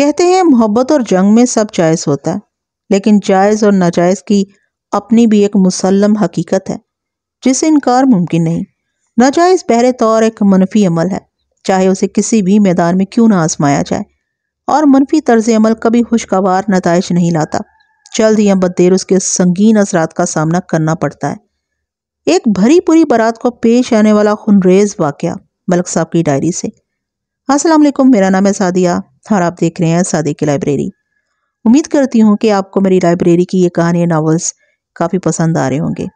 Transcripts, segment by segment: कहते हैं मोहब्बत और जंग में सब जायज़ होता है, लेकिन जायज़ और नाजायज़ की अपनी भी एक मुसल्लम हकीकत है जिसे इनकार मुमकिन नहीं। नाजायज़ बहरे तौर एक मनफी अमल है, चाहे उसे किसी भी मैदान में क्यों ना आजमाया जाए, और मनफी तर्ज अमल कभी खुशगवार नताइज नहीं लाता। जल्द या बददेर उसके संगीन असरात का सामना करना पड़ता है। एक भरी पूरी बारात को पेश आने वाला खुनरेज वाक़या मलिक साहब की डायरी से। अस्सलाम वालेकुम, मेरा नाम है सादिया और आप देख रहे हैं सादिया की लाइब्रेरी। उम्मीद करती हूँ कि आपको मेरी लाइब्रेरी की ये कहानियाँ नावल्स काफ़ी पसंद आ रहे होंगे।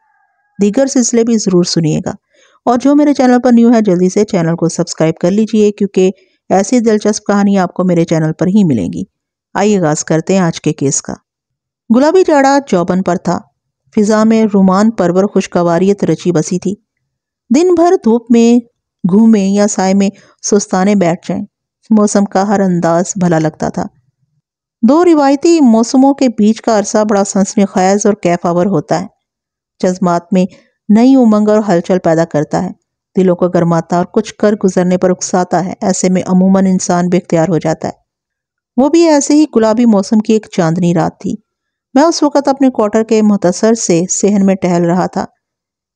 दीगर सिलसिले भी ज़रूर सुनिएगा, और जो मेरे चैनल पर न्यू है जल्दी से चैनल को सब्सक्राइब कर लीजिए क्योंकि ऐसी दिलचस्प कहानियाँ आपको मेरे चैनल पर ही मिलेंगी। आइए आगाज़ करते हैं आज के केस का। गुलाबी जाड़ा चौबन पर था। फिज़ा में रुमान परवर खुशगवारियत रची बसी थी। दिन भर धूप में घूमें या साय में सुस्ताने बैठ जाएं, मौसम का हर अंदाज भला लगता था। दो रिवायती मौसमों के बीच का अरसा बड़ा सनसनीखेज और कैफ आवर होता है। जज्बात में नई उमंग और हलचल पैदा करता है, दिलों को गर्माता और कुछ कर गुजरने पर उकसाता है। ऐसे में अमूमन इंसान बेख्तियार हो जाता है। वो भी ऐसे ही गुलाबी मौसम की एक चांदनी रात थी। मैं उस वक़्त अपने क्वार्टर के मुतसर से सहन में टहल रहा था।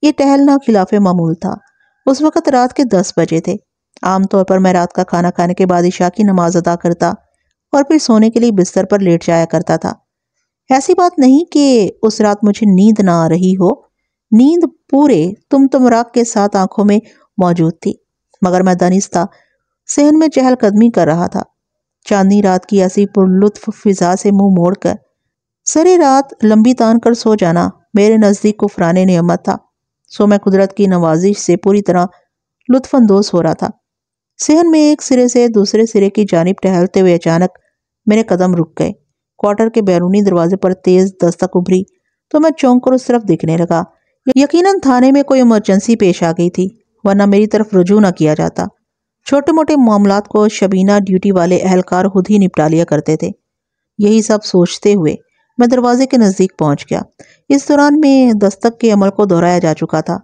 ये टहलना खिलाफ मामूल था। उस वक़्त रात के 10 बजे थे। आमतौर पर मैं रात का खाना खाने के बाद इशा की नमाज अदा करता और फिर सोने के लिए बिस्तर पर लेट जाया करता था। ऐसी बात नहीं कि उस रात मुझे नींद ना आ रही हो, नींद पूरे तुमराग के साथ आंखों में मौजूद थी, मगर मैं दानिस्ता सहन में चहलकदमी कर रहा था। चांदनी रात की ऐसी पुरलुत्फ फिजा से मुंह मोड़कर सरे रात लंबी तान कर सो जाना मेरे नज़दीक कुफराने नियमत था। सो मैं कुदरत की नवाजिश से पूरी तरह लुत्फानंदोज़ हो रहा था। सहन में एक सिरे से दूसरे सिरे की जानिब टहलते हुए अचानक मेरे कदम रुक गए। क्वार्टर के बैरूनी दरवाजे पर तेज़ दस्तक उभरी तो मैं चौंक कर उस तरफ देखने लगा। यकीनन थाने में कोई इमरजेंसी पेश आ गई थी, वरना मेरी तरफ रुजू ना किया जाता। छोटे मोटे मामलात को शबीना ड्यूटी वाले अहलकार खुद ही निपटा लिया करते थे। यही सब सोचते हुए मैं दरवाजे के नज़दीक पहुंच गया। इस दौरान मैं दस्तक के अमल को दोहराया जा चुका था।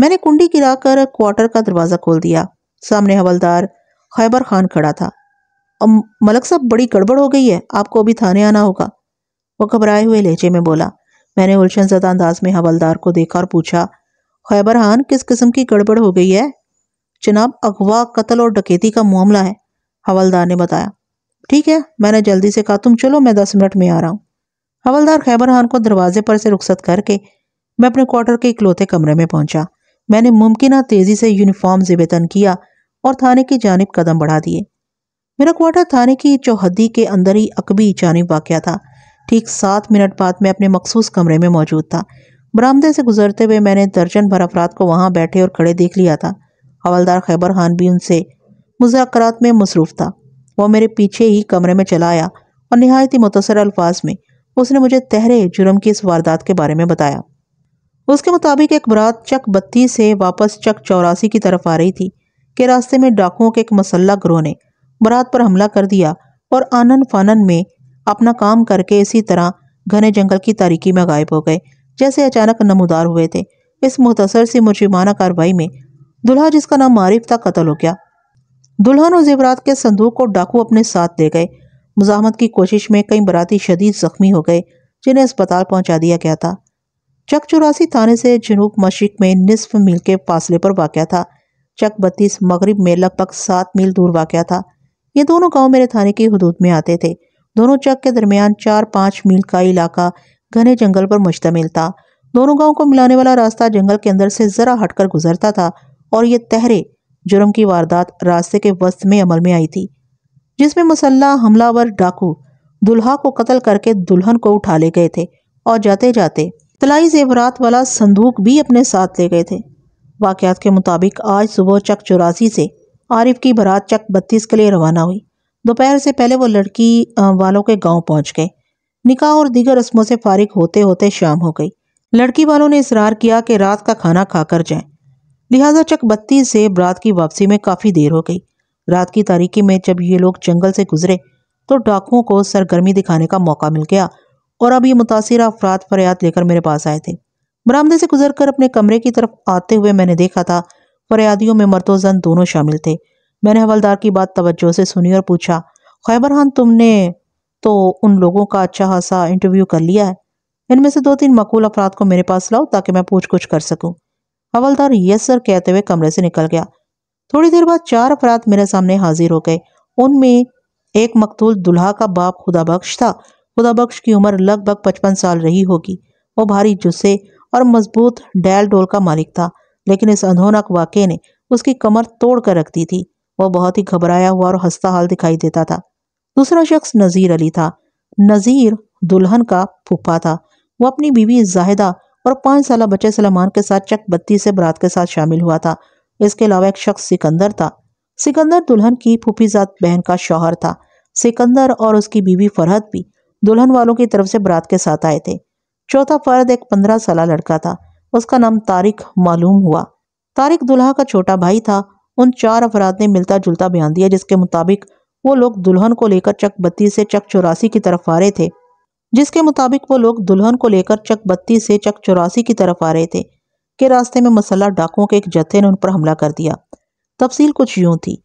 मैंने कुंडी गिराकर क्वार्टर का दरवाज़ा खोल दिया। सामने हवलदार खैबर खान खड़ा था। मलक साहब, बड़ी गड़बड़ हो गई है, आपको अभी थाने आना होगा, वो घबराए हुए लहजे में बोला। मैंने उलझन ज़दा अंदाज में हवलदार को देखा और पूछा, खैबर खान, किस किस्म की गड़बड़ हो गई है? जनाब, अगवा, कत्ल और डकैती का मामला है, हवलदार ने बताया। ठीक है, मैंने जल्दी से कहा, तुम चलो, मैं 10 मिनट में आ रहा हूँ। हवलदार खैबर खान को दरवाजे पर से रुखसत करके मैं अपने क्वार्टर के इकलौते कमरे में पहुंचा। मैंने मुमकिन तेज़ी से यूनिफॉर्म ज़ेबेतन किया और थाने की जानिब कदम बढ़ा दिए। मेरा क्वार्टर थाने की चौहद्दी के अंदर ही अकबी जानिब वाक़ था। ठीक 7 मिनट बाद मैं अपने मखसूस कमरे में मौजूद था। बरामदे से गुजरते हुए मैंने दर्जन भर अफराद को वहाँ बैठे और खड़े देख लिया था। हवलदार खैबर खान भी उनसे मुज़ाकरात में मसरूफ़ था। वो मेरे पीछे ही कमरे में चला आया और नहायत ही मुतसर अल्फाज में उसने मुझे तहरे जुर्म की इस वारदात के बारे में बताया। उसके मुताबिक एक बरात चक बत्ती से वापस चक 84 की तरफ आ रही थी कि रास्ते में डाकुओं के एक मसल्ला गिरोह ने बरात पर हमला कर दिया और आनन फानन में अपना काम करके इसी तरह घने जंगल की तारीकी में गायब हो गए जैसे अचानक नमूदार हुए थे। इस मुतसर से मुजरिमाना कार्रवाई में दुल्हा, जिसका नाम आरिफ था, कत्ल हो गया। दुल्हन और जेवरात के संदूक को डाकू अपने साथ ले गए। मुजाहमत की कोशिश में कई बराती शदीद जख्मी हो गए जिन्हें अस्पताल पहुंचा दिया गया था। चक 84 थाने से जनूब मशरिक में निसफ मील के फासले पर वाक़या था। चक 32 मगरिब में लगभग 7 मील दूर वाक़या था। ये दोनों गांव मेरे थाने की हदूद में आते थे। दोनों चक के दरमियान 4-5 मील का इलाका घने जंगल पर मुश्तमिल था। दोनों गांव को मिलाने वाला रास्ता जंगल के अंदर से ज़रा हटकर गुजरता था और ये तहरे जुर्म की वारदात रास्ते के वस्त में अमल में आई थी, जिसमें मुसल्ला हमलावर डाकू दुल्हा को कत्ल करके दुल्हन को उठा ले गए थे और जाते जाते तलाई जेवरात वाला संदूक भी अपने साथ ले गए थे। वाक़यात के मुताबिक आज सुबह चक 84 से आरिफ की बारात चक 32 के लिए रवाना हुई। दोपहर से पहले वो लड़की वालों के गांव पहुंच गए। निकाह और दीगर रस्मों से फारिग होते होते शाम हो गई। लड़की वालों ने इसरार किया कि रात का खाना खाकर जाएं, लिहाजा चक 32 से बरात की वापसी में काफ़ी देर हो गई। रात की तारीकी में जब ये लोग जंगल से गुजरे तो डाकुओं को सरगर्मी दिखाने का मौका मिल गया और अब ये मुतासिर अफराद फरियाद लेकर मेरे पास आए थे। बरामदे से गुजरकर अपने कमरे की तरफ आते हुए मैंने देखा था फरियादियों में मर्द और जन दोनों शामिल थे। मैंने हवलदार की बात तवज्जो से सुनी और पूछा, खैबर खान, तुमने तो उन लोगों का अच्छा खासा इंटरव्यू कर लिया है, इनमें से 2-3 मकबूल अफराद को मेरे पास लाओ ताकि मैं पूछ कुछ कर सकूं। हवलदार यस सर कहते हुए कमरे से निकल गया। थोड़ी देर बाद 4 अफराद मेरे सामने हाजिर हो गए। उनमें एक मकतूल दुल्हा का बाप खुदाबख्श था। खुदाबख्श की उम्र लगभग 55 साल रही होगी। वो भारी जुस्से और मजबूत डैल डोल का मालिक था, लेकिन इस अनहोनक वाक़े ने उसकी कमर तोड़ कर रख दी थी। वह बहुत ही घबराया हुआ और हंसता हाल दिखाई देता था। दूसरा शख्स नज़ीर अली था। नज़ीर दुल्हन का फूफा था। वो अपनी बीवी जाहिदा और 5 साल बच्चे सलमान के साथ चक बत्ती से बरात के साथ शामिल हुआ था। इसके अलावा एक शख्स सिकंदर था। सिकंदर दुल्हन की फूफीजात बहन का शौहर था। सिकंदर और उसकी बीवी फरहत भी दुल्हन वालों की तरफ से बरात के साथ आए थे। चौथा फर्द एक 15 साल लड़का था। उसका नाम तारिक मालूम हुआ। तारिक दुल्हा का छोटा भाई था। उन 4 अफराद ने मिलता जुलता बयान दिया, जिसके मुताबिक वो लोग दुल्हन को लेकर चक बत्ती से चक चौरासी की तरफ आ रहे थे। के रास्ते में मसल्ला डाकुओं के एक जत्थे ने उन पर हमला कर दिया। तफसील कुछ यूं थी।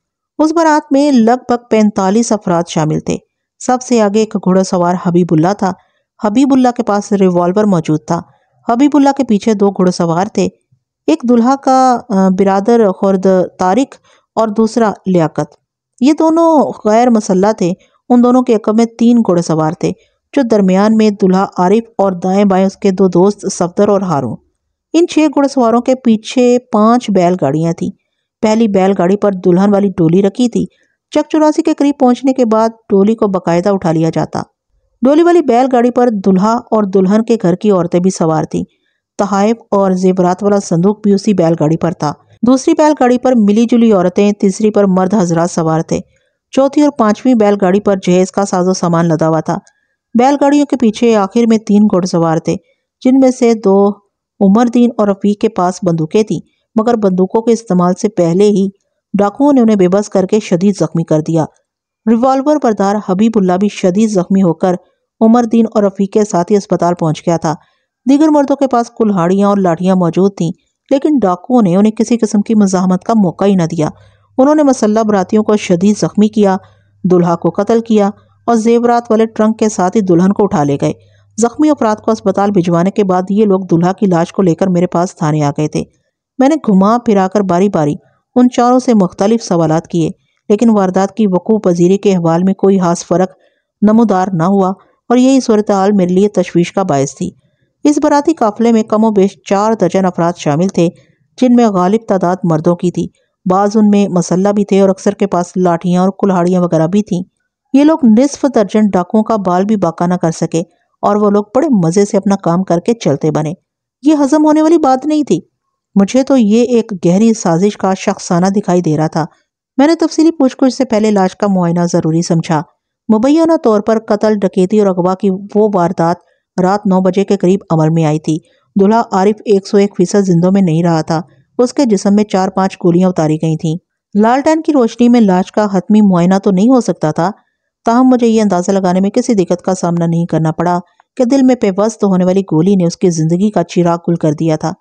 उस बारात में लगभग 45 अफराद शामिल थे। सबसे आगे एक घुड़सवार हबीबुल्ला था। हबीबुल्ला के पास रिवॉल्वर मौजूद था। हबीबुल्ला के पीछे 2 घुड़सवार थे। एक दुल्हा का बिरादर खुर्द तारिक और दूसरा लियाकत। ये दोनों गैर मसल्ला थे। उन दोनों के अकब में 3 घुड़सवार थे, जो दरमियान में दुल्हा आरिफ और दाएं बाएं उसके 2 दोस्त सफदर और हारून। इन 6 घुड़सवारों के पीछे 5 बैलगाड़ियाँ थीं। पहली बैलगाड़ी पर दुल्हन वाली डोली रखी थी। चक चौरासी के करीब पहुँचने के बाद डोली को बाकायदा उठा लिया जाता। डोली वाली बैलगाड़ी पर दुल्हा और दुल्हन के घर की औरतें भी सवार थीं। तहाइफ और जेवरात वाला संदूक भी उसी बैलगाड़ी पर था। दूसरी बैलगाड़ी पर मिली जुली औरतें, तीसरी पर मर्द हजरात सवार थे। चौथी और 5वीं बैलगाड़ी पर जहेज का साजो सामान लदा हुआ था। बैलगाड़ियों के पीछे आखिर में 3 घुड़सवार थे, जिनमें से 2 उमरदीन और रफीक के पास बंदूकें थीं, मगर बंदूकों के इस्तेमाल से पहले ही डाकुओं ने उन्हें बेबस करके शदीद जख्मी कर दिया। रिवॉल्वर बरदार हबीबुल्ला भी शदीद जख्मी होकर उमरदीन और रफीक के साथ ही अस्पताल पहुंच गया था। दीगर मर्दों के पास कुल्हाड़ियाँ और लाठियाँ मौजूद थीं, लेकिन डाकुओं ने उन्हें किसी किस्म की मज़ाहमत का मौका ही न दिया। उन्होंने मसल्ला बरातियों को शदीद जख्मी किया, दुल्हा को कत्ल किया और जेवरात वाले ट्रंक के साथ ही दुल्हन को उठा ले गए। जख्मी अफराद को अस्पताल भिजवाने के बाद ये लोग दुल्हा की लाश को लेकर मेरे पास थाने आ गए थे। मैंने घुमा फिरा कर बारी बारी उन चारों से मुख्तलिफ सवालात किए, लेकिन वारदात की वकू पजीरी के अहवाल में कोई खास फ़र्क नमोदार ना हुआ और यही सूरत हाल मेरे लिए तशवीश का बायस थी। इस बराती काफिले में कमो बेश 4 दर्जन अफराद शामिल थे, जिनमें गालिब तादाद मर्दों की थी। बाज़ उनमें मसल्ला भी थे और अक्सर के पास लाठियाँ और कुल्हाड़ियाँ वगैरह भी थीं। ये लोग निसफ दर्जन डाकुओं का बाल भी बाका न कर सके और वो लोग बड़े मज़े से अपना काम करके चलते बने। ये हजम होने वाली बात नहीं थी। मुझे तो ये एक गहरी साजिश का शख्साना दिखाई दे रहा था। मैंने तफसीली पूछकुछ से पहले लाश का मुआयना ज़रूरी समझा। मुबैना तौर पर कत्ल, डकैती और अगवा की वो वारदात रात 9 बजे के करीब अमल में आई थी। दुल्हा आरिफ 101% जिंदों में नहीं रहा था। उसके जिस्म में 4-5 गोलियां उतारी गई थीं। लालटेन की रोशनी में लाश का हतमी मुआयना तो नहीं हो सकता था, ताहम मुझे ये अंदाज़ा लगाने में किसी दिक्कत का सामना नहीं करना पड़ा कि दिल में पेवस्त होने वाली गोली ने उसकी ज़िंदगी का चिराग गुल कर दिया था।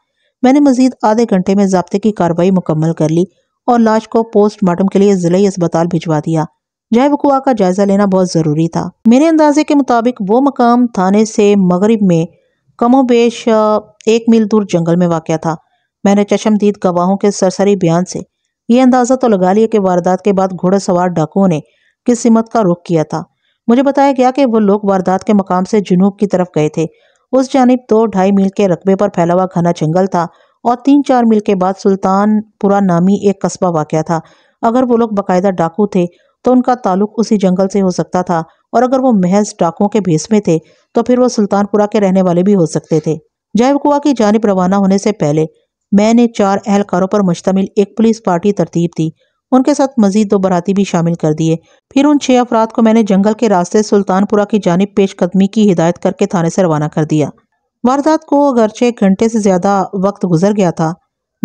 मैंने मज़ीद आधे घंटे में ज़ाब्ते की कार्रवाई मुकम्मल कर ली और लाश को पोस्टमार्टम के लिए ज़िले अस्पताल भिजवा दिया। जहाँ वकुआ का जायज़ा लेना बहुत ज़रूरी था। मेरे अंदाजे के मुताबिक वो मकाम थाने से मगरिब में कमोबेश 1 मील दूर जंगल में वाक़ था। मैंने चश्मदीद गवाहों के सरसरी बयान से ये अंदाज़ा तो लगा लिया कि वारदात के बाद घोड़सवार डाकुओं ने किस सिमत का रुख किया था। मुझे बताया गया कि वो लोग वारदात के मकाम से जुनूब की तरफ गए थे। उस जानिब 2-2.5 मील के रकबे पर फैला हुआ घना जंगल था और 3-4 मील के बाद सुल्तानपुरा नामी एक कस्बा वाक़ था। अगर वो लोग बाकायदा डाकू थे तो उनका ताल्लुक उसी जंगल से हो सकता था, और अगर वो महज डाकुओं के भेस में थे तो फिर वो सुल्तानपुरा के रहने वाले भी हो सकते थे। जैवकुआ की जानिब रवाना होने से पहले मैंने 4 एहलकारों पर मुश्तमिल एक पुलिस पार्टी तरतीब दी। उनके साथ मजीद 2 बराती भी शामिल कर दिए। फिर उन 6 अफराद को मैंने जंगल के रास्ते सुल्तानपुरा की जानिब पेशकदमी की हिदायत करके थाने से रवाना कर दिया। वारदात को अगरचे घंटे से ज़्यादा वक्त गुजर गया था,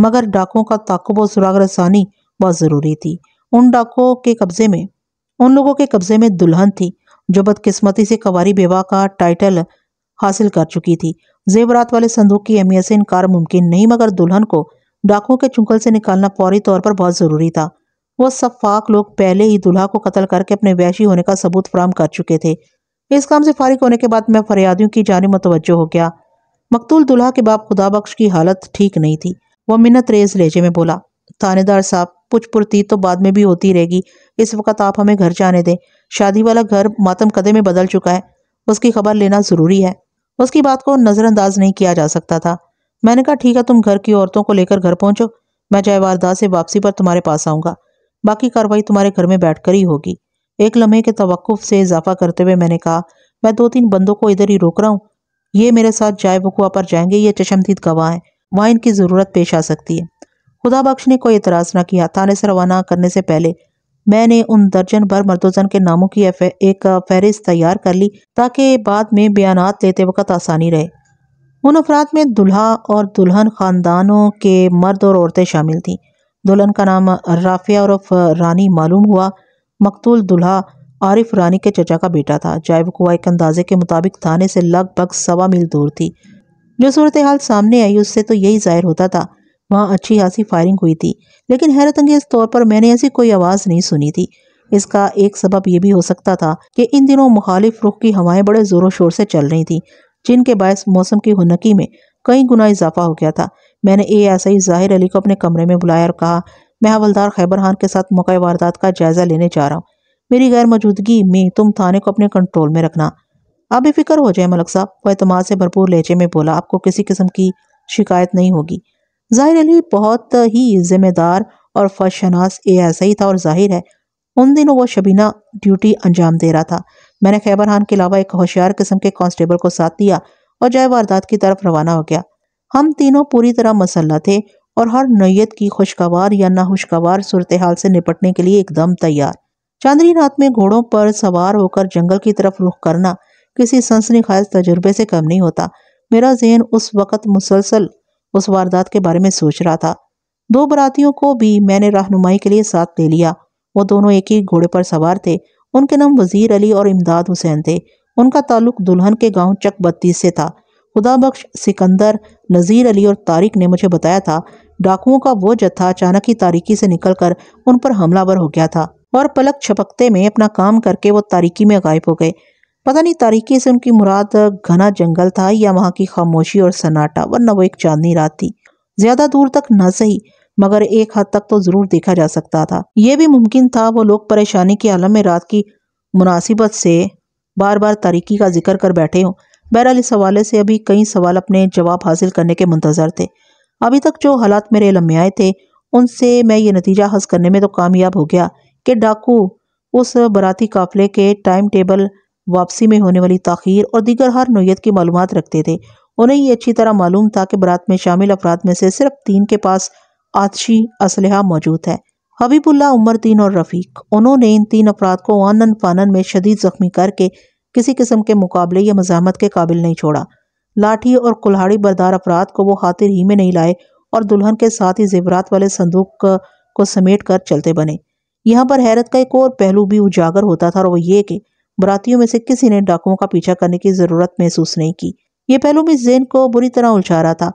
मगर डाकुओं का ताक़ुब और सुराग रसानी बहुत ज़रूरी थी। उन डाकुओं के कब्जे में दुल्हन थी, जो बदकिस्मती से कवारी बेवा का टाइटल हासिल कर चुकी थी। जेवरात वाले संदूक की अहमियत से इनकार मुमकिन नहीं, मगर दुल्हन को डाकुओं के चुंगल से निकालना फौरी तौर पर बहुत ज़रूरी था। वो सब फाक लोग पहले ही दुल्हा को कत्ल करके अपने वैशी होने का सबूत फराम कर चुके थे। इस काम से फारिग होने के बाद मैं फरियादियों की जानिब मुतवज्जो हो गया। मकतूल दुल्हा के बाप खुदाबख्श की हालत ठीक नहीं थी। वह मिन्नत रेज लहजे में बोला, थानेदार साहब पुछ पुरती तो बाद में भी होती रहेगी, इस वक्त आप हमें घर जाने दें। शादी वाला घर मातम कदे में बदल चुका है, उसकी खबर लेना ज़रूरी है। उसकी बात को नज़रअंदाज नहीं किया जा सकता था। मैंने कहा ठीक है, तुम घर की औरतों को लेकर घर पहुँचो, मैं जायवारदात से वापसी पर तुम्हारे पास आऊँगा, बाकी कार्रवाई तुम्हारे घर में बैठकर ही होगी। एक लम्हे के तवक्कुफ़ से इजाफा करते हुए मैंने कहा, मैं 2-3 बंदों को इधर ही रोक रहा हूँ, ये मेरे साथ जाए वकुआ पर जाएंगे, ये चशमदीद गवाह हैं, वहाँ इनकी ज़रूरत पेश आ सकती है। खुदाबख्श ने कोई इतराज़ न किया। थाने से रवाना करने से पहले मैंने उन दर्जन भर मर्दोजन के नामों की एक फहरिस्त तैयार कर ली ताकि बाद में बयानात लेते वक्त आसानी रहे। उन अफराद में दुल्हा और दुल्हन ख़ानदानों के मर्द और औरतें शामिल थीं। दुल्हन का नाम राफिया और रानी मालूम हुआ। मकतूल दुल्हा आरिफ रानी के चचा का बेटा था। जायबकुआ एक अंदाजे के मुताबिक थाने से लगभग 1.25 मील दूर थी। जो सूरत हाल सामने आई उससे तो यही जाहिर होता था वहाँ अच्छी खासी फायरिंग हुई थी, लेकिन हैरत अंगेज तौर पर मैंने ऐसी कोई आवाज़ नहीं सुनी थी। इसका एक सबब यह भी हो सकता था कि इन दिनों मुखालिफ रुख की हवाएं बड़े ज़ोरों शोर से चल रही थीं, जिनके बायस मौसम की हुनकी में कई गुना इजाफा हो गया था। मैंने एएसआई ज़ाहिर अली को अपने कमरे में बुलाया और कहा, मैं हवलदार खैबर खान के साथ मौका वारदात का जायज़ा लेने जा रहा हूँ। मेरी गैर मौजूदगी में तुम थाने को अपने कंट्रोल में रखना। आप बेफिक्र हो जाए मलक साहब, वह एतमाद से भरपूर लहजे में बोला, आपको किसी किस्म की शिकायत नहीं होगी। ज़ाहिर अली बहुत ही जिम्मेदार और फर्शनास एएसआई था और जाहिर है उन दिनों वह शबीना ड्यूटी अंजाम दे रहा था। मैंने खैबर खान के अलावा एक होशियार किस्म के कांस्टेबल को साथ दिया और जाय वारदात की तरफ रवाना हो गया। हम तीनों पूरी तरह मसल्ला थे और हर नौयत की खुशगवार या नाखुशगवार सूरत हाल से निपटने के लिए एकदम तैयार। चांदनी रात में घोड़ों पर सवार होकर जंगल की तरफ रुख करना किसी सनसनीखेज तजुर्बे से कम नहीं होता। मेरा जहन उस वक़्त मुसलसल उस वारदात के बारे में सोच रहा था। 2 बरातियों को भी मैंने रहनुमाई के लिए साथ ले लिया। वो दोनों एक ही घोड़े पर सवार थे। उनके नाम वज़ीर अली और इमदाद हुसैन थे। उनका ताल्लुक दुल्हन के गाँव चक बत्ती से था। खुदाबख्श, सिकंदर, नज़ीर अली और तारिक ने मुझे बताया था डाकुओं का वो जत्था अचानक ही तारीकी से निकलकर उन पर हमलावर हो गया था और पलक छपकते में अपना काम करके वो तारीकी में गायब हो गए। पता नहीं तारीकी से उनकी मुराद घना जंगल था या वहाँ की खामोशी और सन्नाटा, वरना वो एक चांदनी रात थी। ज्यादा दूर तक न सही मगर एक हद तक तो ज़रूर देखा जा सकता था। यह भी मुमकिन था वो लोग परेशानी के आलम में रात की मुनासिबत से बार बार तारीकी का जिक्र कर बैठे हों। बहरहाल इस हवाले से अभी कई सवाल अपने जवाब हासिल करने के मुंतज़र थे। अभी तक जो हालात मेरे इल्म में आए थे उनसे मैं ये नतीजा हासिल करने में तो कामयाब हो गया कि डाकू उस बराती काफिले के टाइम टेबल, वापसी में होने वाली ताखीर और दीगर हर नौयत की मालूमात रखते थे। उन्हें ये अच्छी तरह मालूम था कि बरात में शामिल अफराद में से सिर्फ 3 के पास आतिशी असलहा मौजूद है, हबीबुल्ला, उमर-दीन और रफ़ीक। उन्होंने इन 3 अफराद को आनन फानन में शदीद ज़ख्मी करके किसी किस्म के मुकाबले या मज़ाहमत के काबिल नहीं छोड़ा। लाठी और कुल्हाड़ी बरदार अफराद को वो खातिर ही में नहीं लाए और दुल्हन के साथ ही जेवरात वाले संदूक को समेट कर चलते बने। यहाँ पर हैरत का एक और पहलू भी उजागर होता था और वो ये कि बरातियों में से किसी ने डाकुओं का पीछा करने की ज़रूरत महसूस नहीं की। ये पहलू भी ज़हन को बुरी तरह उलझा रहा था।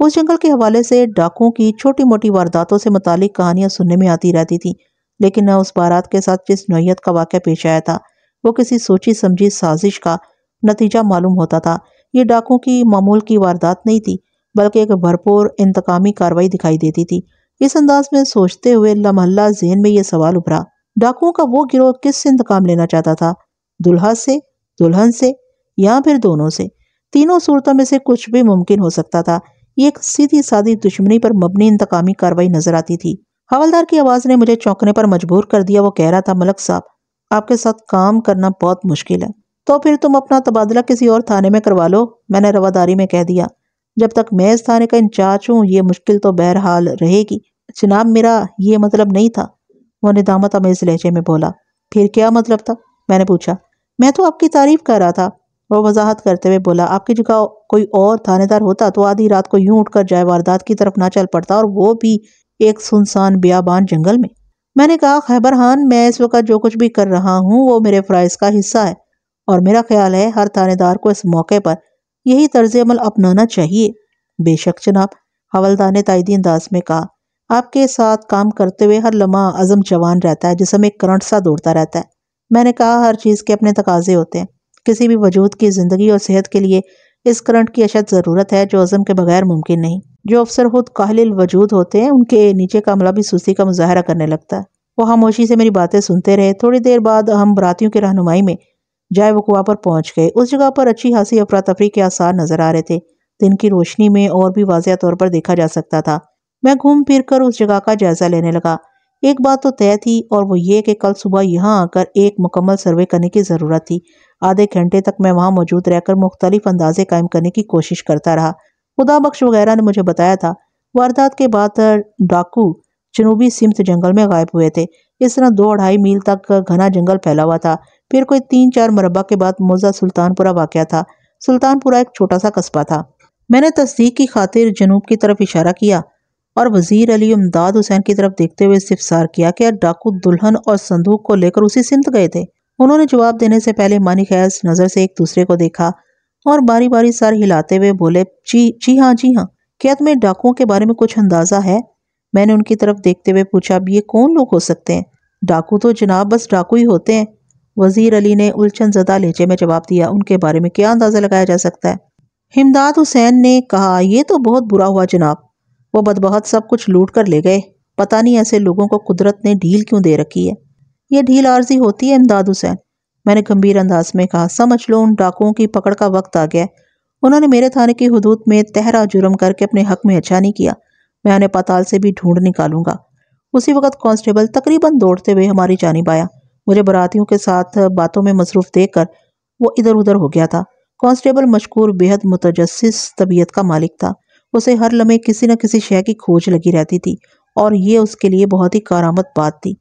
उस जंगल के हवाले से डाकुओं की छोटी मोटी वारदातों से मुतालिक कहानियाँ सुनने में आती रहती थीं, लेकिन न उस बारात के साथ जिस नौयत का वाक़या पेश आया था वो किसी सोची समझी साजिश का नतीजा मालूम होता था। ये डाकुओं की मामूल की वारदात नहीं थी बल्कि एक भरपूर इंतकामी कार्रवाई दिखाई देती थी। इस अंदाज में सोचते हुए लम्हल्ला जहन में यह सवाल उभरा, डाकुओं का वो गिरोह किससे इंतकाम लेना चाहता था? दुल्हा से, दुल्हन से या फिर दोनों से? तीनों सूरतों में से कुछ भी मुमकिन हो सकता था। ये एक सीधी सादी दुश्मनी पर मबनी इंतकामी कार्रवाई नजर आती थी। हवलदार की आवाज़ ने मुझे चौंकने पर मजबूर कर दिया। वो कह रहा था, मलक साहब आपके साथ काम करना बहुत मुश्किल है, तो फिर तुम अपना तबादला किसी और थाने में करवा लो। मैंने रवादारी में कह दिया, जब तक मैं इस थाने का इंचार्ज हूँ ये मुश्किल तो बहरहाल रहेगी। जनाब मेरा ये मतलब नहीं था, वो निदामत अमेज लहजे में बोला। फिर क्या मतलब था? मैंने पूछा। मैं तो आपकी तारीफ कर रहा था, वो वजाहत करते हुए बोला। आपकी जगह कोई और थानेदार होता तो आधी रात को यूं उठकर जाय वारदात की तरफ ना चल पड़ता, और वो भी एक सुनसान बियाबान जंगल में। मैंने कहा, खैबर खान मैं इस वक्त जो कुछ भी कर रहा हूँ वो मेरे फ़राइज़ का हिस्सा है और मेरा ख्याल है हर थानेदार को इस मौके पर यही तर्ज अमल अपनाना चाहिए। बेशक जनाब, हवलदार ने ताइदी अंदाज में कहा। आपके साथ काम करते हुए हर लम्हा अज़म जवान रहता है, जिसमें एक करंट सा दौड़ता रहता है। मैंने कहा हर चीज़ के अपने तकाजे होते हैं, किसी भी वजूद की ज़िंदगी और सेहत के लिए इस करंट की अशद ज़रूरत है जो अज़म के बगैर मुमकिन नहीं। जो अफसर खुद काहिल वजूद होते हैं उनके नीचे का अमला भी सुस्ती का मुजाहरा करने लगता है। वो खामोशी से मेरी बातें सुनते रहे। थोड़ी देर बाद हम बरातियों की रहनुमाई में जाए वकुआ पर पहुँच गए। उस जगह पर अच्छी खासी अफरा तफरी के आसार नज़र आ रहे थे, दिन की रोशनी में और भी वाज़ेह तौर पर देखा जा सकता था। मैं घूम फिर कर उस जगह का जायज़ा लेने लगा। एक बात तो तय थी और वो ये कि कल सुबह यहाँ आकर एक मुकम्मल सर्वे करने की ज़रूरत थी। आधे घंटे तक मैं वहाँ मौजूद रहकर मुख्तलिफ अंदाजे कायम करने की कोशिश करता रहा। खुदाबख्श वगैरह ने मुझे बताया था वारदात के बाद डाकू जनूबी सिमत जंगल में गायब हुए थे। इस तरह 2-2.5 मील तक घना जंगल फैला हुआ था। फिर कोई 3-4 मरबा के बाद मौजा सुल्तानपुरा वाक़या था। सुल्तानपुरा एक छोटा सा कस्बा था। मैंने तस्दीक की खातिर जनूब की तरफ इशारा किया और वज़ीर अली इमदाद हुसैन की तरफ देखते हुए इस्तफसार किया कि डाकू दुल्हन और संदूक को लेकर उसी सिमत गए थे। उन्होंने जवाब देने से पहले मानी खैस नज़र से एक दूसरे को देखा और बारी बारी सर हिलाते हुए बोले, जी हाँ, क्या तुम्हें डाकुओं के बारे में कुछ अंदाज़ा है? मैंने उनकी तरफ देखते हुए पूछा, अब ये कौन लोग हो सकते हैं? डाकू तो जनाब बस डाकू ही होते हैं, वज़ीर अली ने उलझन ज़दा लहजे में जवाब दिया। उनके बारे में क्या अंदाज़ा लगाया जा सकता है? इमदाद हुसैन ने कहा, यह तो बहुत बुरा हुआ जनाब, वो बदबख्त सब कुछ लूट कर ले गए। पता नहीं ऐसे लोगों को कुदरत ने ढील क्यों दे रखी है। यह ढील आर्जी होती है इमदाद हुसैन, मैंने गंभीर अंदाज में कहा। समझ लो उन डाकुओं की पकड़ का वक्त आ गया। उन्होंने मेरे थाने की हुदूद में तहरा जुर्म करके अपने हक में अच्छा नहीं किया। मैं उन्हें पाताल से भी ढूंढ निकालूंगा। उसी वक्त कांस्टेबल तकरीबन दौड़ते हुए हमारी जानिब आया। मुझे बरातियों के साथ बातों में मसरूफ देखकर वो इधर उधर हो गया था। कांस्टेबल मशकूर बेहद मुतजस्सिस तबीयत का मालिक था। उसे हर लम्हे किसी न किसी शय की खोज लगी रहती थी और ये उसके लिए बहुत ही कारामद बात थी।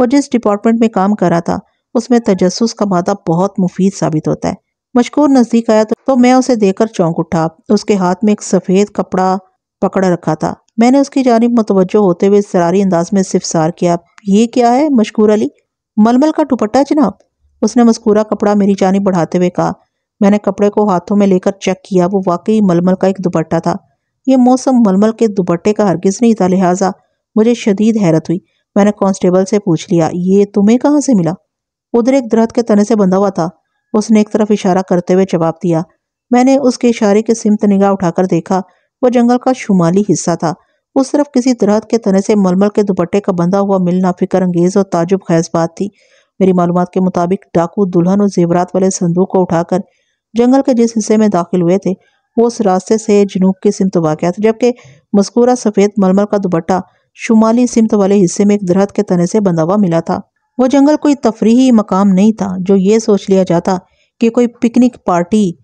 वो जिस डिपार्टमेंट में काम कर रहा था उसमें तजस्सुस का मादा बहुत मुफीद साबित होता है। मशकूर नज़दीक आया तो मैं उसे देखकर चौंक उठा। उसके हाथ में एक सफ़ेद कपड़ा पकड़ा रखा था। मैंने उसकी जानिब मुतवज्जो होते हुए सरारी अंदाज में इस्तफसार किया, ये क्या है मशकूर अली? मलमल का दुपट्टा जनाब, उसने मस्कूरा कपड़ा मेरी जानिब बढ़ाते हुए कहा। मैंने कपड़े को हाथों में लेकर चेक किया, वो वाकई मलमल का एक दुपट्टा था। ये मौसम मलमल के दुपट्टे का हरगिज़ नहीं था, लिहाजा मुझे शदीद हैरत हुई। मैंने कांस्टेबल से पूछ लिया, ये तुम्हें कहाँ से मिला? उधर एक दरख्त के तने से बंधा हुआ था, उसने एक तरफ इशारा करते हुए जवाब दिया। मैंने उसके इशारे की सिमत निगाह उठाकर देखा। वो जंगल का शुमाली हिस्सा था। उस तरफ किसी दरख्त के तने से मलमल के दुपट्टे का बंधा हुआ मिलना फिक्र अंगेज और ताजुब खैज बात थी। मेरी मालूमात के मुताबिक डाकू दुल्हन और जेवरात वाले संदूक को उठाकर जंगल के जिस हिस्से में दाखिल हुए थे वो उस रास्ते से जनूब की सिमत वाक़या था, जबकि मस्कूरा सफ़ेद मलमल का दुपट्टा शुमाली सिमत वाले हिस्से में एक दरख्त के तने से बंधा हुआ मिला था। वो जंगल कोई तफरीही मकाम नहीं था जो ये सोच लिया जाता कि कोई पिकनिक पार्टी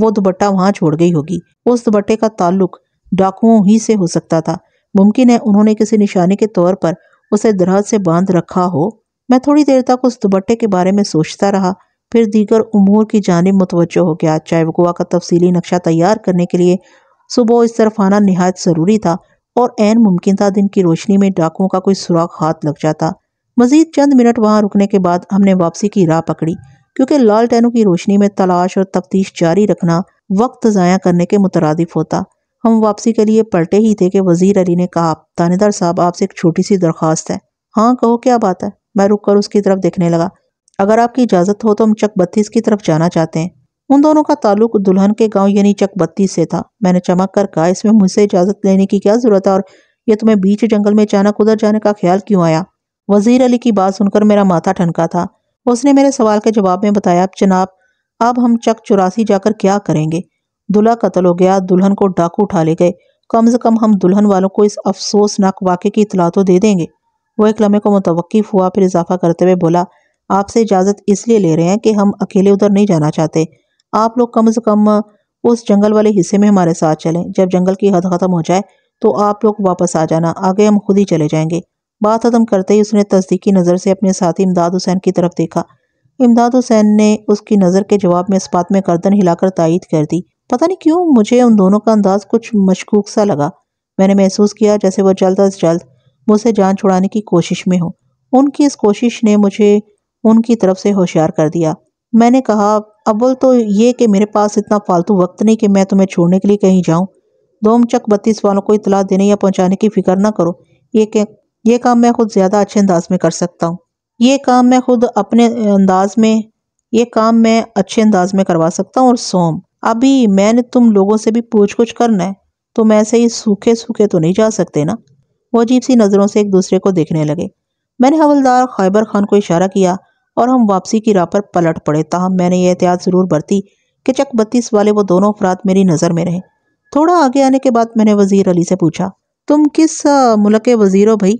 वो दुपट्टा वहाँ छोड़ गई होगी। उस दुपट्टे का ताल्लुक डाकुओं ही से हो सकता था। मुमकिन है उन्होंने किसी निशानी के तौर पर उसे दरख्त से बांध रखा हो। मैं थोड़ी देर तक उस दुपट्टे के बारे में सोचता रहा, फिर दीगर उमूर की जानिब मुतवज्जो हो गया। चाय वकुआ का तफसीली नक्शा तैयार करने के लिए सुबह इस तरफ आना नहायत ज़रूरी था और ऐन मुमकिन था दिन की रोशनी में डाकुओं का कोई सुराग हाथ लग जाता। मज़ीद चंद मिनट वहाँ रुकने के बाद हमने वापसी की राह पकड़ी, क्योंकि लालटेनों की रोशनी में तलाश और तफ्तीश जारी रखना वक्त ज़ाया करने के मुतरादिफ होता। हम वापसी के लिए पलटे ही थे कि वज़ीर अली ने कहा, थानेदार साहब आपसे एक छोटी सी दरख्वास्त है। हाँ कहो, क्या बात है? मैं रुक कर उसकी तरफ देखने लगा। अगर आपकी इजाज़त हो तो हम चक बत्ती की तरफ जाना चाहते हैं। उन दोनों का ताल्लुक दुल्हन के गांव यानी चक बत्ती से था। मैंने चमक कर कहा, इसमें मुझसे इजाज़त लेने की क्या ज़रूरत है और यह तुम्हें बीच जंगल में अचानक उधर जाने का ख्याल क्यों आया? वज़ीर अली की बात सुनकर मेरा माथा ठनका था। उसने मेरे सवाल के जवाब में बताया, जनाब अब हम चक चौरासी जाकर क्या करेंगे? दूल्हा कत्ल हो गया, दुल्हन को डाकू उठा ले गए। कम से कम हम दुल्हन वालों को इस अफसोसनाक वाक़े की इतला तो दे देंगे। वो एक लम्हे को मुतवक़्क़िफ़ हुआ, फिर इजाफा करते हुए बोला, आपसे इजाज़त इसलिए ले रहे हैं कि हम अकेले उधर नहीं जाना चाहते। आप लोग कम से कम उस जंगल वाले हिस्से में हमारे साथ चलें। जब जंगल की हद ख़त्म हो जाए तो आप लोग वापस आ जाना, आगे हम खुद ही चले जाएंगे। बात ख़त्म करते ही उसने तस्दीकी नज़र से अपने साथी इमदाद हुसैन की तरफ देखा। इमदाद हुसैन ने उसकी नज़र के जवाब में इस बात में गर्दन हिलाकर तायीद कर दी। पता नहीं क्यों मुझे उन दोनों का अंदाज़ कुछ मशकूक सा लगा। मैंने महसूस किया जैसे वह जल्द अज जल्द मुझसे जान छुड़ाने की कोशिश में हो। उनकी इस कोशिश ने मुझे उनकी तरफ से होशियार कर दिया। मैंने कहा, अव्वल तो ये कि मेरे पास इतना फालतू वक्त नहीं कि मैं तुम्हें छोड़ने के लिए कहीं जाऊँ। दोम चक बत्तीस वालों को इतला देने या पहुँचाने की फ़िक्र ना करो। ये काम मैं खुद ज़्यादा अच्छे अंदाज में कर सकता हूँ। ये काम मैं अच्छे अंदाज में करवा सकता हूँ। और सोम, अभी मैंने तुम लोगों से भी पूछ कुछ करना है, तुम ऐसे ही सूखे सूखे तो नहीं जा सकते ना। वो अजीब सी नज़रों से एक दूसरे को देखने लगे। मैंने हवलदार खैबर खान को इशारा किया और हम वापसी की राह पर पलट पड़े। ताहम मैंने ये एहतियात ज़रूर बरती कि चक 32 वाले वो दोनों अफराद मेरी नज़र में रहे। थोड़ा आगे आने के बाद मैंने वज़ीर अली से पूछा, तुम किस मुल्क के वज़ीर हो भाई?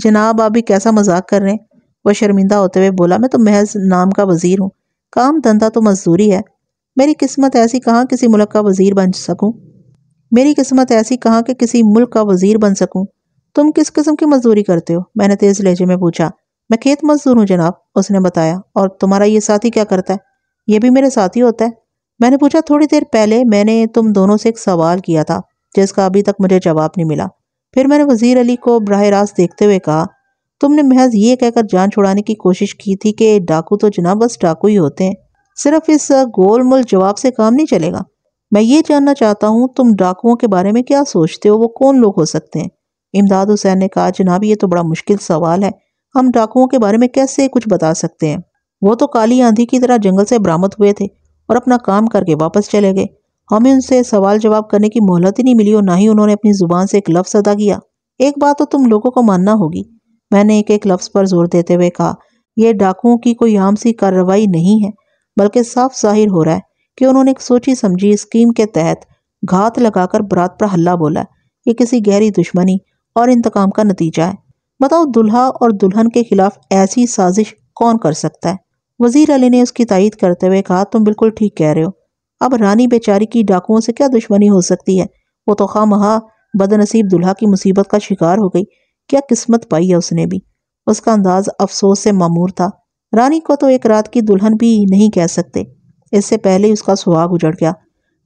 जनाब आप भी कैसा मजाक कर रहे हैं। वह शर्मिंदा होते हुए बोला, मैं तो महज नाम का वज़ीर हूँ, काम धंधा तो मजदूरी है। मेरी किस्मत ऐसी कहाँ कि किसी मुल्क का वज़ीर बन सकूँ। तुम किस किस्म की मजदूरी करते हो? मैंने तेज़ लहजे में पूछा। मैं खेत मजदूर हूँ जनाब, उसने बताया। और तुम्हारा ये साथी क्या करता है? ये भी मेरे साथी होता है, मैंने पूछा। थोड़ी देर पहले मैंने तुम दोनों से एक सवाल किया था जिसका अभी तक मुझे जवाब नहीं मिला। फिर मैंने वज़ीर अली को बराह रास्त देखते हुए कहा, तुमने महज ये कहकर जान छुड़ाने की कोशिश की थी कि डाकू तो जनाब बस डाकू ही होते हैं, सिर्फ इस गोलमोल जवाब से काम नहीं चलेगा। मैं ये जानना चाहता हूँ तुम डाकुओं के बारे में क्या सोचते हो, वो कौन लोग हो सकते हैं? इमदाद हुसैन ने कहा, जनाब ये तो बड़ा मुश्किल सवाल है, हम डाकुओं के बारे में कैसे कुछ बता सकते हैं? वो तो काली आंधी की तरह जंगल से बरामद हुए थे और अपना काम करके वापस चले गए। हमें उनसे सवाल जवाब करने की मोहलत ही नहीं मिली और ना ही उन्होंने अपनी जुबान से एक लफ्ज़ अदा किया। एक बात तो तुम लोगों को मानना होगी, मैंने एक एक लफ्ज़ पर जोर देते हुए कहा, यह डाकुओं की कोई आम सी कार्रवाई नहीं है, बल्कि साफ जाहिर हो रहा है कि उन्होंने एक सोची समझी स्कीम के तहत घात लगाकर बरात पर हल्ला बोला। ये किसी गहरी दुश्मनी और इंतकाम का नतीजा है। बताओ दुल्हा और दुल्हन के खिलाफ ऐसी साजिश कौन कर सकता है? वज़ीर अली ने उसकी तायीद करते हुए कहा, तुम बिल्कुल ठीक कह रहे हो। अब रानी बेचारी की डाकुओं से क्या दुश्मनी हो सकती है? वो तो खामखा बदनसीब दुल्हा की मुसीबत का शिकार हो गई, क्या किस्मत पाई है उसने भी। उसका अंदाज अफसोस से मामूर था। रानी को तो एक रात की दुल्हन भी नहीं कह सकते। इससे पहले ही उसका सुहाग उजड़ गया।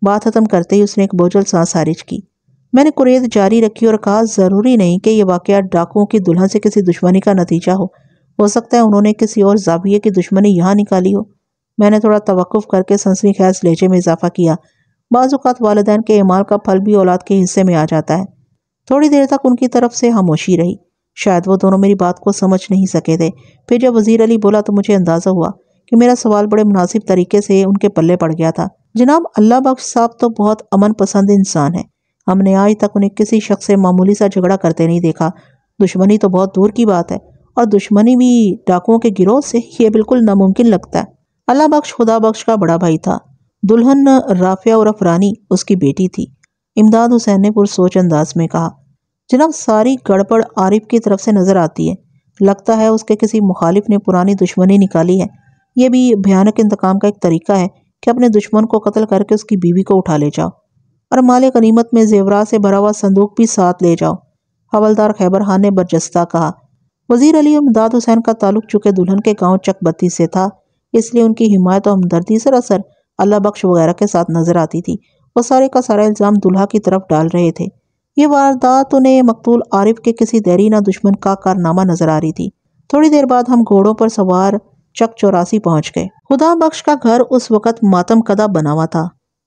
बात खत्म करते ही उसने एक बोझल सांस खारिज की। मैंने कुरेद जारी रखी और कहा, ज़रूरी नहीं कि यह वाकया डाकुओं की दुल्हन से किसी दुश्मनी का नतीजा हो सकता है उन्होंने किसी और जाविये की दुश्मनी यहाँ निकाली हो। मैंने थोड़ा तवक्कुफ़ करके सनसनीखेज लहजे में इजाफा किया, बाज़ात वालिदैन के ईमाल का फल भी औलाद के हिस्से में आ जाता है। थोड़ी देर तक उनकी तरफ से खामोशी रही। शायद वो दोनों मेरी बात को समझ नहीं सके थे। फिर जब वज़ीर अली बोला तो मुझे अंदाज़ा हुआ कि मेरा सवाल बड़े मुनासिब तरीके से उनके पल्ले पड़ गया था। जनाब अल्लाह बख्श साहब तो बहुत अमन पसंद इंसान है, हमने आज तक उन्हें किसी शख्स से मामूली सा झगड़ा करते नहीं देखा। दुश्मनी तो बहुत दूर की बात है, और दुश्मनी भी डाकुओं के गिरोह से, ये बिल्कुल नामुमकिन लगता है। अल्लाह बख्श खुदाबख्श का बड़ा भाई था। दुल्हन राफिया और अफरानी उसकी बेटी थी। इमदाद हुसैन ने पुरसोच अंदाज में कहा, जनाब सारी गड़बड़ आरिफ की तरफ से नज़र आती है, लगता है उसके किसी मुखालिफ ने पुरानी दुश्मनी निकाली है। यह भी भयानक इंतकाम का एक तरीका है कि अपने दुश्मन को कत्ल करके उसकी बीवी को उठा ले जाओ और माले गनीमत में जेवरात से भरा हुआ संदूक भी साथ ले जाओ। हवलदार खैबर खान ने बर्जस्ता कहा। वज़ीर अली और इमदाद हुसैन का ताल्लुक चूँकि दुल्हन के गाँव चक 32 से था, इसलिए उनकी हिमायत और हमदर्दी सरासर अल्लाह बख्श वगैरह के साथ नजर आती थी। वो सारे का सारा इल्ज़ाम दुल्हा की तरफ डाल रहे थे। ये वारदात उन्हें मकतूल आरिफ के किसी देरीना दुश्मन का कारनामा नजर आ रही थी। थोड़ी देर बाद हम घोड़ों पर सवार चक 84 पहुँच गए। खुदाबख्श का घर उस वक़्त मातम कदा बना हुआ था।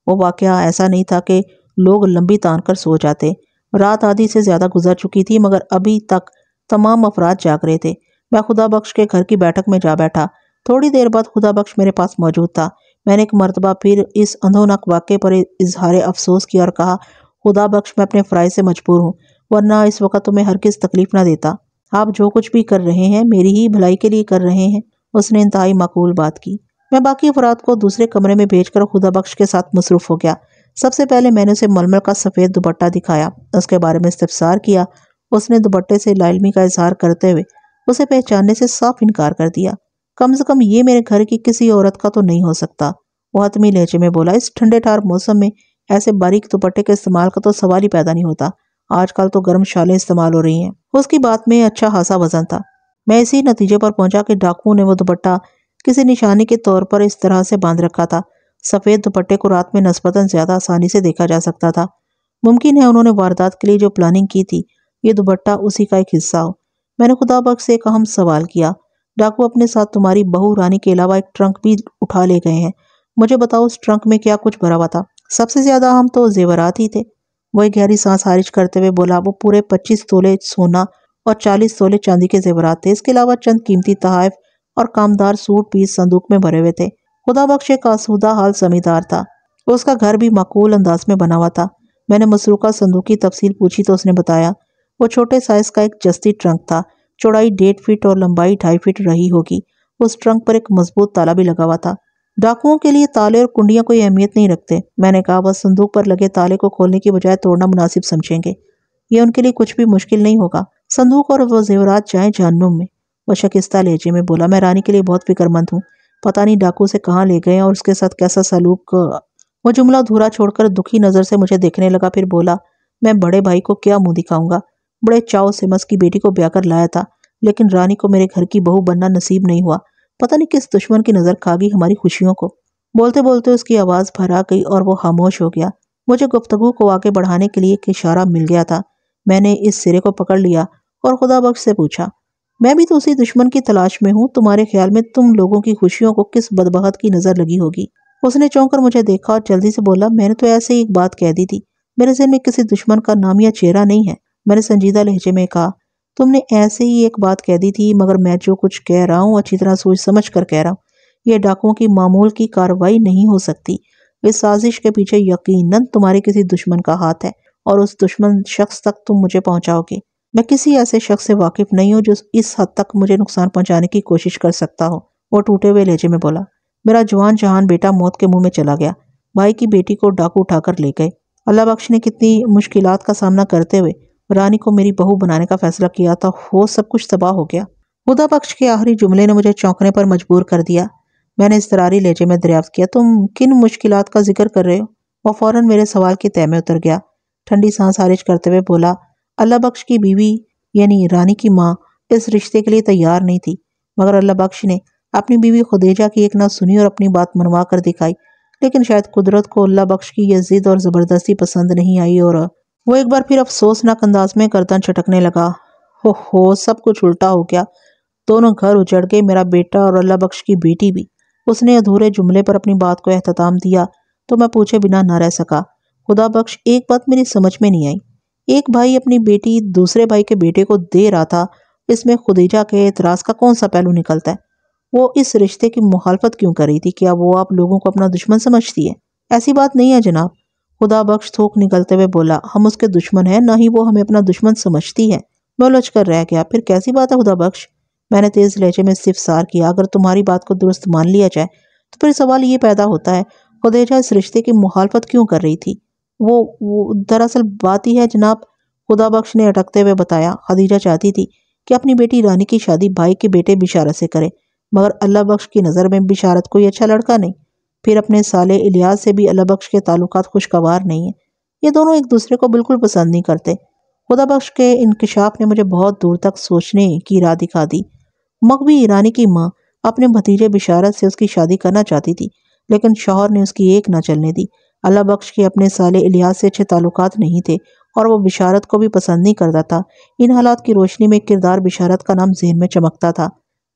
वो वाकया ऐसा नहीं था कि लोग लंबी तान कर सो जाते। रात आधी से ज़्यादा गुजर चुकी थी, मगर अभी तक तमाम अफराद जाग रहे थे। मैं खुदाबख्श के घर की बैठक में जा बैठा। थोड़ी देर बाद खुदाबख्श मेरे पास मौजूद था। मैंने एक मरतबा फिर इस अंधोनाक वाक़े पर इजहार अफसोस किया और कहा, खुदाबख्श मैं अपने फ़राइज़ से मजबूर हूँ, वरना इस वक्त तुम्हें हरगिज़ तकलीफ़ ना देता। आप जो कुछ भी कर रहे हैं मेरी ही भलाई के लिए कर रहे हैं। उसने इंतहाई माकूल बात की। मैं बाकी अफराद को दूसरे कमरे में भेजकर खुदाबख्श के साथ मसरूफ़ हो गया। सबसे पहले मैंने उसे मलमल का सफ़ेद दुपट्टा दिखाया, उसके बारे में इस्तफसार किया। उसने दुपट्टे से लाइलमी का इजहार करते हुए उसे पहचानने से साफ इनकार कर दिया। कम से कम ये मेरे घर की किसी औरत का तो नहीं हो सकता, वो हतमी लहजे में बोला। इस ठंडे ठार मौसम में ऐसे बारीक दुपट्टे के इस्तेमाल का तो सवाल ही पैदा नहीं होता। आजकल तो गर्म शालें इस्तेमाल हो रही हैं। उसकी बात में अच्छा खासा वजन था। मैं इसी नतीजे पर पहुंचा कि डाकुओं ने वो दुपट्टा किसी निशानी के तौर पर इस तरह से बांध रखा था। सफ़ेद दुपट्टे को रात में नस्बतन ज़्यादा आसानी से देखा जा सकता था। मुमकिन है उन्होंने वारदात के लिए जो प्लानिंग की थी, ये दुपट्टा उसी का एक हिस्सा हो। मैंने खुदाबख्श से एक अहम सवाल किया, डाकू अपने साथ तुम्हारी बहू रानी के अलावा एक ट्रंक भी उठा ले गए हैं, मुझे बताओ उस ट्रंक में क्या कुछ भरा हुआ था? सबसे ज़्यादा हम तो जेवरात ही थे, वही गहरी सांस खारिज करते हुए बोला। वो पूरे 25 तोले सोना और 40 तोले चांदी के जेवरात थे। इसके अलावा चंद कीमती तोहफे और कामदार सूट पीस संदूक में भरे हुए थे। खुदाबख्श एक आसूदा हाल जमींदार था। उसका घर भी माकूल अंदाज में बना हुआ था। मैंने मसरूका संदूक की तफसील पूछी तो उसने बताया वो छोटे साइज का एक जस्ती ट्रंक था। चौड़ाई 1.5 फीट और लंबाई 2.5 फीट रही होगी। उस ट्रंक पर एक मजबूत ताला भी लगा हुआ था। डाकुओं के लिए ताले और कुंडियाँ कोई अहमियत नहीं रखते। मैंने कहा बस संदूक पर लगे ताले को खोलने की बजाय तोड़ना मुनासिब समझेंगे। यह उनके लिए कुछ भी मुश्किल नहीं होगा। संदूक और वो जेवरात जाएं जहन्नुम में। वह शकिस्ता लहजे में बोला, मैं रानी के लिए बहुत फिक्रमंद हूँ। पता नहीं डाकू से कहाँ ले गए और उसके साथ कैसा सलूक। वो जुमला अधूरा छोड़कर दुखी नज़र से मुझे देखने लगा। फिर बोला, मैं बड़े भाई को क्या मुँह दिखाऊंगा। बड़े चाव से मस की बेटी को ब्याह कर लाया था, लेकिन रानी को मेरे घर की बहू बनना नसीब नहीं हुआ। पता नहीं किस दुश्मन की नज़र खा गई हमारी खुशियों को। बोलते बोलते उसकी आवाज़ भरा गई और वो खामोश हो गया। मुझे गुफ्तगू को आगे बढ़ाने के लिए एक इशारा मिल गया था। मैंने इस सिरे को पकड़ लिया और खुदाबख्श से पूछा, मैं भी तो उसी दुश्मन की तलाश में हूँ। तुम्हारे ख्याल में तुम लोगों की खुशियों को किस बदबख्त की नज़र लगी होगी। उसने चौंक कर मुझे देखा और जल्दी से बोला, मैंने तो ऐसे ही एक बात कह दी थी। मेरे जहन में किसी दुश्मन का नाम या चेहरा नहीं है। मैंने संजीदा लहजे में कहा, तुमने ऐसे ही एक बात कह दी थी, मगर मैं जो कुछ कह रहा हूँ अच्छी तरह सोच समझ कर कह रहा हूँ। यह डाकुओं की मामूल की कार्रवाई नहीं हो सकती। इस साजिश के पीछे यकीनन तुम्हारे किसी दुश्मन का हाथ है और उस दुश्मन शख्स तक तुम मुझे पहुँचाओगे। मैं किसी ऐसे शख्स से वाकिफ नहीं हूँ जो इस हद तक मुझे नुकसान पहुँचाने की कोशिश कर सकता हो। वो टूटे हुए लहजे में बोला, मेरा जवान जहान बेटा मौत के मुँह में चला गया। भाई की बेटी को डाकू उठाकर ले गए। अल्लाह बख्श ने कितनी मुश्किलात का सामना करते हुए रानी को मेरी बहू बनाने का फैसला किया था। हो सब कुछ तबाह हो गया। खुदाबख्श के आखिरी जुमले ने मुझे चौंकने पर मजबूर कर दिया। मैंने इसतरारी लहजे में दरियाफ्त किया, तुम किन मुश्किलात का जिक्र कर रहे हो। वह फौरन मेरे सवाल के तय में उतर गया। ठंडी सांस खारिज करते हुए बोला, अल्लाह बख्श की बीवी यानी रानी की माँ इस रिश्ते के लिए तैयार नहीं थी, मगर अल्लाह बख्श ने अपनी बीवी खुदीजा की एक ना सुनी और अपनी बात मनवा कर दिखाई। लेकिन शायद कुदरत को अल्लाह बख्श की यह जिद और ज़बरदस्ती पसंद नहीं आई और वो एक बार फिर अफसोसनाक अंदाज में गर्दन छटकने लगा। हो सब कुछ उल्टा हो गया। दोनों घर उजड़ गए, मेरा बेटा और अल्लाह बख्श की बेटी भी। उसने अधूरे जुमले पर अपनी बात को एहतमाम दिया तो मैं पूछे बिना ना रह सका। खुदाबख्श, एक बात मेरी समझ में नहीं आई। एक भाई अपनी बेटी दूसरे भाई के बेटे को दे रहा था, इसमें खुदीजा के एतराज़ का कौन सा पहलू निकलता है। वो इस रिश्ते की मुखालफत क्यों कर रही थी। क्या वो आप लोगों को अपना दुश्मन समझती है। ऐसी बात नहीं है जनाब, खुदाबख्श थूक निकलते हुए बोला, हम उसके दुश्मन हैं, ना ही वो हमें अपना दुश्मन समझती है। मैं उलझ कर रह गया। फिर कैसी बात है खुदाबख्श, मैंने तेज़ लहजे में सिफसार किया। अगर तुम्हारी बात को दुरुस्त मान लिया जाए तो फिर सवाल ये पैदा होता है, खुदीजा इस रिश्ते की मुखालफत क्यों कर रही थी। वो दरअसल बात ही है जनाब, खुदाबख्श ने अटकते हुए बताया। खदीजा चाहती थी कि अपनी बेटी रानी की शादी भाई के बेटे बिशारत से करे, मगर अल्लाह बख्श की नज़र में बिशारत कोई अच्छा लड़का नहीं। फिर अपने साले इलियास से भी अल्लाह बख्श के ताल्लुकात खुशगवार नहीं हैं। ये दोनों एक दूसरे को बिल्कुल पसंद नहीं करते। खुदाबख्श के इंकशाफ ने मुझे बहुत दूर तक सोचने की राह दिखा दी। मगवी ईरानी की माँ अपने भतीजे बिशारत से उसकी शादी करना चाहती थी, लेकिन शौहर ने उसकी एक ना चलने दी। अल्लाह बख्श के अपने साले इलियास से अच्छे ताल्लुकात नहीं थे और वो बिशारत को भी पसंद नहीं करता था। इन हालात की रोशनी में किरदार बिशारत का नाम जहन में चमकता था।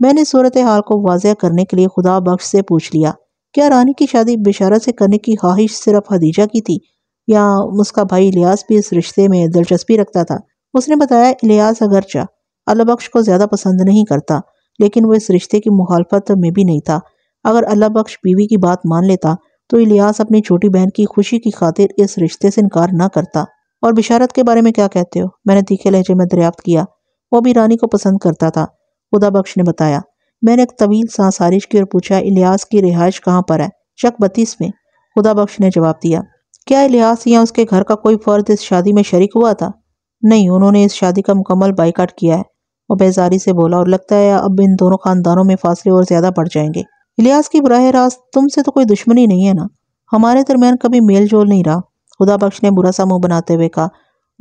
मैंने सूरत हाल को वाजह करने के लिए खुदाबख्श से पूछ लिया, क्या रानी की शादी बिशारत से करने की ख्वाहिश सिर्फ खदीजा की थी या उसका भाई इलियास भी इस रिश्ते में दिलचस्पी रखता था। उसने बताया, इलियास अगरचा अल्लाह बख्श को ज़्यादा पसंद नहीं करता, लेकिन वो इस रिश्ते की मुखालफत में भी नहीं था। अगर अल्लाह बख्श बीवी की बात मान लेता तो इलियास अपनी छोटी बहन की खुशी की खातिर इस रिश्ते से इनकार ना करता। और बिशारत के बारे में क्या कहते हो, मैंने तीखे लहजे में दरियाफ्त किया। वो भी रानी को पसंद करता था, खुदाबख्श ने बताया। मैंने एक तवील सांस खारिज की और पूछा, इलियास की रिहाइश कहाँ पर है। चक 32 में, खुदाबख्श ने जवाब दिया। क्या इलियास या उसके घर का कोई फर्द इस शादी में शरीक हुआ था। नहीं, उन्होंने इस शादी का मुकम्मल बाइकाट किया है, और बेजारी से बोला, और लगता है अब इन दोनों खानदानों में फासले और ज़्यादा बढ़ जाएंगे। इलियास की बराह रास्त तुमसे तो कोई दुश्मनी नहीं है ना। हमारे दरमियान कभी मेल जोल नहीं रहा, खुदाबख्श ने बुरा सा मुँह बनाते हुए कहा।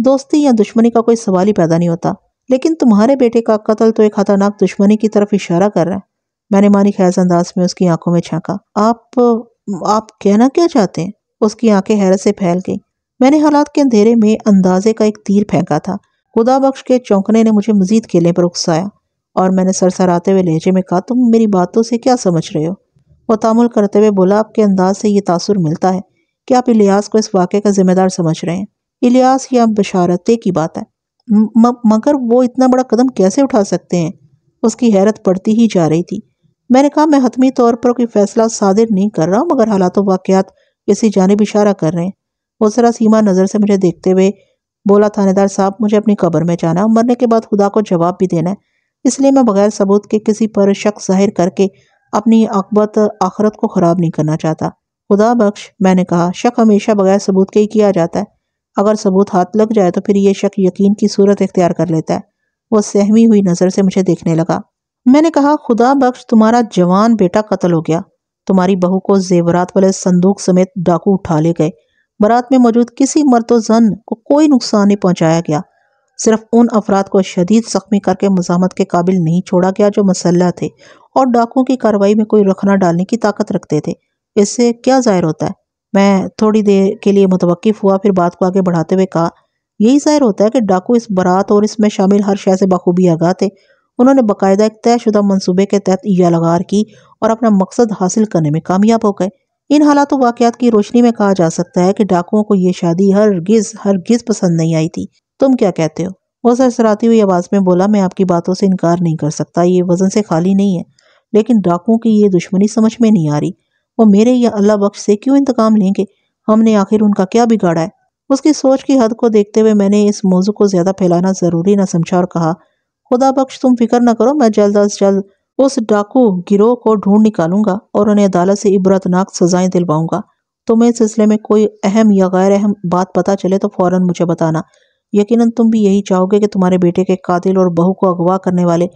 दोस्ती या दुश्मनी का कोई सवाल ही पैदा नहीं होता, लेकिन तुम्हारे बेटे का कत्ल तो एक खतरनाक दुश्मनी की तरफ इशारा कर रहा है। मैंने मानी खैज अंदाज में उसकी आंखों में झांका। आप कहना क्या चाहते हैं। उसकी आंखें हैरत से फैल गईं। मैंने हालात के अंधेरे में अंदाजे का एक तीर फेंका था। खुदाबख्श के चौंकने ने मुझे मजीद खेलने पर उकसाया और मैंने सरसराते हुए लहजे में कहा, तुम मेरी बातों से क्या समझ रहे हो। वो तामुल करते हुए बोला, आपके अंदाज से ये तासुर मिलता है कि आप इलियास को इस वाक़े का जिम्मेदार समझ रहे हैं। इलियास या बिशारत की बात है, मगर वो इतना बड़ा कदम कैसे उठा सकते हैं, उसकी हैरत पड़ती ही जा रही थी। मैंने कहा मैं हतमी तौर पर कोई फैसला सादिर नहीं कर रहा हूँ, मगर हालात व वाक़यात इसी जानिब इशारा कर रहे हैं। वो जरा सीमा नज़र से मुझे देखते हुए बोला, थानेदार साहब मुझे अपनी कब्र में जाना है, मरने के बाद खुदा को जवाब भी देना है, इसलिए मैं बगैर सबूत के किसी पर शक जाहिर करके अपनी अकबत आखरत को ख़राब नहीं करना चाहता। खुदा बख्श, मैंने कहा, शक हमेशा बगैर सबूत के ही किया जाता है, अगर सबूत हाथ लग जाए तो फिर यह शक यकीन की सूरत इख्तियार कर लेता है। वो सहमी हुई नज़र से मुझे देखने लगा। मैंने कहा, खुदा बख्श तुम्हारा जवान बेटा कत्ल हो गया, तुम्हारी बहू को जेवरात वाले संदूक समेत डाकू उठा ले गए, बारात में मौजूद किसी मर्द व जन को कोई नुकसान नहीं पहुंचाया गया, सिर्फ उन अफराद को शदीद जख्मी करके मज़ाहमत के काबिल नहीं छोड़ा गया जो मसल्ला थे और डाकुओं की कार्रवाई में कोई रखना डालने की ताकत रखते थे। इससे क्या जाहिर होता है? मैं थोड़ी देर के लिए मुतवक्किफ हुआ, फिर बात को आगे बढ़ाते हुए कहा, यही जाहिर होता है कि डाकू इस बारात और इसमें शामिल हर शय से बखूबी आगाह थे। उन्होंने बाकायदा एक तयशुदा मंसूबे के तहत यलगार की और अपना मकसद हासिल करने में कामयाब हो गए। इन हालात वाक़यात की रोशनी में कहा जा सकता है कि डाकुओं को ये शादी हरगिज़ पसंद नहीं आई थी। तुम क्या कहते हो? वो सरसराती हुई आवाज़ में बोला, मैं आपकी बातों से इनकार नहीं कर सकता, ये वज़न से खाली नहीं है, लेकिन डाकुओं की ये दुश्मनी समझ में नहीं आ रही। वो मेरे या अल्लाह बख्श से क्यों इंतकाम लेंगे? हमने आखिर उनका क्या बिगाड़ा है? उसकी सोच की हद को देखते हुए मैंने इस मौजू को ज़्यादा फैलाना ज़रूरी न समझा और कहा, खुदा बख्श तुम फिक्र न करो, मैं जल्द अज जल्द उस डाकू गिरोह को ढूंढ निकालूंगा और उन्हें अदालत से इबरतनाक सजाएं दिलवाऊंगा। तुम्हें इस सिलसिले में कोई अहम या गैर अहम बात पता चले तो फौरन मुझे बताना। यकीनन तुम भी यही चाहोगे कि तुम्हारे बेटे के कातिल और बहू को अगवा करने वाले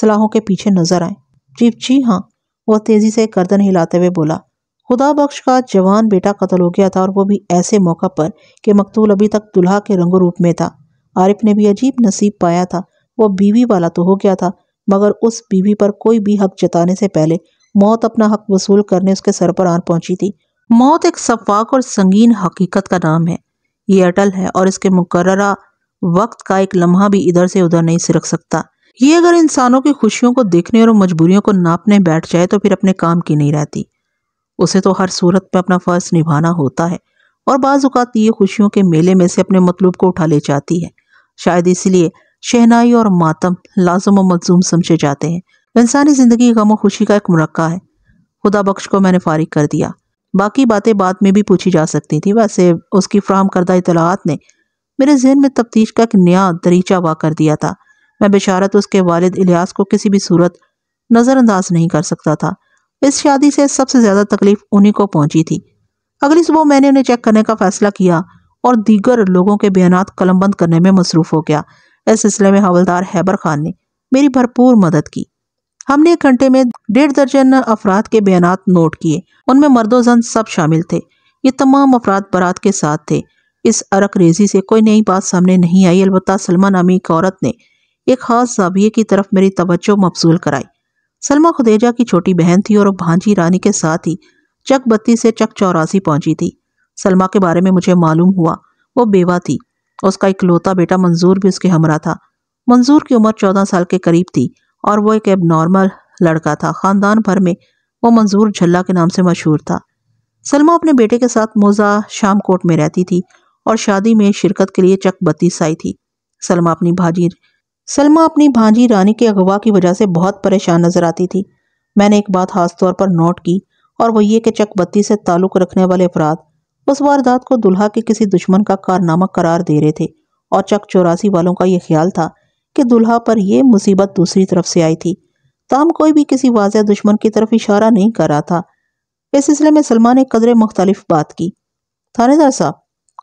सलाहों के पीछे नजर आए। जी हाँ, वह तेजी से गर्दन हिलाते हुए बोला। खुदा बख्श का जवान बेटा कत्ल हो गया था और वो भी ऐसे मौका पर कि मकतूल अभी तक दुल्हा के रंगो रूप में था। आरिफ ने भी अजीब नसीब पाया था, वो बीवी वाला तो हो गया था मगर उस बीवी पर कोई भी हक जताने से पहले मौत अपना हक वसूल करने उसके सर पर आन पहुंची थी। मौत एक सफाक और संगीन हकीकत का नाम है, ये अटल है और इसके मुकर्ररा वक्त का एक लम्हा भी इधर से उधर नहीं सिरक सकता। ये अगर इंसानों की खुशियों को देखने और मजबूरियों को नापने बैठ जाए तो फिर अपने काम की नहीं रहती। उसे तो हर सूरत में अपना फ़र्ज निभाना होता है और बाज़ औक़ात ये खुशियों के मेले में से अपने मतलूब को उठा ले जाती है। शायद इसलिए शहनाई और मातम लाजम और मलजूम समझे जाते हैं। इंसानी ज़िंदगी गम और खुशी का एक मुरक्का है। खुदा बख्श को मैंने फारिग कर दिया, बाकी बातें बाद में भी पूछी जा सकती थी। वैसे उसकी फ्राहम करदा इतलाआत ने मेरे जहन में तफ्तीश का एक नया दरीचा वा कर दिया था। मैं बिशारत उसके वालिद इलियास को किसी भी सूरत नज़रअंदाज नहीं कर सकता था। इस शादी से सबसे ज़्यादा तकलीफ उन्हीं को पहुंची थी। अगली सुबह मैंने उन्हें चेक करने का फैसला किया और दीगर लोगों के बयानात कलमबंद करने में मसरूफ़ हो गया। इस सिलसिले में हवलदार खैबर खान ने मेरी भरपूर मदद की। हमने एक घंटे में 1.5 दर्जन अफराद के बयानात नोट किए, उनमें मर्दो जन सब शामिल थे। ये तमाम अफराद बारात के साथ थे। इस अरक रेजी से कोई नई बात सामने नहीं आई, अलबत्ता सलमा नामी एक औरत ने एक ख़ास जाविये की तरफ मेरी तवज्जो मबसूल कराई। सलमा खुदेजा की छोटी बहन थी और भांजी रानी के साथ ही चक बत्ती से चक 84 पहुंची थी। सलमा के बारे में मुझे मालूम हुआ वो बेवा थी। उसका इकलौता बेटा मंजूर भी उसके हमरा था। मंजूर की उम्र 14 साल के करीब थी और वो एक एबनॉर्मल लड़का था। ख़ानदान भर में वो मंजूर झल्ला के नाम से मशहूर था। सलमा अपने बेटे के साथ मौज़ा शाम कोट में रहती थी और शादी में शिरकत के लिए चक 32 आई थी। सलमा अपनी भांजी रानी के अगवा की वजह से बहुत परेशान नजर आती थी। मैंने एक बात खास तौर पर नोट की और वो ये कि चक 32 से ताल्लुक़ रखने वाले अफराद उस वारदात को दुल्हा के किसी दुश्मन का कारनामा करार दे रहे थे और चक 84 वालों का ये ख्याल था कि दुल्हा पर यह मुसीबत दूसरी तरफ से आई थी। ताम कोई भी किसी वाज़ह दुश्मन की तरफ इशारा नहीं कर रहा था। इस सिलसिले में सलमान ने कदरे मुख्तलिफ बात की। थानेदार साहब,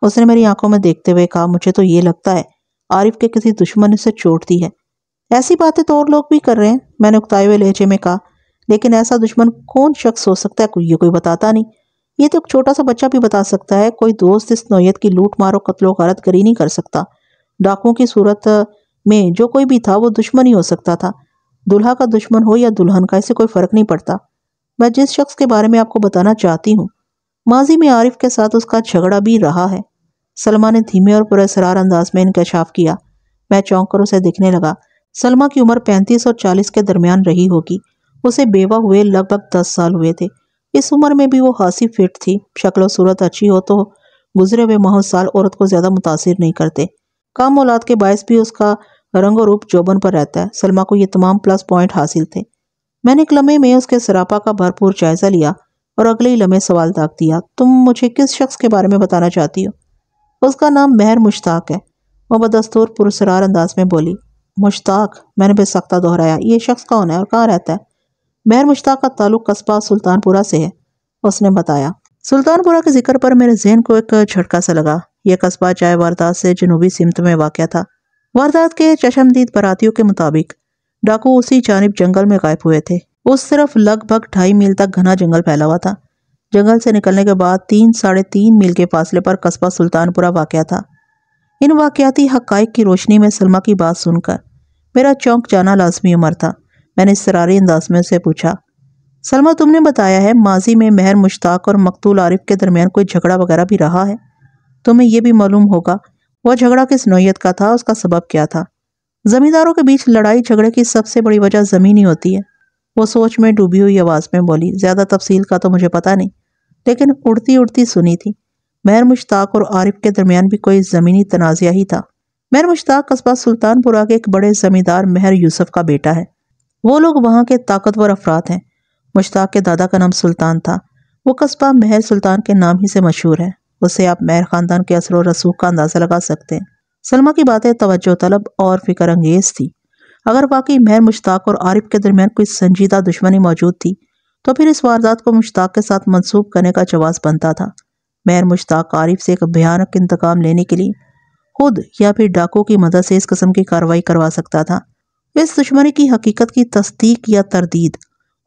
उसने मेरी आंखों में देखते हुए कहा, मुझे तो ये लगता है आरिफ के किसी दुश्मन ने उसे चोट दी है। ऐसी बातें तो और लोग भी कर रहे हैं, मैंने उकताए हुए लहजे में कहा, लेकिन ऐसा दुश्मन कौन शख्स हो सकता है? कोई बताता नहीं। ये तो एक छोटा सा बच्चा भी बता सकता है। कोई दोस्त इस नौयत की लूट मारो कत्लो गारत करी नहीं कर सकता। डाकुओं की सूरत में जो कोई भी था वो दुश्मन ही हो सकता था। दुल्हा का दुश्मन हो या दुल्हन का, इससे कोई फ़र्क नहीं पड़ता। मैं जिस शख्स के बारे में आपको बताना चाहती हूँ, माजी में आरिफ के साथ उसका झगड़ा भी रहा है। सलमा ने धीमे और पुरअसरार अंदाज में इंकशाफ किया। मैं चौंक कर उसे देखने लगा। सलमा की उम्र 35 और 40 के दरमियान रही होगी। उसे बेवा हुए लगभग 10 साल हुए थे। इस उम्र में भी वो खासी फिट थी। शक्ल और सूरत अच्छी हो तो गुजरे हुए माहौल साल औरत को ज़्यादा मुतासिर नहीं करते। कम औलाद के बायस भी उसका रंग और रूप जोबन पर रहता है। सलमा को ये तमाम प्लस पॉइंट हासिल थे। मैंने एक लम्हे में उसके सरापा का भरपूर जायजा लिया और अगले ही लम्हे सवाल दाग दिया, तुम मुझे किस शख्स के बारे में बताना चाहती हो? उसका नाम मेहर मुश्ताक है, वह बदस्तूर पुरसरार अंदाज में बोली। मुश्ताक? मैंने बेसख्ता दोहराया। ये शख्स कौन है और कहाँ रहता है? मेहर मुश्ताक का ताल्लुक कस्बा सुल्तानपुरा से है, उसने बताया। सुल्तानपुरा के जिक्र पर मेरे जहन को एक झटका सा लगा। यह कस्बा चाय वारदात से जनूबी सिमत में वाक़ था। वारदात के चशमदीद बरातियों के मुताबिक डाकू उसी जानिब जंगल में गायब हुए थे। उस तरफ लगभग 2.5 मील तक घना जंगल फैला हुआ था। जंगल से निकलने के बाद 3-3.5 मील के फासले पर कस्बा सुल्तानपुरा वाक़ था। इन वाक़याती हक़ाइक़ की रोशनी में सलमा की बात सुनकर मेरा चौंक जाना लाजमी उमर था। मैंने इसरारी अंदाज में से पूछा, सलमा तुमने बताया है माजी में मेहर मुश्ताक और मकतूल आरिफ के दरमियान कोई झगड़ा वगैरह भी रहा है। तुम्हें यह भी मालूम होगा वह झगड़ा किस नौयत का था, उसका सबब क्या था। ज़मींदारों के बीच लड़ाई झगड़े की सबसे बड़ी वजह ज़मीन ही होती है, वो सोच में डूबी हुई आवाज़ में बोली। ज़्यादा तफसील का तो मुझे पता नहीं, लेकिन उड़ती उड़ती सुनी थी मेहर मुश्ताक और आरिफ के दरमियान भी कोई ज़मीनी तनाज़ा ही था। मेहर मुश्ताक कस्बा सुल्तानपुरा के एक बड़े ज़मींदार मेहर यूसुफ का बेटा है। वो लोग वहाँ के ताकतवर अफराद हैं। मुश्ताक के दादा का नाम सुल्तान था। वो कस्बा मेहर सुल्तान के नाम ही से मशहूर है। उससे आप मेहर ख़ानदान के असर और रसूख का अंदाज़ा लगा सकते हैं। सलमा की बातें तवज्जो तलब और फ़िक्र अंगेज़ थी। अगर वाकई मेहर मुश्ताक और आरिफ के दरमियान कोई संजीदा दुश्मनी मौजूद थी तो फिर इस वारदात को मुश्ताक के साथ मनसूब करने का जवाज़ बनता था। मेहर मुश्ताक आरिफ से एक भयानक इंतकाम लेने के लिए खुद या फिर डाकू की मदद से इस किस्म की कार्रवाई करवा सकता था। इस दुश्मनी की हकीकत की तस्दीक या तरदीद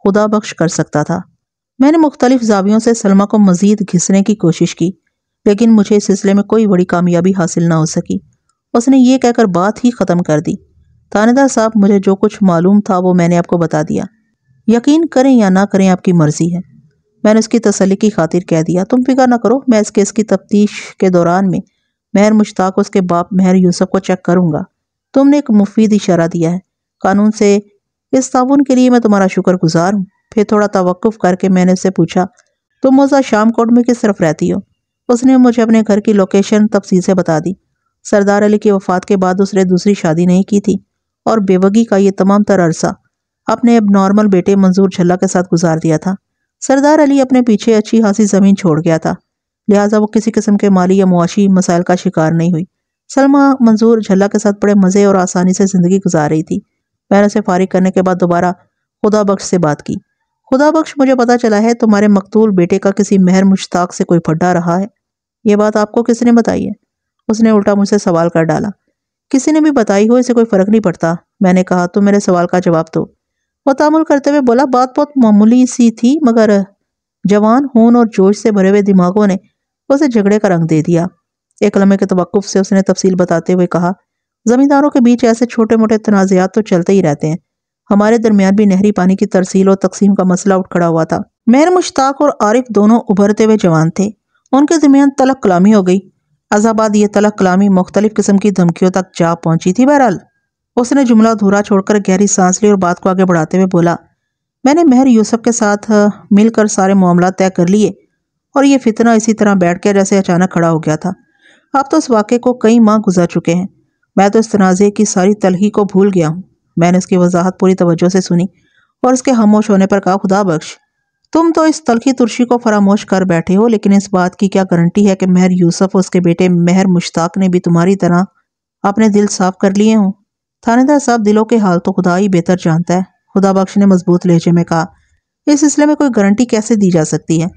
खुदाबख्श कर सकता था। मैंने मुख्तलिफ ज़ावियों से सलमा को मज़ीद घिसने की कोशिश की, लेकिन मुझे इस सिलसिले में कोई बड़ी कामयाबी हासिल ना हो सकी। उसने ये कहकर बात ही ख़त्म कर दी, थानेदार साहब मुझे जो कुछ मालूम था वो मैंने आपको बता दिया, यकीन करें या ना करें आपकी मर्ज़ी है। मैंने उसकी तसल्ली की खातिर कह दिया, तुम फिक्र ना करो, मैं इस केस की तफ्तीश के दौरान में मेहर मुश्ताक उसके बाप मेहर यूसुफ को चेक करूँगा। तुमने एक मुफीद इशारा दिया है, कानून से इस ताउन के लिए मैं तुम्हारा शुक्रगुजार हूँ। फिर थोड़ा तवक्कुफ़ करके मैंने उससे पूछा, तुम मोज़ा शाम कोट में किस तरफ रहती हो? उसने मुझे अपने घर की लोकेशन तफसील से बता दी। सरदार अली की वफ़ात के बाद उसने दूसरी शादी नहीं की थी और बेवगी का ये तमाम तर अरसा अपने अब नॉर्मल बेटे मंजूर झल्ला के साथ गुजार दिया था। सरदार अली अपने पीछे अच्छी खासी ज़मीन छोड़ गया था, लिहाजा वो किसी किस्म के माली या मुआशी मसाइल का शिकार नहीं हुई। सलमा मंजूर झल्ला के साथ बड़े मज़े और आसानी से ज़िंदगी गुजार रही थी। मैंने उसे फारिग करने के बाद दोबारा खुदाबख्श से बात की। खुदाबख्श, मुझे पता चला है तुम्हारे मकतूल बेटे का किसी मेहर मुश्ताक से कोई फड्डा रहा है। यह बात आपको किसने बताई है? उसने उल्टा मुझसे सवाल कर डाला। किसी ने भी बताई हो, इसे कोई फ़र्क नहीं पड़ता, मैंने कहा। तुम मेरे सवाल का जवाब दो। वह तामुल करते हुए बोला, बात बहुत मामूली सी थी, मगर जवान खून और जोश से भरे हुए दिमागों ने उसे झगड़े का रंग दे दिया। एक लम्हे के तवक्कुफ़ से उसने तफसील बताते हुए कहा, ज़मींदारों के बीच ऐसे छोटे मोटे तनाज़ात तो चलते ही रहते हैं। हमारे दरमियान भी नहरी पानी की तरसील और तकसीम का मसला उठ खड़ा हुआ था। मेहर मुश्ताक और आरिफ दोनों उभरते हुए जवान थे, उनके दरमियान तलक कलामी हो गई। अजाबाद ये तलक कलामी मुख्तलिफ किस्म की धमकियों तक जा पहुँची थी। बहरहाल उसने जुमला अधूरा छोड़कर गहरी सांस ली और बात को आगे बढ़ाते हुए बोला, मैंने मेहर यूसुफ के साथ मिलकर सारे मामला तय कर लिए और ये फितना इसी तरह बैठ के जैसे अचानक खड़ा हो गया था। अब तो इस वाक़े को कई माह गुजर चुके हैं, मैं तो इस तनाज़े की सारी तलही को भूल गया हूँ। मैंने उसकी वजाहत पूरी तवज्जो से सुनी और उसके खामोश होने पर कहा, खुदाबख्श तुम तो इस तलखी तुर्शी को फरामोश कर बैठे हो, लेकिन इस बात की क्या गारंटी है कि मेहर यूसुफ उसके बेटे मेहर मुश्ताक ने भी तुम्हारी तरह अपने दिल साफ कर लिए हों? थानेदार साहब, दिलों के हाल तो खुदा ही बेहतर जानता है, खुदाबख्श ने मजबूत लहजे में कहा। इस सिलसिले में कोई गारंटी कैसे दी जा सकती है?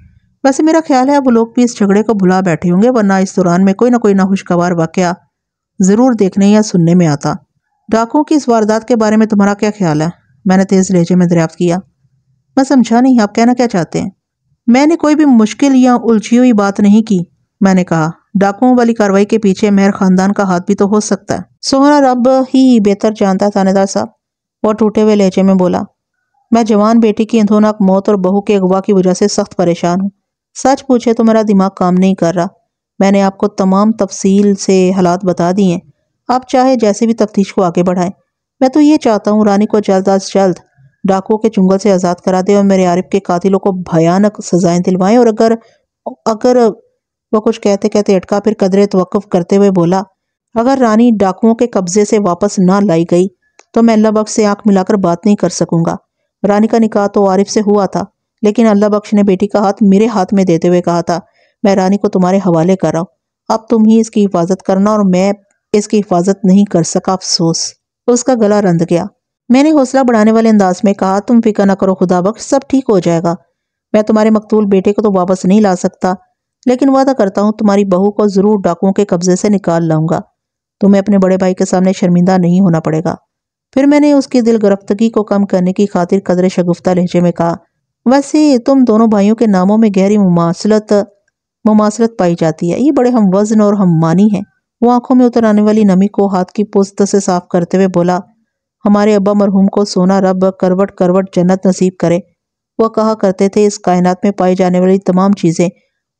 वैसे मेरा ख्याल है वो लोग भी इस झगड़े को भुला बैठे होंगे, वरना इस दौरान में कोई ना खुशगवार वाक़या ज़रूर देखने या सुनने में आता। डाकुओं की इस वारदात के बारे में तुम्हारा क्या ख्याल है? मैंने तेज़ लहजे में दरियाफ्त किया। मैं समझा नहीं, आप कहना क्या चाहते हैं? मैंने कोई भी मुश्किल या उलझी हुई बात नहीं की, मैंने कहा। डाकुओं वाली कार्रवाई के पीछे मेहर ख़ानदान का हाथ भी तो हो सकता है। सोहरा रब ही बेहतर जानता है थानेदार साहब, वह टूटे हुए लहजे में बोला। मैं जवान बेटी की इंधोनाक मौत और बहू के अगवा की वजह से सख्त परेशान हूँ। सच पूछे तो मेरा दिमाग काम नहीं कर रहा। मैंने आपको तमाम तफसील से हालात बता दिए हैं, आप चाहे जैसे भी तफ्तीश को आगे बढ़ाएं। मैं तो ये चाहता हूँ रानी को जल्द अज जल्द डाकुओं के चुंगल से आज़ाद करा दे और मेरे आरिफ के कातिलों को भयानक सजाएं दिलवाएं। और अगर वो कुछ कहते कहते अटका, फिर कदरे तवक्कुफ़ करते हुए बोला, अगर रानी डाकुओं के कब्जे से वापस ना लाई गई तो मैं अल्लाह बख्श से आंख मिलाकर बात नहीं कर सकूंगा। रानी का निकाह तो आरिफ से हुआ था, लेकिन अल्लाह बख्श ने बेटी का हाथ मेरे हाथ में देते हुए कहा था मैं रानी को तुम्हारे हवाले कर रहा हूँ, अब तुम ही इसकी हिफाजत करना, और मैं इसकी हिफाजत नहीं कर सका, अफसोस। उसका गला रंध गया। मैंने हौसला बढ़ाने वाले अंदाज में कहा, तुम फिक्र न करो खुदाबख्श, सब ठीक हो जाएगा। मैं तुम्हारे मकतूल बेटे को तो वापस नहीं ला सकता, लेकिन वादा करता हूँ तुम्हारी बहू को जरूर डाकुओं के कब्जे से निकाल लाऊंगा। तुम्हें अपने बड़े भाई के सामने शर्मिंदा नहीं होना पड़ेगा। फिर मैंने उसकी दिल गिरफ्तगी को कम करने की खातिर कदर शगुफ्ता लहजे में कहा, वैसे तुम दोनों भाइयों के नामों में गहरी मुमासलत पाई जाती है। ये बड़े हम वजन और हम मानी है। वो आंखों में उतर आने वाली नमी को हाथ की पुस्त से साफ करते हुए बोला, हमारे अब्बा मरहूम को सोना रब करवट करवट जन्नत नसीब करे। वह कहा करते थे, इस कायनात में पाई जाने वाली तमाम चीज़ें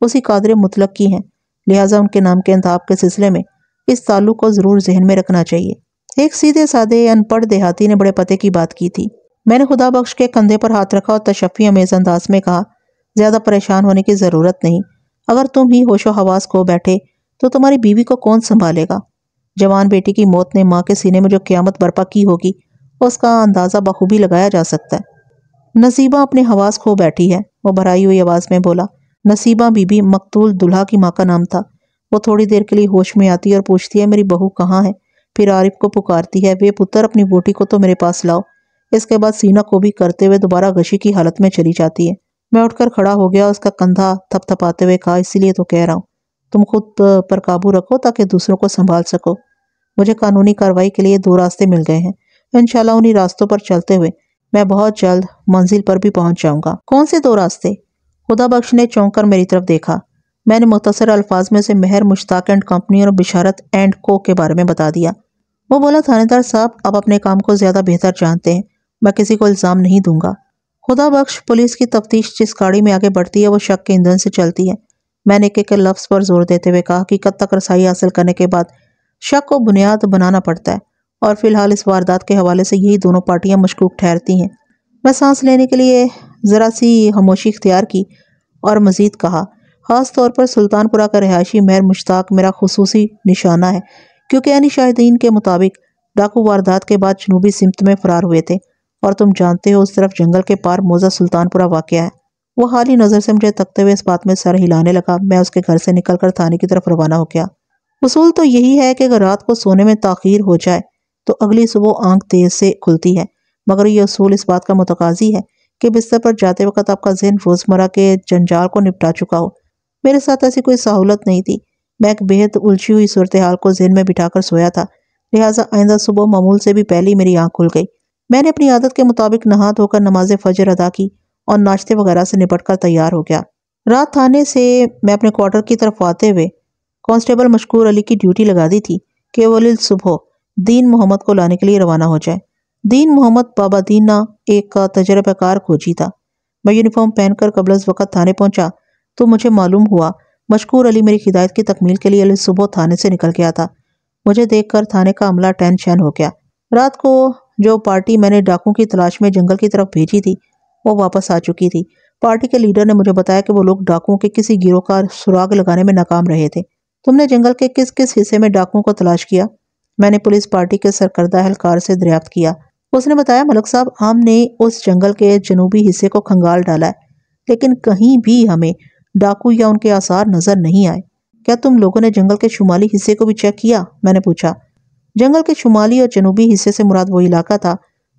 उसी कादर मुतलक की हैं, लिहाजा उनके नाम के इंतखाब के सिलसिले में इस ताल्लुक को ज़रूर जहन में रखना चाहिए। एक सीधे साधे अनपढ़ देहाती ने बड़े पते की बात की थी। मैंने खुदाबख्श के कंधे पर हाथ रखा और तशफ़ी अमेज़ अंदाज में कहा, ज़्यादा परेशान होने की ज़रूरत नहीं। अगर तुम ही होशो हवास खो बैठे तो तुम्हारी बीवी को कौन संभालेगा। जवान बेटी की मौत ने माँ के सीने में जो क़्यामत बर्पा की होगी उसका अंदाज़ा बखूबी लगाया जा सकता है। नसीबा अपने हवास खो बैठी है, वो भराई हुई आवाज़ में बोला। नसीबा बीबी मकतूल दुल्हा की माँ का नाम था। वो थोड़ी देर के लिए होश में आती है और पूछती है, मेरी बहू कहाँ है। फिर आरिफ को पुकारती है, वे पुत्र अपनी बोटी को तो मेरे पास लाओ। इसके बाद सीना को भी करते हुए दोबारा गशी की हालत में चली जाती है। मैं उठकर खड़ा हो गया, उसका कंधा थपथपाते हुए कहा, इसीलिए तो कह रहा हूँ तुम खुद पर काबू रखो ताकि दूसरों को संभाल सको। मुझे कानूनी कार्रवाई के लिए दो रास्ते मिल गए हैं, इंशाल्लाह उन्हीं रास्तों पर चलते हुए मैं बहुत जल्द मंजिल पर भी पहुंच जाऊंगा। कौन से दो रास्ते? खुदाबख्श ने चौंक कर मेरी तरफ देखा। मैंने मुख्तसर अल्फाज में उसे मेहर मुश्ताक एंड कंपनी और बिशारत एंड को के बारे में बता दिया। वो बोला, थानेदार साहब आप अपने काम को ज़्यादा बेहतर जानते हैं, मैं किसी को इल्ज़ाम नहीं दूंगा। खुदाबख्श पुलिस की तफ्तीश जिस गाड़ी में आगे बढ़ती है वो शक के ईंधन से चलती है। मैंने एक एक लफ्ज़ पर जोर देते हुए कहा, हकीकत तक रसाई हासिल करने के बाद शक को बुनियाद बनाना पड़ता है, और फिलहाल इस वारदात के हवाले से यही दोनों पार्टियां मशकूक ठहरती हैं। मैं सांस लेने के लिए ज़रा सी खामोशी इख्तियार की और मज़ीद कहा, ख़ास तौर पर सुल्तानपुरा का रिहायशी मेहर मुश्ताक मेरा खुसूसी निशाना है, क्योंकि यानी शाहिदीन के मुताबिक डाकू वारदात के बाद जनूबी सिमत में फ़रार हुए थे, और तुम जानते हो उस तरफ जंगल के पार मौज़ा सुल्तानपुरा वाक़िया है। वो हाली नज़र से मुझे तकते हुए इस बात में सर हिलाने लगा। मैं उसके घर से निकलकर थाने की तरफ रवाना हो गया। उसूल तो यही है कि अगर रात को सोने में ताख़ीर हो जाए तो अगली सुबह आंख तेज़ से खुलती है, मगर ये उसूल इस बात का मुतकाज़ी है कि बिस्तर पर जाते वक्त आपका जहन रोज़मर्रा के जंजाल को निपटा चुका हो। मेरे साथ ऐसी कोई सहूलत नहीं थी। मैं एक बेहद उलझी हुई सूरत हाल को जहन में बिठाकर सोया था, लिहाजा आइंदा सुबह मामूल से भी पहले मेरी आँख खुल गई। मैंने अपनी आदत के मुताबिक नहा धोकर नमाज फजर अदा की और नाश्ते वगैरह से निपट कर तैयार हो गया। रात थाने से मैं अपने क्वार्टर की तरफ आते हुए कांस्टेबल मशकूर अली की ड्यूटी लगा दी थी कि वो सुबह दीन मोहम्मद को लाने के लिए रवाना हो जाए। दीन मोहम्मद बाबा दीना एक तजर्बेकार खोजी था। मैं यूनिफॉर्म पहनकर कबल वक़्त थाने पहुंचा तो मुझे मालूम हुआ मशकूर अली मेरी हिदायत की तकमील के लिए सुबह थाने से निकल गया था। मुझे देखकर थाने का अमला टैन शैन हो गया। रात को जो पार्टी मैंने डाकू की तलाश में जंगल की तरफ भेजी थी वो वापस आ चुकी थी। पार्टी के लीडर ने मुझे बताया कि वो लोग डाकुओं के किसी गिरोह का सुराग लगाने में नाकाम रहे थे। तुमने जंगल के किस किस हिस्से में डाकुओं को तलाश किया? मैंने पुलिस पार्टी के सरकर्दा एहलकार से दरियाफ्त किया। उसने बताया, मलक साहब हमने उस जंगल के जनूबी हिस्से को खंगाल डाला है, लेकिन कहीं भी हमें डाकू या उनके आसार नजर नहीं आए। क्या तुम लोगों ने जंगल के शुमाली हिस्से को भी चेक किया? मैंने पूछा। जंगल के शुमाली और जनूबी हिस्से से मुराद वो इलाका था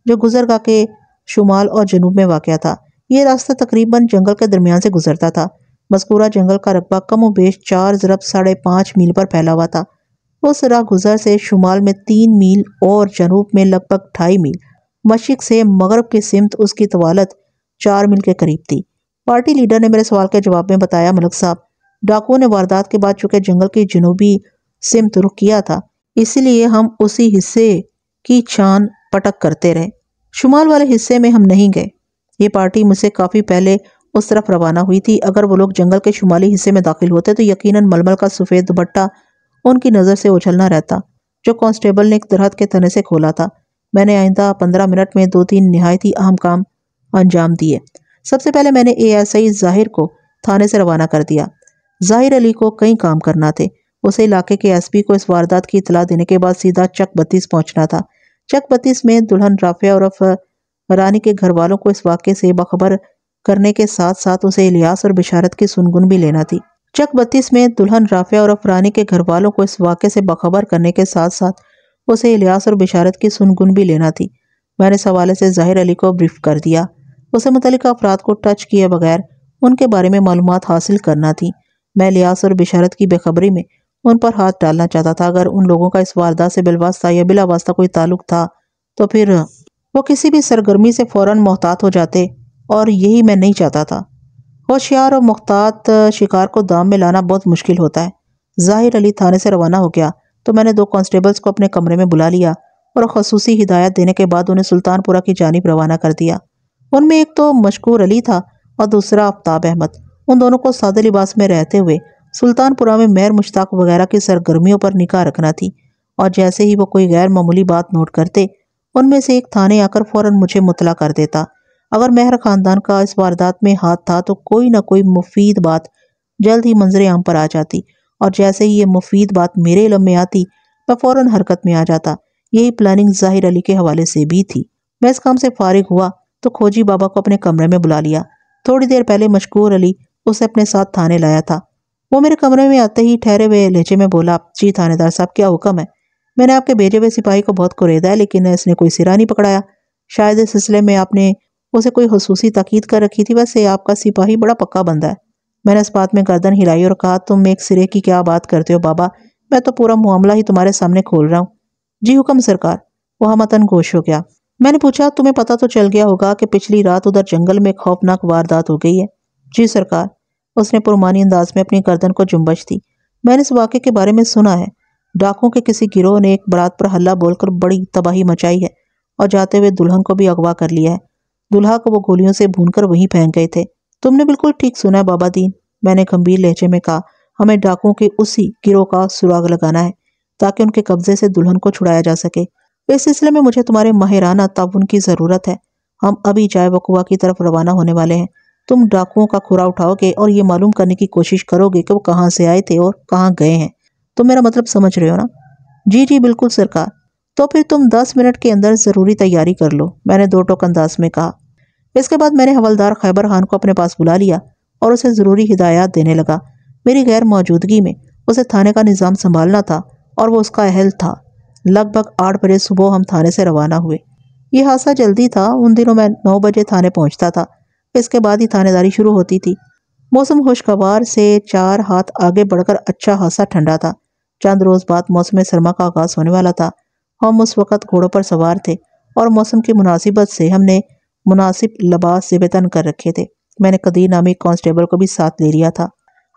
जो गुजरगाह के शुमाल और जनूब में वाक़या था। यह रास्ता तकरीबन जंगल के दरमियान से गुजरता था। मज़कूरा जंगल का रकबा कम व बेश 4.5 मील पर फैला हुआ था। उस राह गुजर से शुमाल में 3 मील और जनूब में लगभग 2.5 मील, मशरिक़ से मगरब की सिमत उसकी तवालत 4 मील के करीब थी। पार्टी लीडर ने मेरे सवाल के जवाब में बताया, मलक साहब डाकुओं ने वारदात के बाद चूँकि जंगल की जनूबी सिमत रुख किया था, इसीलिए हम उसी हिस्से की छान पटक करते रहे। शुमाल वाले हिस्से में हम नहीं गए। ये पार्टी मुझसे काफ़ी पहले उस तरफ रवाना हुई थी। अगर वो लोग जंगल के शुमाली हिस्से में दाखिल होते तो यकीनन मलमल का सफ़ेद दुपट्टा उनकी नज़र से ओझलना रहता, जो कांस्टेबल ने एक दरख्त के तने से खोला था। मैंने आइंदा 15 मिनट में 2-3 नहायत ही अहम काम अंजाम दिए। सबसे पहले मैंने ASI ज़ाहिर को थाने से रवाना कर दिया। ज़ाहिर अली को कई काम करना थे। उसे इलाके के एसपी को इस वारदात की इतला देने के बाद सीधा चक 32 पहुंचना था। चक 32 में दुल्हन राफिया और रानी के घर वालों को इस वाक़े से बाखबर करने के साथ साथ उसे इलियास और बिशारत की सुनगुन भी लेना थी। चक 32 में दुल्हन राफिया और रानी के घर वालों को इस वाक़े से बाखबर करने के साथ साथ उसे इलियास और बिशारत की सुनगुन भी लेना थी। मैंने इस हवाले से ज़ाहिर अली को ब्रीफ कर दिया। उसे मुतलिक अफराद को टच किए बगैर उनके बारे में मालूमात हासिल करना थी। मैं इलियास और बिशारत की बेखबरी में उन पर हाथ डालना चाहता था। अगर उन लोगों का इस वारदात से बिलवास्ता या बिलावास्ता कोई ताल्लुक था तो फिर वो किसी भी सरगर्मी से फौरन मोहतात हो जाते और यही मैं नहीं चाहता था। होशियार और मोहतात शिकार को दाम में लाना बहुत मुश्किल होता है। ज़ाहिर अली थाने से रवाना हो गया तो मैंने 2 कांस्टेबल्स को अपने कमरे में बुला लिया और खसूसी हिदायत देने के बाद उन्हें सुल्तानपुरा की जानिब रवाना कर दिया। उनमें एक तो मशकूर अली था और दूसरा आफ्ताब अहमद। उन दोनों को सादे लिबास में रहते हुए सुल्तानपुरा में मेहर मुश्ताक वगैरह की सरगर्मियों पर निगाह रखना थी और जैसे ही वो कोई गैर मामूली बात नोट करते उनमें से एक थाने आकर फौरन मुझे मुतला कर देता। अगर मेहर खानदान का इस वारदात में हाथ था तो कोई ना कोई मुफीद बात जल्द ही मंजर आम पर आ जाती और जैसे ही ये मुफीद बात मेरे इलम में आती मैं फौरन हरकत में आ जाता। यही प्लानिंग ज़ाहिर अली के हवाले से भी थी। मैं इस काम से फारिग हुआ तो खोजी बाबा को अपने कमरे में बुला लिया। थोड़ी देर पहले मशकूर अली उसे अपने साथ थाने लाया था। वो मेरे कमरे में आते ही ठहरे हुए लहजे में बोला, जी थानेदार साहब क्या हुक्म है? मैंने आपके भेजे हुए सिपाही को बहुत कुरेदा है लेकिन इसने कोई सिरा नहीं पकड़ाया। शायद इस सिलसिले में आपने उसे कोई खसूसी ताकीद कर रखी थी। वैसे आपका सिपाही बड़ा पक्का बंदा है। मैंने इस बात में गर्दन हिलाई और कहा, तुम एक सिरे की क्या बात करते हो बाबा, मैं तो पूरा मामला ही तुम्हारे सामने खोल रहा हूँ। जी हुक्म सरकार। वह मतन गोश हो गया। मैंने पूछा, तुम्हें पता तो चल गया होगा कि पिछली रात उधर जंगल में खौफनाक वारदात हो गई है। जी सरकार। उसने पुरमानी अंदाज में अपनी गर्दन को जुम्बश दी। मैंने इस वाक़े के बारे में सुना है। डाकुओं के किसी गिरोह ने एक बरात पर हल्ला बोलकर बड़ी तबाही मचाई है और जाते हुए दुल्हन को भी अगवा कर लिया है। दुल्हा को वो गोलियों से भूनकर वहीं फेंक गए थे। तुमने बिल्कुल ठीक सुना है बाबा दीन, मैंने गंभीर लहजे में कहा। हमें डाकुओं के उसी गिरोह का सुराग लगाना है ताकि उनके कब्जे से दुल्हन को छुड़ाया जा सके। इस सिलसिले में मुझे तुम्हारे माहिराना ताउन की ज़रूरत है। हम अभी जाए वकुआ की तरफ रवाना होने वाले हैं। तुम डाकुओं का खुरा उठाओगे और ये मालूम करने की कोशिश करोगे कि वो कहाँ से आए थे और कहाँ गए हैं। तुम मेरा मतलब समझ रहे हो ना? जी जी बिल्कुल सरकार। तो फिर तुम 10 मिनट के अंदर ज़रूरी तैयारी कर लो, मैंने 2 टोक अंदाज में कहा। इसके बाद मैंने हवलदार खैबर खान को अपने पास बुला लिया और उसे ज़रूरी हिदायत देने लगा। मेरी गैर मौजूदगी में उसे थाने का निज़ाम संभालना था और वो उसका अहल था। लगभग 8 बजे सुबह हम थाने से रवाना हुए। यह हादसा जल्दी था। उन दिनों मैं 9 बजे थाने पहुंचता था, इसके बाद ही थानेदारी शुरू होती थी। मौसम खुशगवार से 4 हाथ आगे बढ़कर अच्छा खासा ठंडा था। चंद रोज़ बाद मौसम सरमा का आगाज़ होने वाला था। हम उस वक़्त घोड़ों पर सवार थे और मौसम की मुनासिबत से हमने मुनासिब लिबास से बेतन कर रखे थे। मैंने कदीर नामी कांस्टेबल को भी साथ ले लिया था।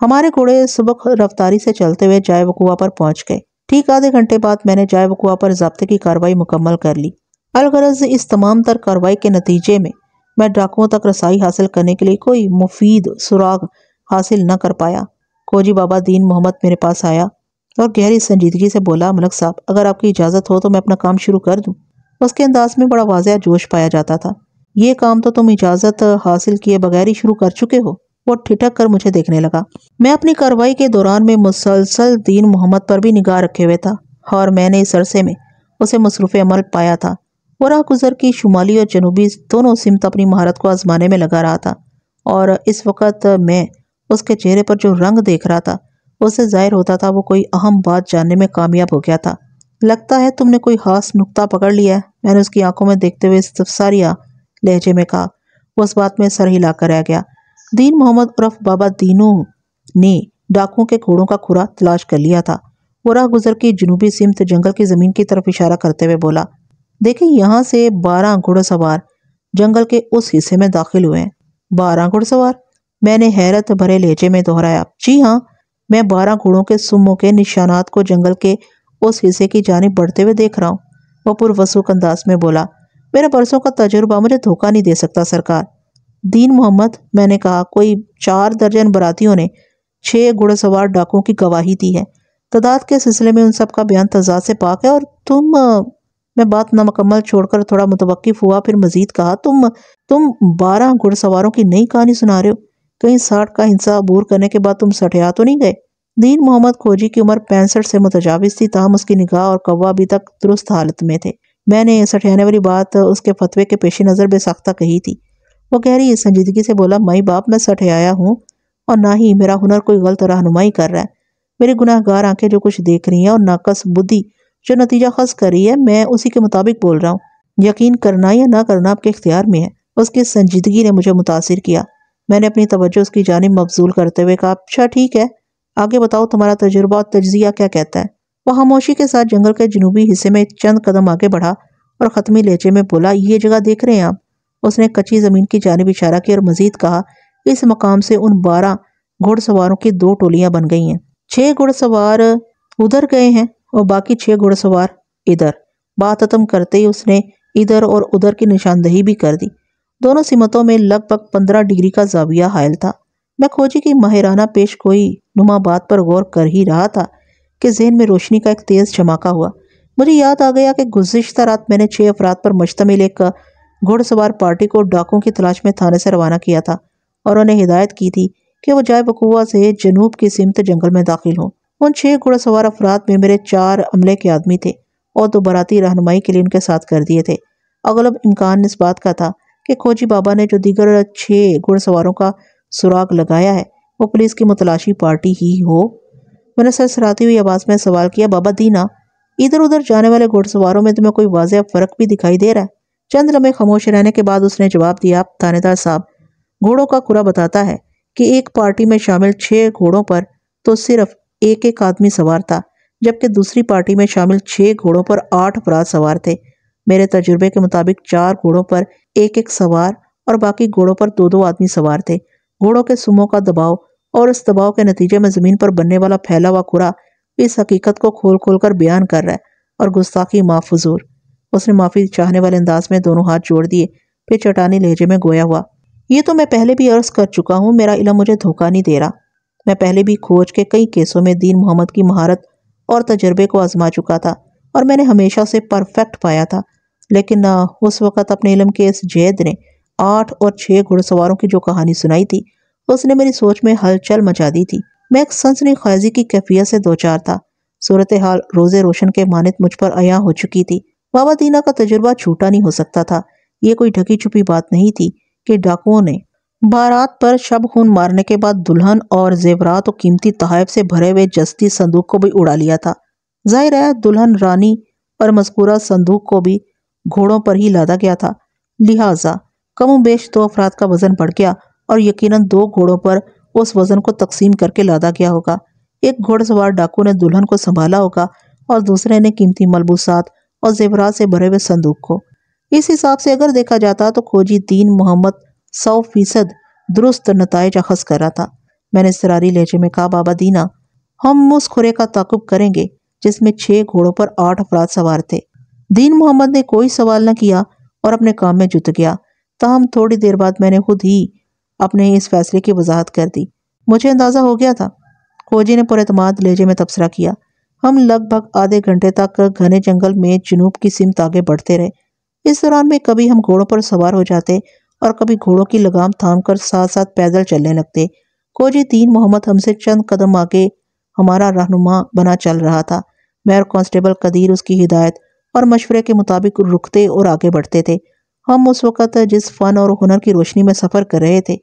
हमारे घोड़े सुबह रफ्तारी से चलते हुए जाए वकुआ पर पहुँच गए। ठीक आधे घंटे बाद मैंने जाए वकुआ पर ज़ाब्ते की कार्रवाई मुकम्मल कर ली। अलगरज़ इस तमाम तर कार्रवाई के नतीजे में मैं डाकुओं तक रसाई हासिल करने के लिए कोई मुफीद सुराग हासिल न कर पाया। खोजी बाबा दीन मोहम्मद मेरे पास आया और गहरी संजीदगी से बोला, मलक साहब अगर आपकी इजाज़त हो तो मैं अपना काम शुरू कर दूँ। उसके अंदाज में बड़ा वाज़ह जोश पाया जाता था। ये काम तो तुम इजाज़त हासिल किए बगैर ही शुरू कर चुके हो। वो ठिठक कर मुझे देखने लगा। मैं अपनी कार्रवाई के दौरान में मुसलसल दीन मोहम्मद पर भी निगाह रखे हुए था और मैंने इस अरसे में उसे मसरूफ़ अमल पाया था। वो राह गुजर की शुमाली और जनूबी दोनों सिमत अपनी महारत को आजमाने में लगा रहा था और इस वक्त मैं उसके चेहरे पर जो रंग देख रहा था उससे जाहिर होता था वो कोई अहम बात जानने में कामयाब हो गया था। लगता है तुमने कोई खास नुक्ता पकड़ लिया है, मैंने उसकी आंखों में देखते हुए इस्तफसारिया लहजे में कहा। उस बात में सर हिला कर रह गया। दीन मोहम्मद उर्फ बाबा दीनों ने डाकुओं के घोड़ों का खुरा तलाश कर लिया था। वो राह गुजर की जनूबी सिमत जंगल की ज़मीन की तरफ इशारा करते हुए बोला, देखिए यहाँ से 12 घुड़सवार जंगल के उस हिस्से में दाखिल हुए हैं। 12 घुड़सवार, मैंने हैरत भरे लहजे में दोहराया। जी हाँ, मैं 12 घोड़ों के सुम्मों के निशानात को जंगल के उस हिस्से की जानिब बढ़ते हुए देख रहा हूँ। वह पुरवसूक अंदाज में बोला, मेरा बरसों का तजुर्बा मुझे धोखा नहीं दे सकता सरकार। दीन मोहम्मद, मैंने कहा, कोई 4 दर्जन बरातियों ने 6 घुड़सवार डाकुओं की गवाही दी है। तादाद के सिलसिले में उन सब का बयान तजाद से पाक है और तुम मैं बात नामकम्मल छोड़कर थोड़ा मुतवक्किफ हुआ, फिर मजीद कहा, तुम 12 घुड़सवारों की नई कहानी सुना रहे हो। कहीं 60 का हिंसा अबूर करने के बाद तुम सठिया तो नहीं गए? दीन मोहम्मद खोजी की उम्र 65 से मुतजाविज थी, ताहम उसकी निगाह और कौवा अभी तक दुरुस्त हालत में थे। मैंने 60 वाली बात उसके फतवे के पेश नज़र बेसाख्ता कही थी। वो गहरी इस संजीदगी से बोला, मई बाप मैं 60 आया हूँ और ना ही मेरा हुनर कोई गलत रहनुमाई कर रहा है। मेरी गुनाहगार आंखें जो कुछ देख रही हैं और नाकस बुद्धि जो नतीजा खस कर रही है, मैं उसी के मुताबिक बोल रहा हूँ। यकीन करना या ना करना आपके इख्तियार में है। उसकी संजीदगी ने मुझे मुतासर किया। मैंने अपनी तवज्जो उसकी जानिब मबजूल करते हुए कहा, अच्छा ठीक है, आगे बताओ तुम्हारा तजुर्बा और तज्जिया क्या कहता है। वह खामोशी के साथ जंगल के जनूबी हिस्से में चंद कदम आगे बढ़ा और ख़त्मी लहजे में बोला, ये जगह देख रहे हैं आप। उसने कच्ची ज़मीन की जानिब इशारा की और मजीद कहा, इस मकाम से उन 12 घुड़सवारों की 2 टोलियाँ बन गई हैं। 6 घुड़सवार उधर गए हैं और बाकी 6 घुड़सवार इधर। बात खत्म करते ही उसने इधर और उधर की निशानदही भी कर दी। दोनों सिमतों में लगभग 15 डिग्री का जाविया हायल था। मैं खोजी की माहिराना पेश कोई नुमा बात पर गौर कर ही रहा था कि जहन में रोशनी का एक तेज़ झमाका हुआ। मुझे याद आ गया कि गुज़िश्ता रात मैंने 6 अफराद पर मुश्तमिल एक घुड़सवार पार्टी को डाकों की तलाश में थाने से रवाना किया था और उन्हें हिदायत की थी कि वह जाए बकुआ से जनूब की सिमत जंगल में दाखिल हों। उन 6 घुड़सवार अफराद में मेरे 4 अमले के आदमी थे और 2 बराती रहनुमाई के लिए उनके साथ कर दिए थे। अगलब इम्कान इस बात का था कि खोजी बाबा ने जो दीगर 6 घुड़सवारों का सुराग लगाया है वो पुलिस की मुतलाशी पार्टी ही हो। मैंने सरसराती हुई आवाज़ में सवाल किया, बाबा दीना, इधर उधर जाने वाले घुड़सवारों में तुम्हें कोई वाज़ह फ़र्क भी दिखाई दे रहा है? चंद लम्हे खामोश रहने के बाद उसने जवाब दिया, आप थानेदार साहब, घोड़ों का कुरा बताता है कि एक पार्टी में शामिल 6 घोड़ों पर तो सिर्फ 1-1 आदमी सवार था, जबकि दूसरी पार्टी में शामिल 6 घोड़ों पर 8 अफराद सवार थे। मेरे तजुर्बे के मुताबिक 4 घोड़ों पर 1-1 सवार और बाकी घोड़ों पर 2-2 आदमी सवार थे। घोड़ों के सुमों का दबाव और इस दबाव के नतीजे में ज़मीन पर बनने वाला फैला हुआ कुरा इस हकीकत को खोल खोल कर बयान कर रहा है और गुस्ताखी माफुजूर। उसने माफ़ी चाहने वाले अंदाज में दोनों हाथ जोड़ दिए, फिर चटानी लहजे में गोया हुआ, ये तो मैं पहले भी अर्ज़ कर चुका हूँ, मेरा इलम मुझे धोखा नहीं दे रहा। मैं पहले भी खोज के कई केसों में दीन मोहम्मद की महारत और तजर्बे को आजमा चुका था और मैंने हमेशा से परफेक्ट पाया था, लेकिन उस वक़्त अपने इलम के इस जैद ने 8 और 6 घुड़सवारों की जो कहानी सुनाई थी उसने मेरी सोच में हलचल मचा दी थी। मैं एक सनसनी ख्वाजी की कैफियत से दोचार था। सूरत हाल रोज़े रोशन के मानत मुझ पर आया हो चुकी थी। बाबा दीना का तजुर्बा छूटा नहीं हो सकता था। ये कोई ढकी छुपी बात नहीं थी कि डाकुओं ने बारात पर शब खून मारने के बाद दुल्हन और जेवरात और कीमती तोहफे से भरे हुए जस्ती संदूक को भी उड़ा लिया था। जाहिर है दुल्हन रानी और मज़कूरा संदूक को भी घोड़ों पर ही लादा गया था, लिहाजा कम बेश 2 अफराद का वज़न बढ़ गया और यकीनन 2 घोड़ों पर उस वज़न को तकसीम करके लादा गया होगा। एक घोड़सवार डाकू ने दुल्हन को संभाला होगा और दूसरे ने कीमती मलबूसात और जेवरात से भरे हुए संदूक को। इस हिसाब से अगर देखा जाता तो खोजी दीन मोहम्मद 100% दुरुस्त नताइज अखज़ कर रहा था। मैंने इसरारी लहजे में कहा, बाबा दीना, हम उस खुरे का ताक़ुब करेंगे जिसमें 6 घोड़ों पर 8 अफराद सवार थे। दीन मोहम्मद ने कोई सवाल न किया और अपने काम में जुट गया। ताहम थोड़ी देर बाद मैंने खुद ही अपने इस फैसले की वजाहत कर दी। मुझे अंदाज़ा हो गया था। खोजी ने पुरेतमाद लहजे में तबसरा किया। हम लगभग आधे घंटे तक घने जंगल में जनूब की सिमत आगे बढ़ते रहे। इस दौरान में कभी हम घोड़ों पर सवार हो जाते और कभी घोड़ों की लगाम थाम कर साथ साथ पैदल चलने लगते। खोजी दीन मोहम्मद हमसे चंद कदम आगे हमारा रहनुमा बना चल रहा था। मैं और कांस्टेबल कदीर उसकी हिदायत और मशवरे के मुताबिक रुकते और आगे बढ़ते थे। हम उस वक़्त जिस फ़न और हुनर की रोशनी में सफ़र कर रहे थे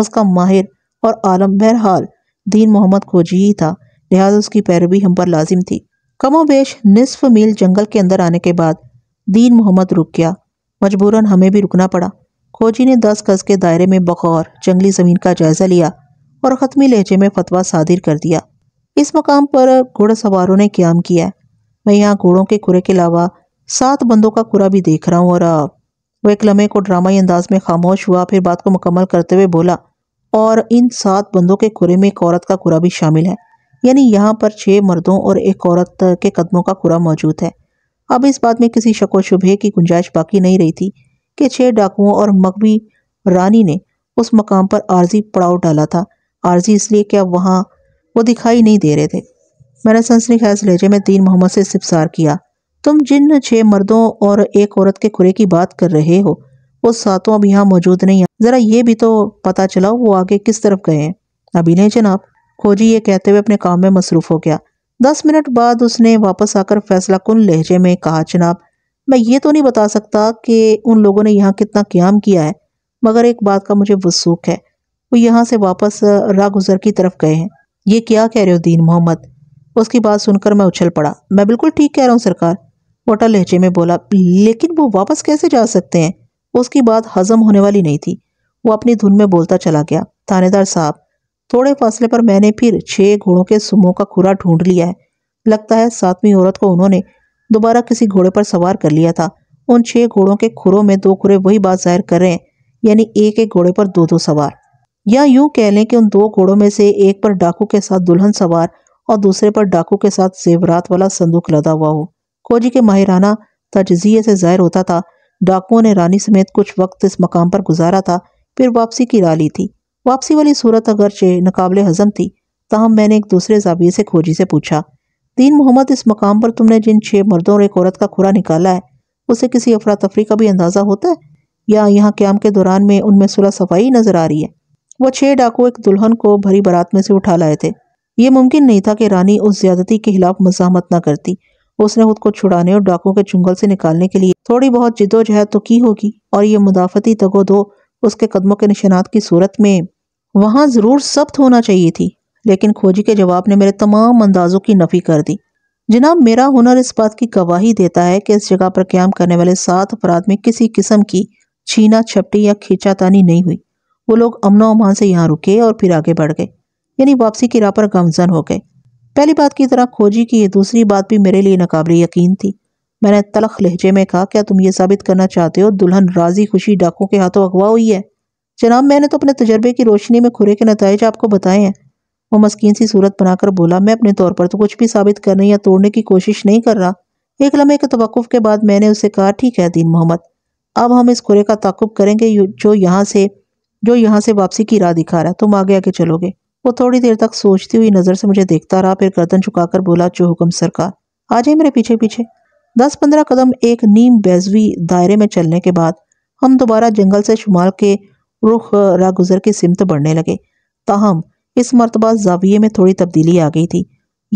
उसका माहिर और आलम बहरहाल दीन मोहम्मद खोजी ही था, लिहाजा उसकी पैरवी हम पर लाजिम थी। कमोबेश निसफ मील जंगल के अंदर आने के बाद दीन मोहम्मद रुक गया। मजबूरन हमें भी रुकना पड़ा। खोजी ने 10 गज़ के दायरे में बकौर जंगली ज़मीन का जायज़ा लिया और ख़त्मी लहजे में फतवा सादिर कर दिया। इस मकाम पर घुड़सवारों ने क़याम किया। मैं यहाँ घोड़ों के कुरे के अलावा 7 बंदों का कुरा भी देख रहा हूँ। और वह एक लम्हे को ड्रामाई अंदाज में खामोश हुआ, फिर बात को मुकम्मल करते हुए बोला, और इन 7 बंदों के कुरे में एक औरत का कुरा भी शामिल है, यानी यहाँ पर 6 मर्दों और एक औरत के कदमों का कुरा मौजूद है। अब इस बात में किसी शक व शुबे की गुंजाइश बाकी नहीं रही थी कि 6 डाकुओं और मगबी रानी ने उस मकाम पर आर्जी पड़ाव डाला था। आर्जी इसलिए कि अब वहाँ वो दिखाई नहीं दे रहे थे। मैंने सनसनी खैज लहजे में दीन मोहम्मद से सिपसार किया, तुम जिन 6 मर्दों और एक औरत के खुरे की बात कर रहे हो वो 7 अब यहाँ मौजूद नहीं है। ज़रा ये भी तो पता चलाओ वो आगे किस तरफ गए हैं। अभी नहीं जनाब, खोजी ये कहते हुए अपने काम में मसरूफ हो गया। 10 मिनट बाद उसने वापस आकर फैसला कुन लहजे में कहा, जनाब मैं ये तो नहीं बता सकता कि उन लोगों ने यहाँ कितना क़याम किया है, मगर एक बात का मुझे वसूक है, वो यहाँ से वापस रागुजर की तरफ गए हैं। ये क्या कह रहे हो दीन मोहम्मद? उसकी बात सुनकर मैं उछल पड़ा। मैं बिल्कुल ठीक कह रहा हूँ सरकार, मोटा लहजे में बोला। लेकिन वो वापस कैसे जा सकते हैं? उसकी बात हजम होने वाली नहीं थी, वो अपनी धुन में बोलता चला गया। थानेदार साहब, थोड़े फासले पर मैंने फिर 6 घोड़ों के सुमों का खुरा ढूंढ लिया है। लगता है 7वीं औरत को उन्होंने दोबारा किसी घोड़े पर सवार कर लिया था। उन 6 घोड़ों के खुरों में 2 खुरे वही बात जाहिर कर रहे हैं, यानी एक घोड़े पर 2-2 सवार, या यूं कह लें कि उन 2 घोड़ों में से एक पर डाकू के साथ दुल्हन सवार और दूसरे पर डाकू के साथ जेवरात वाला संदूक लदा हुआ हो। खोजी के माहिराना तजज़िये से जाहिर होता था डाकुओं ने रानी समेत कुछ वक्त इस मकाम पर गुजारा था, फिर वापसी की राह ली थी। वापसी वाली सूरत अगरचे नकाबले हजम थी, ताहम मैंने एक दूसरे जाविये से खोजी से पूछा, दीन मोहम्मद इस मकाम पर तुमने जिन 6 मर्दों और एक औरत का खुरा निकाला है, उसे किसी अफरा तफरी का भी अंदाज़ा होता है, या यहाँ क्याम के दौरान में उनमें सुलह सफाई नजर आ रही है? वो 6 डाकू एक दुल्हन को भरी बारात में से उठा लाए थे। ये मुमकिन नहीं था कि रानी उस ज्यादती के खिलाफ मज़ाहमत न करती। उसने खुद को छुड़ाने और डाकुओं के चुंगल से निकालने के लिए थोड़ी बहुत जिदोजहद तो की होगी, और ये मुदाफती तगोदो उसके कदमों के निशानात की सूरत में वहाँ ज़रूर सब्त होना चाहिए थी। लेकिन खोजी के जवाब ने मेरे तमाम अंदाज़ों की नफ़ी कर दी। जनाब, मेरा हुनर इस बात की गवाही देता है कि इस जगह पर क़याम करने वाले 7 अफराद में किसी किस्म की छीना छपटी या खींचातानी नहीं हुई। वो लोग अमनो अमान से यहाँ रुके और फिर आगे बढ़ गए, यानी वापसी की राह पर गमजन हो गए। पहली बात की तरह खोजी की ये दूसरी बात भी मेरे लिए नाकाबिले यकीन थी। मैंने तलख लहजे में कहा, क्या तुम ये साबित करना चाहते हो दुल्हन राजी खुशी डाकुओं के हाथों अगवा हुई है? जनाब, मैंने तो अपने तजर्बे की रोशनी में खुरे के नतीजे आपको बताए हैं। वो मस्कीन सी सूरत बनाकर बोला, मैं अपने तौर पर तो कुछ भी साबित करने या तोड़ने की कोशिश नहीं कर रहा। एक लम्हे के तवक्कुफ़ के बाद मैंने उससे कहा, ठीक है दीन मोहम्मद, अब हम इस खुरे का ताक़ुब करेंगे जो यहाँ से वापसी की राह दिखा रहा है। तुम आगे आगे चलोगे। वो थोड़ी देर तक सोचती हुई नज़र से मुझे देखता रहा, फिर गर्दन झुकाकर बोला, जो हुक्म सरकार। आ जाए मेरे पीछे पीछे। 10-15 कदम एक नीम बैजवी दायरे में चलने के बाद हम दोबारा जंगल से शुमाल के रुख रागुजर की सिमत बढ़ने लगे। ताहम इस मरतबा जाविये में थोड़ी तब्दीली आ गई थी।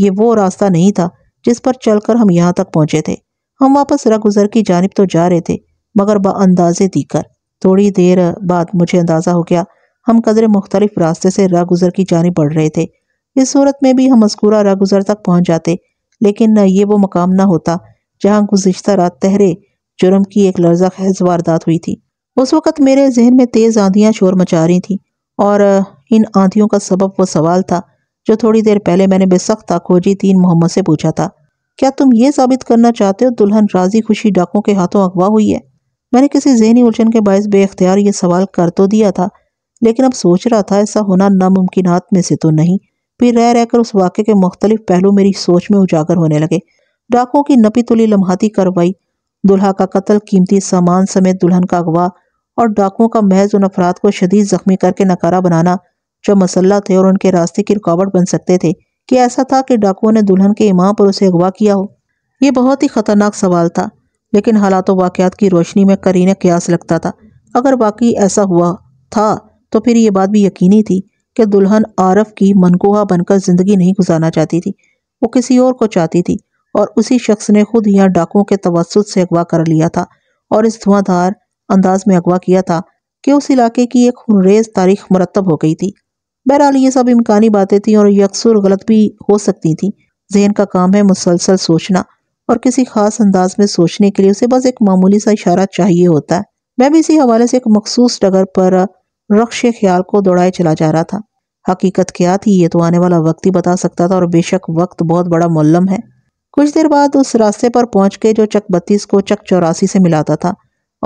ये वो रास्ता नहीं था जिस पर चलकर हम यहाँ तक पहुँचे थे। हम वापस रागुजर की जानिब तो जा रहे थे, मगर बाअंदाज़े दीकर। थोड़ी देर बाद मुझे अंदाज़ा हो गया हम कदरे मुख्तलिफ रास्ते से रागुजर की जानिब बढ़ रहे थे। इस सूरत में भी हम मज़कूरा रागुजर तक पहुँच जाते, लेकिन ये वो मकाम ना होता जहाँ गुज़िश्ता रात तहरे जुर्म की एक लर्जा खैज वारदात हुई थी। उस वक़्त मेरे जहन में तेज़ आंधियाँ शोर मचा रही थीं, और इन आंधियों का सबब वो सवाल था जो थोड़ी देर पहले मैंने बेसख्त खोजी दीन मोहम्मद से पूछा था, क्या तुम ये साबित करना चाहते हो दुल्हन राजी खुशी डाकों के हाथों अगवा हुई है? मैंने किसी जहनी उलझन के बायस बेख्तियार ये सवाल कर तो दिया था, लेकिन अब सोच रहा था ऐसा होना नामुमकिनात में से तो नहीं। फिर रह रहकर उस वाक़े के मुख्तलिफ पहलू मेरी सोच में उजागर होने लगे। डाकुओं की नपी तुली लम्हाती कार्रवाई, दुल्हा का कत्ल, कीमती सामान समेत दुल्हन का अगवा, और डाकुओं का महज उन अफराद को शदीद जख्मी करके नकारा बनाना जो मसल्ला थे और उनके रास्ते की रुकावट बन सकते थे। कि ऐसा था कि डाकुओं ने दुल्हन के इमाम पर उसे अगवा किया हो? ये बहुत ही ख़तरनाक सवाल था, लेकिन हालात वाक़यात की रोशनी में करीने कयास लगता था। अगर वाकई ऐसा हुआ था तो फिर ये बात भी यकीनी थी कि दुल्हन आरफ की मनकोहा बनकर ज़िंदगी नहीं गुजारना चाहती थी, वो किसी और को चाहती थी, और उसी शख्स ने खुद यहाँ डाकुओं के तवस्सुत से अगवा कर लिया था और इस धुआंधार अंदाज में अगवा किया था कि उस इलाके की एक खुनरेज़ तारीख मुरतब हो गई थी। बहरहाल ये सब इम्कानी बातें थीं और यकसुर गलत भी हो सकती थीं। जहन का काम है मुसलसल सोचना, और किसी ख़ास अंदाज में सोचने के लिए उसे बस एक मामूली सा इशारा चाहिए होता है। मैं भी इसी हवाले से एक मखसूस डगर पर रक्श ख्याल को दौड़ाए चला जा रहा था। हकीकत क्या थी ये तो आने वाला वक्त ही बता सकता था, और बेशक वक्त बहुत बड़ा मुल्लम है। कुछ देर बाद उस रास्ते पर पहुंच के जो चक 32 को चक 84 से मिलाता था,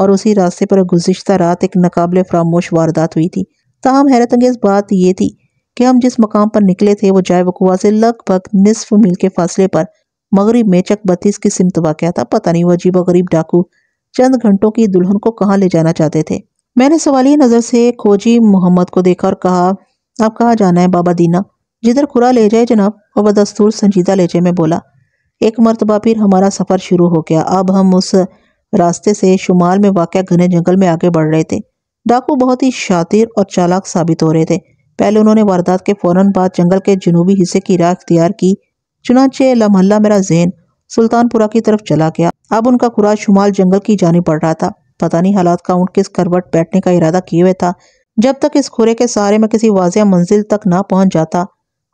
और उसी रास्ते पर गुज़िश्ता रात एक नाकाबिले फरामोश वारदात हुई थी। ताहम हैरतअंगेज़ बात ये थी कि हम जिस मकाम पर निकले थे वो जाय वकूआ से लगभग निसफ मील के फासले पर मगरिब में चक 32 की सिमत वाक़या था। पता नहीं वो अजीबोगरीब डाकू चंद घंटों की दुल्हन को कहाँ ले जाना चाहते थे। मैंने सवालिया नज़र से खोजी मोहम्मद को देखा और कहा, आप कहाँ जाना है बाबा दीना? जिधर खुरा ले जाए जनाब, वह बदस्तूर संजीदा लहजे में बोला। एक मरतबा फिर हमारा सफ़र शुरू हो गया। अब हम उस रास्ते से शुमाल में वाक़ घने जंगल में आगे बढ़ रहे थे। डाकू बहुत ही शातिर और चालाक साबित हो रहे थे। पहले उन्होंने वारदात के फौरन बाद जंगल के जनूबी हिस्से की राह अख्तियार की। चुनाचे लम्हल्ला मेरा जहन सुल्तानपुरा की तरफ चला गया। अब उनका खुराज शुमाल जंगल की जानी पड़ रहा था। पता नहीं हालात का ऊँट किस करवट बैठने का इरादा किए हुए था। जब तक इस खुरे के सहारे में किसी वाजिया मंजिल तक ना पहुँच जाता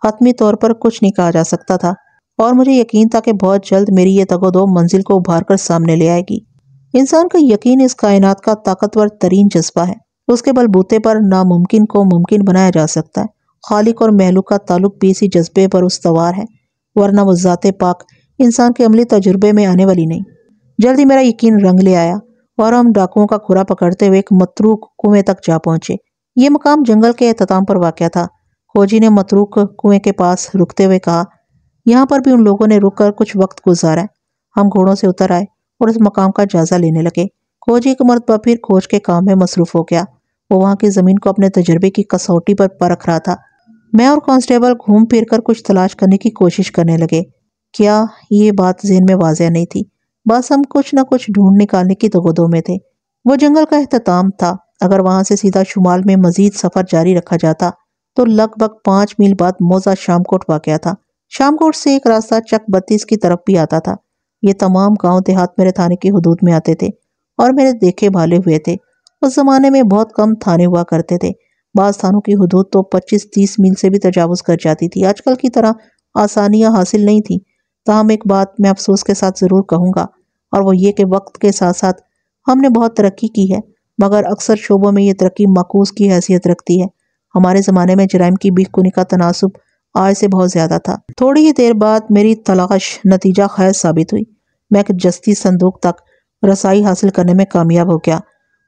हतमी तौर पर कुछ नहीं कहा जा सकता था, और मुझे यकीन था कि बहुत जल्द मेरी ये तगोदो मंजिल को उभार कर सामने ले आएगी। इंसान का यकीन इस कायनात का ताकतवर तरीन जज्बा है। उसके बलबूते पर नामुमकिन को मुमकिन बनाया जा सकता है। खालिक और महलूक का ताल्लुक भी इसी जज्बे पर उस्तवार है, वरना वो ज़ाते पाक इंसान के अमली तजुर्बे में आने वाली नहीं। जल्दी मेरा यकीन रंग ले आया और हम डाकुओं का खुरा पकड़ते हुए एक मतरूक कुएं तक जा पहुंचे। ये मकाम जंगल के अख्ताम पर वाक़या था। खोजी ने मतरूक कुएं के पास रुकते हुए कहा, यहाँ पर भी उन लोगों ने रुक कर कुछ वक्त गुजारा। हम घोड़ों से उतर आए और इस मकाम का जायजा लेने लगे। खोजी एक मरतबा फिर खोज के काम में मसरूफ हो गया। वो वहाँ की ज़मीन को अपने तजर्बे की कसौटी पर परख रहा था। मैं और कांस्टेबल घूम फिर कर कुछ तलाश करने की कोशिश करने लगे। क्या ये बात जहन में वाज़ह नहीं थी, बस हम कुछ न कुछ ढूंढ निकालने की तगोदो में थे। वो जंगल का अख्ताम था। अगर वहाँ से सीधा शुमाल में मजीद सफ़र जारी रखा जाता तो लगभग 5 मील बाद मौज़ा शामकोट वाक़या था। शामकोट से एक रास्ता चक बत्तीस की तरफ भी आता था। ये तमाम गांव देहात मेरे थाने की हदूद में आते थे और मेरे देखे भाले हुए थे। उस ज़माने में बहुत कम थाने हुआ करते थे। बाज़ थानों की हदूद तो 25-30 मील से भी तजावुज़ कर जाती थी। आजकल की तरह आसानियाँ हासिल नहीं थी। ताहम एक बात मैं अफसोस के साथ ज़रूर कहूँगा, और वो ये कि वक्त के साथ साथ हमने बहुत तरक्की की है, मगर अक्सर शोबों में ये तरक्की माकूस की हैसियत रखती है। हमारे ज़माने में जराइम की बीखकुनी का तनासब आज से बहुत ज़्यादा था। थोड़ी ही देर बाद मेरी तलाश नतीजा खैर साबित हुई। मैं एक जस्ती संदूक तक रसाई हासिल करने में कामयाब हो गया।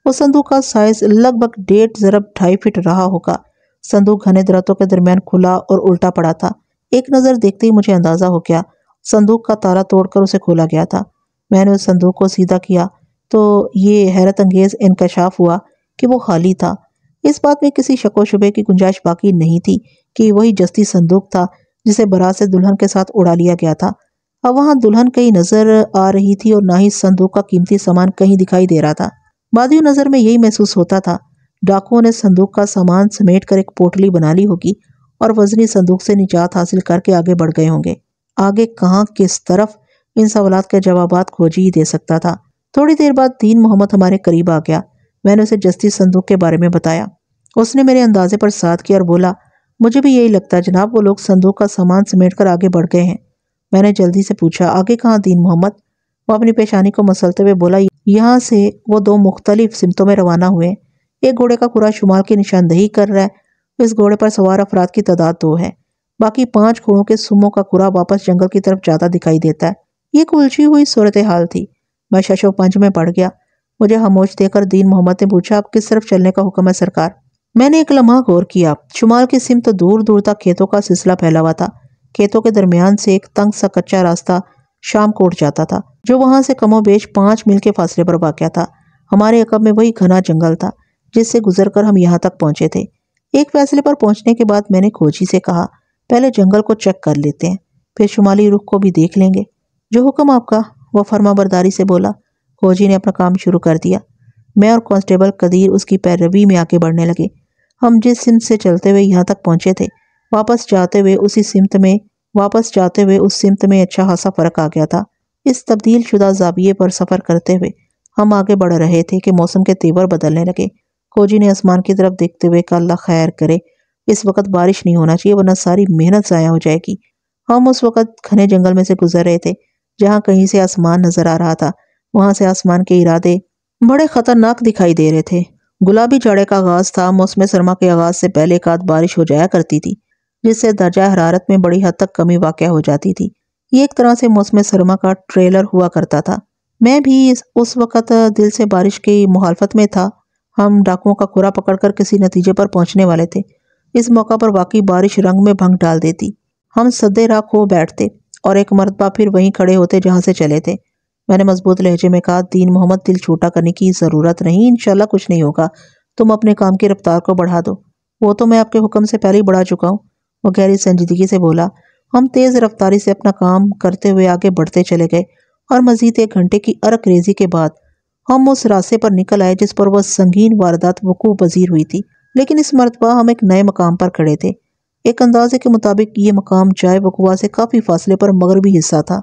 उस संदूक का साइज़ लगभग 1.5 ज़रब 2.5 फिट रहा होगा। संदूक घने दरख्तों के दरमियान खुला और उल्टा पड़ा था। एक नज़र देखते ही मुझे अंदाज़ा हो गया। संदूक का ताला तोड़कर उसे खोला गया था। मैंने उस संदूक को सीधा किया तो ये हैरत अंगेज़ इंकशाफ हुआ कि वो खाली था। इस बात में किसी शक व शुबे की गुंजाइश बाकी नहीं थी कि वही जस्ती संदूक था जिसे बरात से दुल्हन के साथ उड़ा लिया गया था। अब वहाँ दुल्हन कहीं नज़र आ रही थी और ना ही संदूक का कीमती सामान कहीं दिखाई दे रहा था। बादियों नज़र में यही महसूस होता था। डाकुओं ने संदूक का सामान समेट कर एक पोटली बना ली होगी और वजनी संदूक से निजात हासिल करके आगे बढ़ गए होंगे। आगे कहाँ किस तरफ, इन सवालात के जवाब खोजी ही दे सकता था। थोड़ी देर बाद दीन मोहम्मद हमारे करीब आ गया। मैंने उसे जस्ती संदूक के बारे में बताया। उसने मेरे अंदाजे पर साथ किया और बोला, मुझे भी यही लगता है जनाब, वो लोग संदूक का सामान समेट कर आगे बढ़ गए हैं। मैंने जल्दी से पूछा, आगे कहाँ दीन मोहम्मद? वो अपनी पेशानी को मसलते हुए बोला, यहाँ से वो 2 मुख्तलिफ सिमतों में रवाना हुए। एक घोड़े का खुरा शुमाल की निशानदही कर रहा है। इस घोड़े पर सवार अफराद की तादाद 2 है। बाकी 5 घोड़ों के सुमों का खुरा वापस जंगल की तरफ जाता दिखाई देता है। ये उलझी हुई सूरत हाल थी। मैं शशोपंज में पड़ गया। मुझे हमोश देकर दीन मोहम्मद ने पूछा, आप किस तरफ चलने का हुक्म है सरकार? मैंने एक लम्हा गौर किया। शुमाल की सिमत तो दूर दूर तक खेतों का सिलसिला फैला हुआ था। खेतों के दरमियान से एक तंग सा कच्चा रास्ता शाम कोट जाता था, जो वहाँ से कमोबेश 5 मील के फासले पर वाक़या था। हमारे अकब में वही घना जंगल था जिससे गुजरकर हम यहाँ तक पहुँचे थे। एक फैसले पर पहुँचने के बाद मैंने खोजी से कहा, पहले जंगल को चेक कर लेते हैं, फिर शुमाली रुख को भी देख लेंगे। जो हुक्म आपका, वह फर्मा बरदारी से बोला। खोजी ने अपना काम शुरू कर दिया। मैं और कांस्टेबल कदीर उसकी पैरवी में आगे बढ़ने लगे। हम जिस सिमत से चलते हुए यहाँ तक पहुँचे थे, वापस जाते हुए उस सिमत में अच्छा खासा फ़र्क आ गया था। इस तब्दील शुदा जाबिये पर सफ़र करते हुए हम आगे बढ़ रहे थे कि मौसम के तेवर बदलने लगे। खोजी ने आसमान की तरफ देखते हुए कहा, अल्लाह खैर करे, इस वक्त बारिश नहीं होना चाहिए वरना सारी मेहनत ज़ाया हो जाएगी। हम उस वक़्त घने जंगल में से गुजर रहे थे। जहाँ कहीं से आसमान नज़र आ रहा था, वहाँ से आसमान के इरादे बड़े ख़तरनाक दिखाई दे रहे थे। गुलाबी जाड़े का आगाज़ था। मौसम सरमा के आगाज़ से पहले एक आध बारिश हो जाया करती थी, जिससे दर्जा हरारत में बड़ी हद तक कमी वाक़या हो जाती थी। ये एक तरह से मौसम सरमा का ट्रेलर हुआ करता था। मैं भी उस वक़्त दिल से बारिश की मुखालफत में था। हम डाकुओं का खुरा पकड़कर किसी नतीजे पर पहुँचने वाले थे। इस मौका पर वाकई बारिश रंग में भंग डाल देती। हम सदे राह खो बैठते और एक मरतबा फिर वहीं खड़े होते जहाँ से चले थे। मैंने मजबूत लहजे में कहा, दीन मोहम्मद, दिल छोटा करने की ज़रूरत नहीं, इंशाल्लाह कुछ नहीं होगा। तुम अपने काम की रफ्तार को बढ़ा दो, वो तो मैं आपके हुक्म से पहले ही बढ़ा चुका हूँ, वो गहरी संजीदगी से बोला। हम तेज़ रफ्तारी से अपना काम करते हुए आगे बढ़ते चले गए और मज़ीद 1 घंटे की अरक रेजी के बाद हम उस रास्ते पर निकल आए जिस पर वह संगीन वारदात वकूफ़ पज़ीर हुई थी। लेकिन इस मरतबा हम एक नए मकाम पर खड़े थे। एक अंदाजे के मुताबिक ये मकाम जाए बकवा से काफ़ी फासले पर मगरबी हिस्सा था।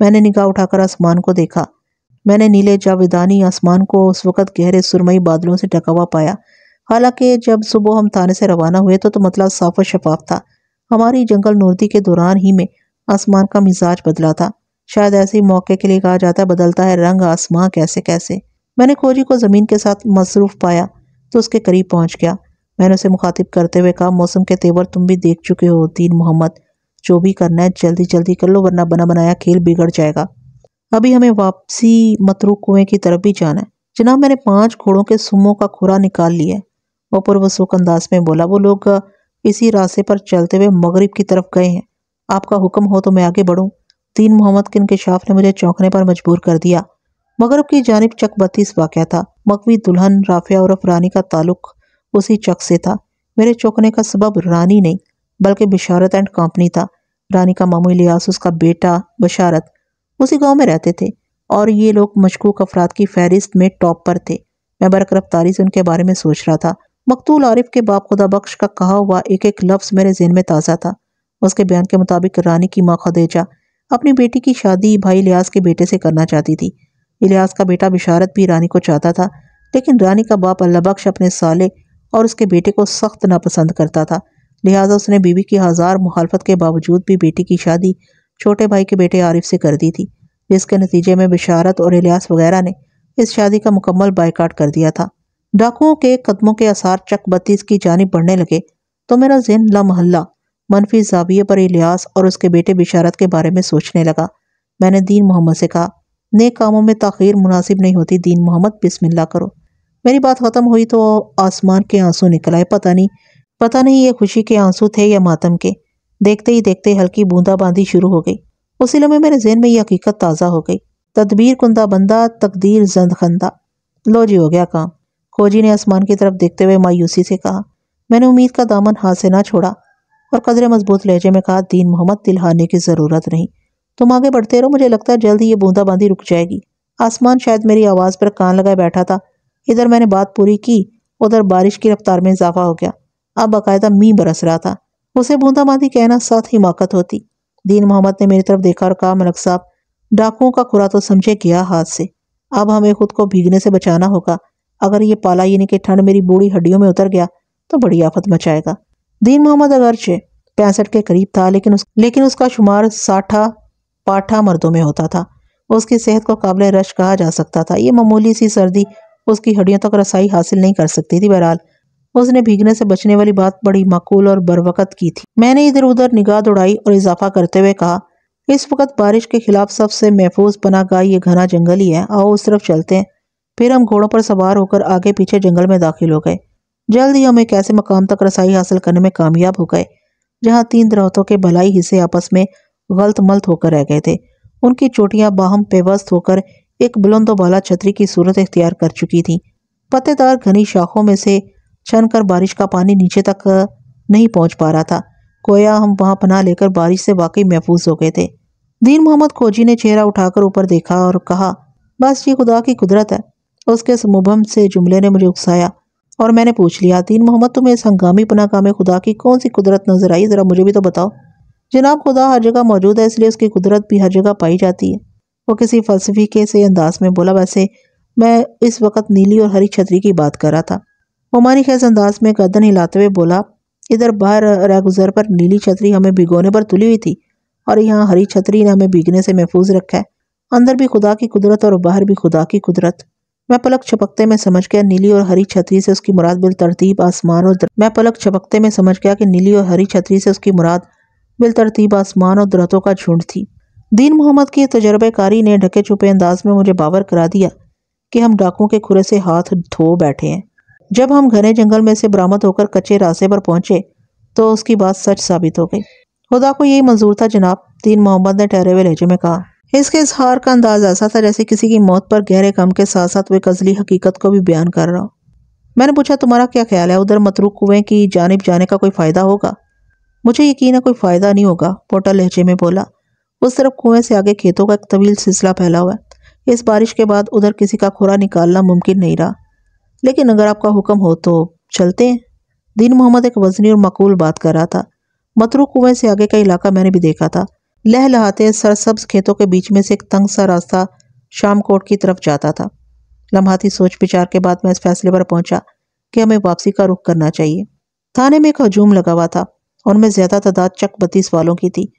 मैंने निगाह उठाकर आसमान को देखा। मैंने नीले जावेदानी आसमान को उस वक़्त गहरे सुरमई बादलों से ढका हुआ पाया। हालांकि जब सुबह हम थाने से रवाना हुए तो मतला साफ और शफाफ था। हमारी जंगल नूर्दी के दौरान ही में आसमान का मिजाज बदला था। शायद ऐसे ही मौके के लिए कहा जाता है, बदलता है रंग आसमां कैसे कैसे। मैंने खोजी को ज़मीन के साथ मसरूफ़ पाया तो उसके करीब पहुंच गया। मैंने उसे मुखातिब करते हुए कहा, मौसम के तेवर तुम भी देख चुके हो दीन मोहम्मद, जो भी करना है जल्दी जल्दी कर लो वरना बना बनाया खेल बिगड़ जाएगा। अभी हमें वापसी मतरूक कुएं की तरफ भी जाना है। जनाब, मैंने 5 घोड़ों के सुमों का खुरा निकाल लिया और पुरवसुक अंदाज में बोला, वो लोग इसी रास्ते पर चलते हुए मगरिब की तरफ गए हैं। आपका हुक्म हो तो मैं आगे बढ़ूँ। दीन मोहम्मद के इंकशाफ ने मुझे चौंकने पर मजबूर कर दिया। मगरब की जानिब चक 32 वाक़या था। मकवी दुल्हन राफिया और अफरानी का ताल्लुक उसी चक से था। मेरे चौंकने का सबब रानी नहीं बल्कि बिशारत एंड कंपनी था। रानी का मामू इलियास, उसका बेटा बिशारत उसी गांव में रहते थे और ये लोग मशकूक अफराद की फहरिस्त में टॉप पर थे। मैं बरकरफ्तारी से उनके बारे में सोच रहा था। मकतूल आरिफ के बाप खुदाबख्श का कहा हुआ एक एक लफ्ज़ मेरे जहन में ताज़ा था। उसके बयान के मुताबिक रानी की माँ खदीजा अपनी बेटी की शादी भाई इलियास के बेटे से करना चाहती थी। इलियास का बेटा बिशारत भी रानी को चाहता था, लेकिन रानी का बाप अल्लाह बख्श अपने साले और उसके बेटे को सख्त नापसंद करता था। लिहाजा उसने बीवी की 1000 मुखालफत के बावजूद भी बेटी की शादी छोटे भाई के बेटे आरिफ से कर दी थी, जिसके नतीजे में बिशारत और इलियास वगैरह ने इस शादी का मुकम्मल बायकाट कर दिया था। डाकुओं के कदमों के आसार चक 32 की जानिब बढ़ने लगे तो मेरा ज़हन लमहल्ला मनफी जाविये पर इलियास और उसके बेटे बिशारत के बारे में सोचने लगा। मैंने दीन मोहम्मद से कहा, नेक कामों में ताखीर मुनासिब नहीं होती दीन मोहम्मद, बिस्मिल्लाह करो। मेरी बात ख़त्म हुई तो आसमान के आंसू निकल आए। पता नहीं ये खुशी के आंसू थे या मातम के। देखते ही देखते हल्की बूंदाबांदी शुरू हो गई। उसी लम्हे मेरे जहन में यह हकीकत ताज़ा हो गई, तदबीर कुंदा बंदा तकदीर जंद खंदा। लो जी, हो गया काम। खोजी ने आसमान की तरफ देखते हुए मायूसी से कहा। मैंने उम्मीद का दामन हाथ से ना छोड़ा और कदरे मजबूत लहजे में कहा, दीन मोहम्मद दिल हारने की ज़रूरत नहीं, तुम आगे बढ़ते रहो। मुझे लगता है जल्दी ये बूंदाबांदी रुक जाएगी। आसमान शायद मेरी आवाज़ पर कान लगाए बैठा था। इधर मैंने बात पूरी की, उधर बारिश की रफ्तार में इजाफा हो गया। अब बाकायदा मींह बरस रहा था। उसे बूंदाबांदी कहना साथ हिमाकत होती। दीन मोहम्मद ने मेरी तरफ देखा और कहा, मलक साहब, डाकुओं का खुरा तो समझे गया हाथ से, अब हमें खुद को भीगने से बचाना होगा। अगर ये पाला यानी कि ठंड मेरी बूढ़ी हड्डियों में उतर गया तो बड़ी आफत मचाएगा। दीन मोहम्मद अगरचे 65 के करीब था, लेकिन उसका शुमार 60-65 मर्दों में होता था। उसकी सेहत को काबिल रश कहा जा सकता था। ये मामूली सी सर्दी उसकी हड्डियों तक रसाई हासिल नहीं कर सकती थी। बहरहाल उसने भीगने से बचने वाली बात बड़ी माकूल और बरवकत की थी। मैंने इधर उधर निगाह दौड़ाई और इजाफा करते हुए कहा, इस वक्त बारिश के खिलाफ सबसे महफूज पनाहगाह ये घना जंगल ही है। आओ उस तरफ चलते हैं। फिर हम घोड़ों पर सवार होकर आगे पीछे जंगल में दाखिल हो गए। जल्द ही हम एक ऐसे मकाम तक रसाई हासिल करने में कामयाब हो गए जहाँ 3 दरख्तों के भलाई हिस्से आपस में गलत मलत होकर रह गए थे। उनकी चोटियाँ बाहम पेवस्त होकर एक बुलंद वाला छतरी की सूरत इख्तियार कर चुकी थी। पत्तेदार घनी शाखों में से छन कर बारिश का पानी नीचे तक नहीं पहुंच पा रहा था। कोया हम वहाँ पनाह लेकर बारिश से वाकई महफूज हो गए थे। दीन मोहम्मद खोजी ने चेहरा उठाकर ऊपर देखा और कहा, बस ये खुदा की कुदरत है। उसके इस मुबहम से जुमले ने मुझे उकसाया और मैंने पूछ लिया, दीन मोहम्मद, तुम्हें इस हंगामी पनाहगाह में खुदा की कौन सी कुदरत नजर आई? ज़रा मुझे भी तो बताओ। जनाब, खुदा हर जगह मौजूद है, इसलिए उसकी कुदरत भी हर जगह पाई जाती है, वो किसी फलसफी के से अंदाज में बोला। वैसे मैं इस वक्त नीली और हरी छतरी की बात कर रहा था। मोमानी खेस अंदाज में गर्दन हिलाते हुए बोला, इधर बाहर रागुजर पर नीली छतरी हमें भिगोने पर तुली हुई थी और यहाँ हरी छतरी ने हमें भीगने से महफूज रखा है। अंदर भी खुदा की कुदरत और बाहर भी खुदा की कुदरत। मैं पलक छपकते में समझ गया कि नीली और हरी छतरी से उसकी मुराद बिल तरतीब आसमान और दरख्तों का झुंड थी। दीन मोहम्मद के तजर्बेकारी ने ढके छुपे अंदाज में मुझे बावर करा दिया कि हम डाकुओं के खुरे से हाथ धो बैठे हैं। जब हम घने जंगल में से बरामद होकर कच्चे रास्ते पर पहुंचे तो उसकी बात सच साबित हो गई। खुदा को यही मंजूर था जनाब, दीन मोहम्मद ने ठहरे हुए लहजे में कहा। इसके इजहार का अंदाज ऐसा था जैसे किसी की मौत पर गहरे गम के साथ साथ वे गजली हकीकत को भी बयान कर रहा हो। मैंने पूछा, तुम्हारा क्या ख्याल है, उधर मतरूक कुएं की जानिब जाने का कोई फ़ायदा होगा? मुझे यकीन है कोई फ़ायदा नहीं होगा, पोटा लहजे में बोला। उस तरफ कुएं से आगे खेतों का एक तवील सिलसिला फैला हुआ है। इस बारिश के बाद उधर किसी का खुरा निकालना मुमकिन नहीं रहा, लेकिन अगर आपका हुक्म हो तो चलते हैं। दिन मोहम्मद एक वजनी और मकबूल बात कर रहा था। मतरू कुएं से आगे का इलाका मैंने भी देखा था। लहलहाते सरसब्ज खेतों के बीच में से एक तंग सा रास्ता शाम कोट की तरफ जाता था। लम्हाती सोच विचार के बाद मैं इस फैसले पर पहुंचा कि हमें वापसी का रुख करना चाहिए। थाने में एक हजूम लगा हुआ था। उनमें ज्यादा तादाद चक बत्तीस वालों की थी।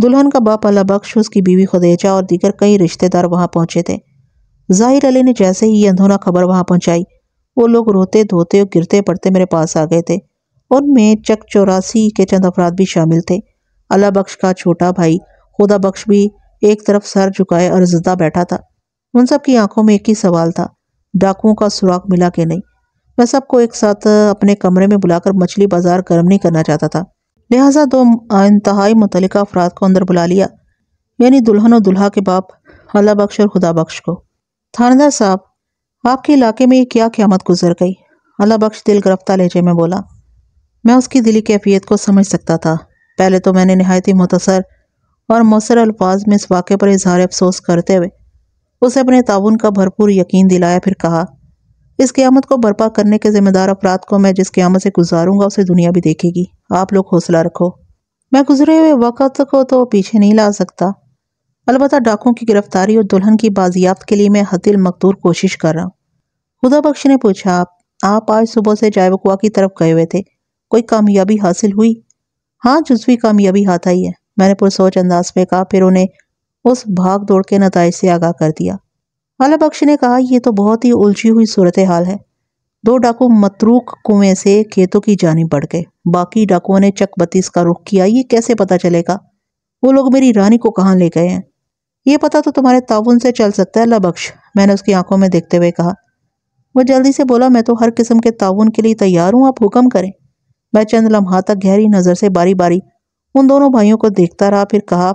दुल्हन का बाप अल्लाह बख्श, उसकी बीवी खदीजा और दीगर कई रिश्तेदार वहां पहुंचे थे। ज़ाहिर अली ने जैसे ही ये अंधोना खबर वहां पहुंचाई, वो लोग रोते धोते और गिरते पड़ते मेरे पास आ गए थे। उनमें चक चौरासी के चंद अफराद भी शामिल थे। अल्लाह बख्श का छोटा भाई खुदाबख्श भी एक तरफ सर झुकाए अर्जदा बैठा था। उन सब की आंखों में एक ही सवाल था, डाकुओं का सुराग मिला कि नहीं। मैं सबको एक साथ अपने कमरे में बुलाकर मछली बाजार गर्म नहीं करना चाहता था, लिहाजा दो इंतहाई मुतलिका अफराद को अंदर बुला लिया, यानी दुल्हन और दुल्हा के बाप अल्लाह बख्श और खुदाबख्श को। थानेदार साहब, आपके इलाके में ये क्या क़यामत गुजर गई, अल्लाह बख्श दिल गिरफ्तार लहजे में बोला। मैं उसकी दिली कैफियत को समझ सकता था। पहले तो मैंने नहायत ही मुतसर और मौसर अल्फाज में इस वाक़े पर इजहार अफसोस करते हुए उसे अपने ताउन का भरपूर यकीन दिलाया, फिर कहा इस क़यामत को बर्पा करने के ज़िम्मेदार अफराद को मैं जिस क़यामत से गुजारूंगा उसे दुनिया भी देखेगी। आप लोग हौसला रखो। मैं गुजरे हुए वक़्त को तो पीछे नहीं ला सकता, अलबत्ता डाकुओं की गिरफ्तारी और दुल्हन की बाजियाफ्त के लिए मैं हदिल मकदूर कोशिश कर रहा हूँ। खुदाबख्श ने पूछा, आप आज सुबह से जायबकुआ की तरफ गए हुए थे, कोई कामयाबी हासिल हुई? हाँ, जुज़वी कामयाबी हाथ आई है, मैंने पुरसोच अंदाज में कहा, फिर उन्हें उस भाग दौड़ के नतीजे से आगाह कर दिया। अल्लाह बख्श ने कहा, यह तो बहुत ही उलझी हुई सूरत हाल है। दो डाकू मतरूक कुएं से खेतों की जानिब बढ़ गए, बाकी डाकुओं ने चक बत्तीस का रुख किया। ये कैसे पता चलेगा? वो लोग मेरी रानी को कहाँ ले गए हैं? ये पता तो तुम्हारे ताउन से चल सकता है अल्लाह बख्श, मैंने उसकी आंखों में देखते हुए कहा। वो जल्दी से बोला, मैं तो हर किस्म के ताउन के लिए तैयार हूँ, आप हुक्म करें। मैं चंद लम्हा तक गहरी नज़र से बारी बारी उन दोनों भाइयों को देखता रहा, फिर कहा,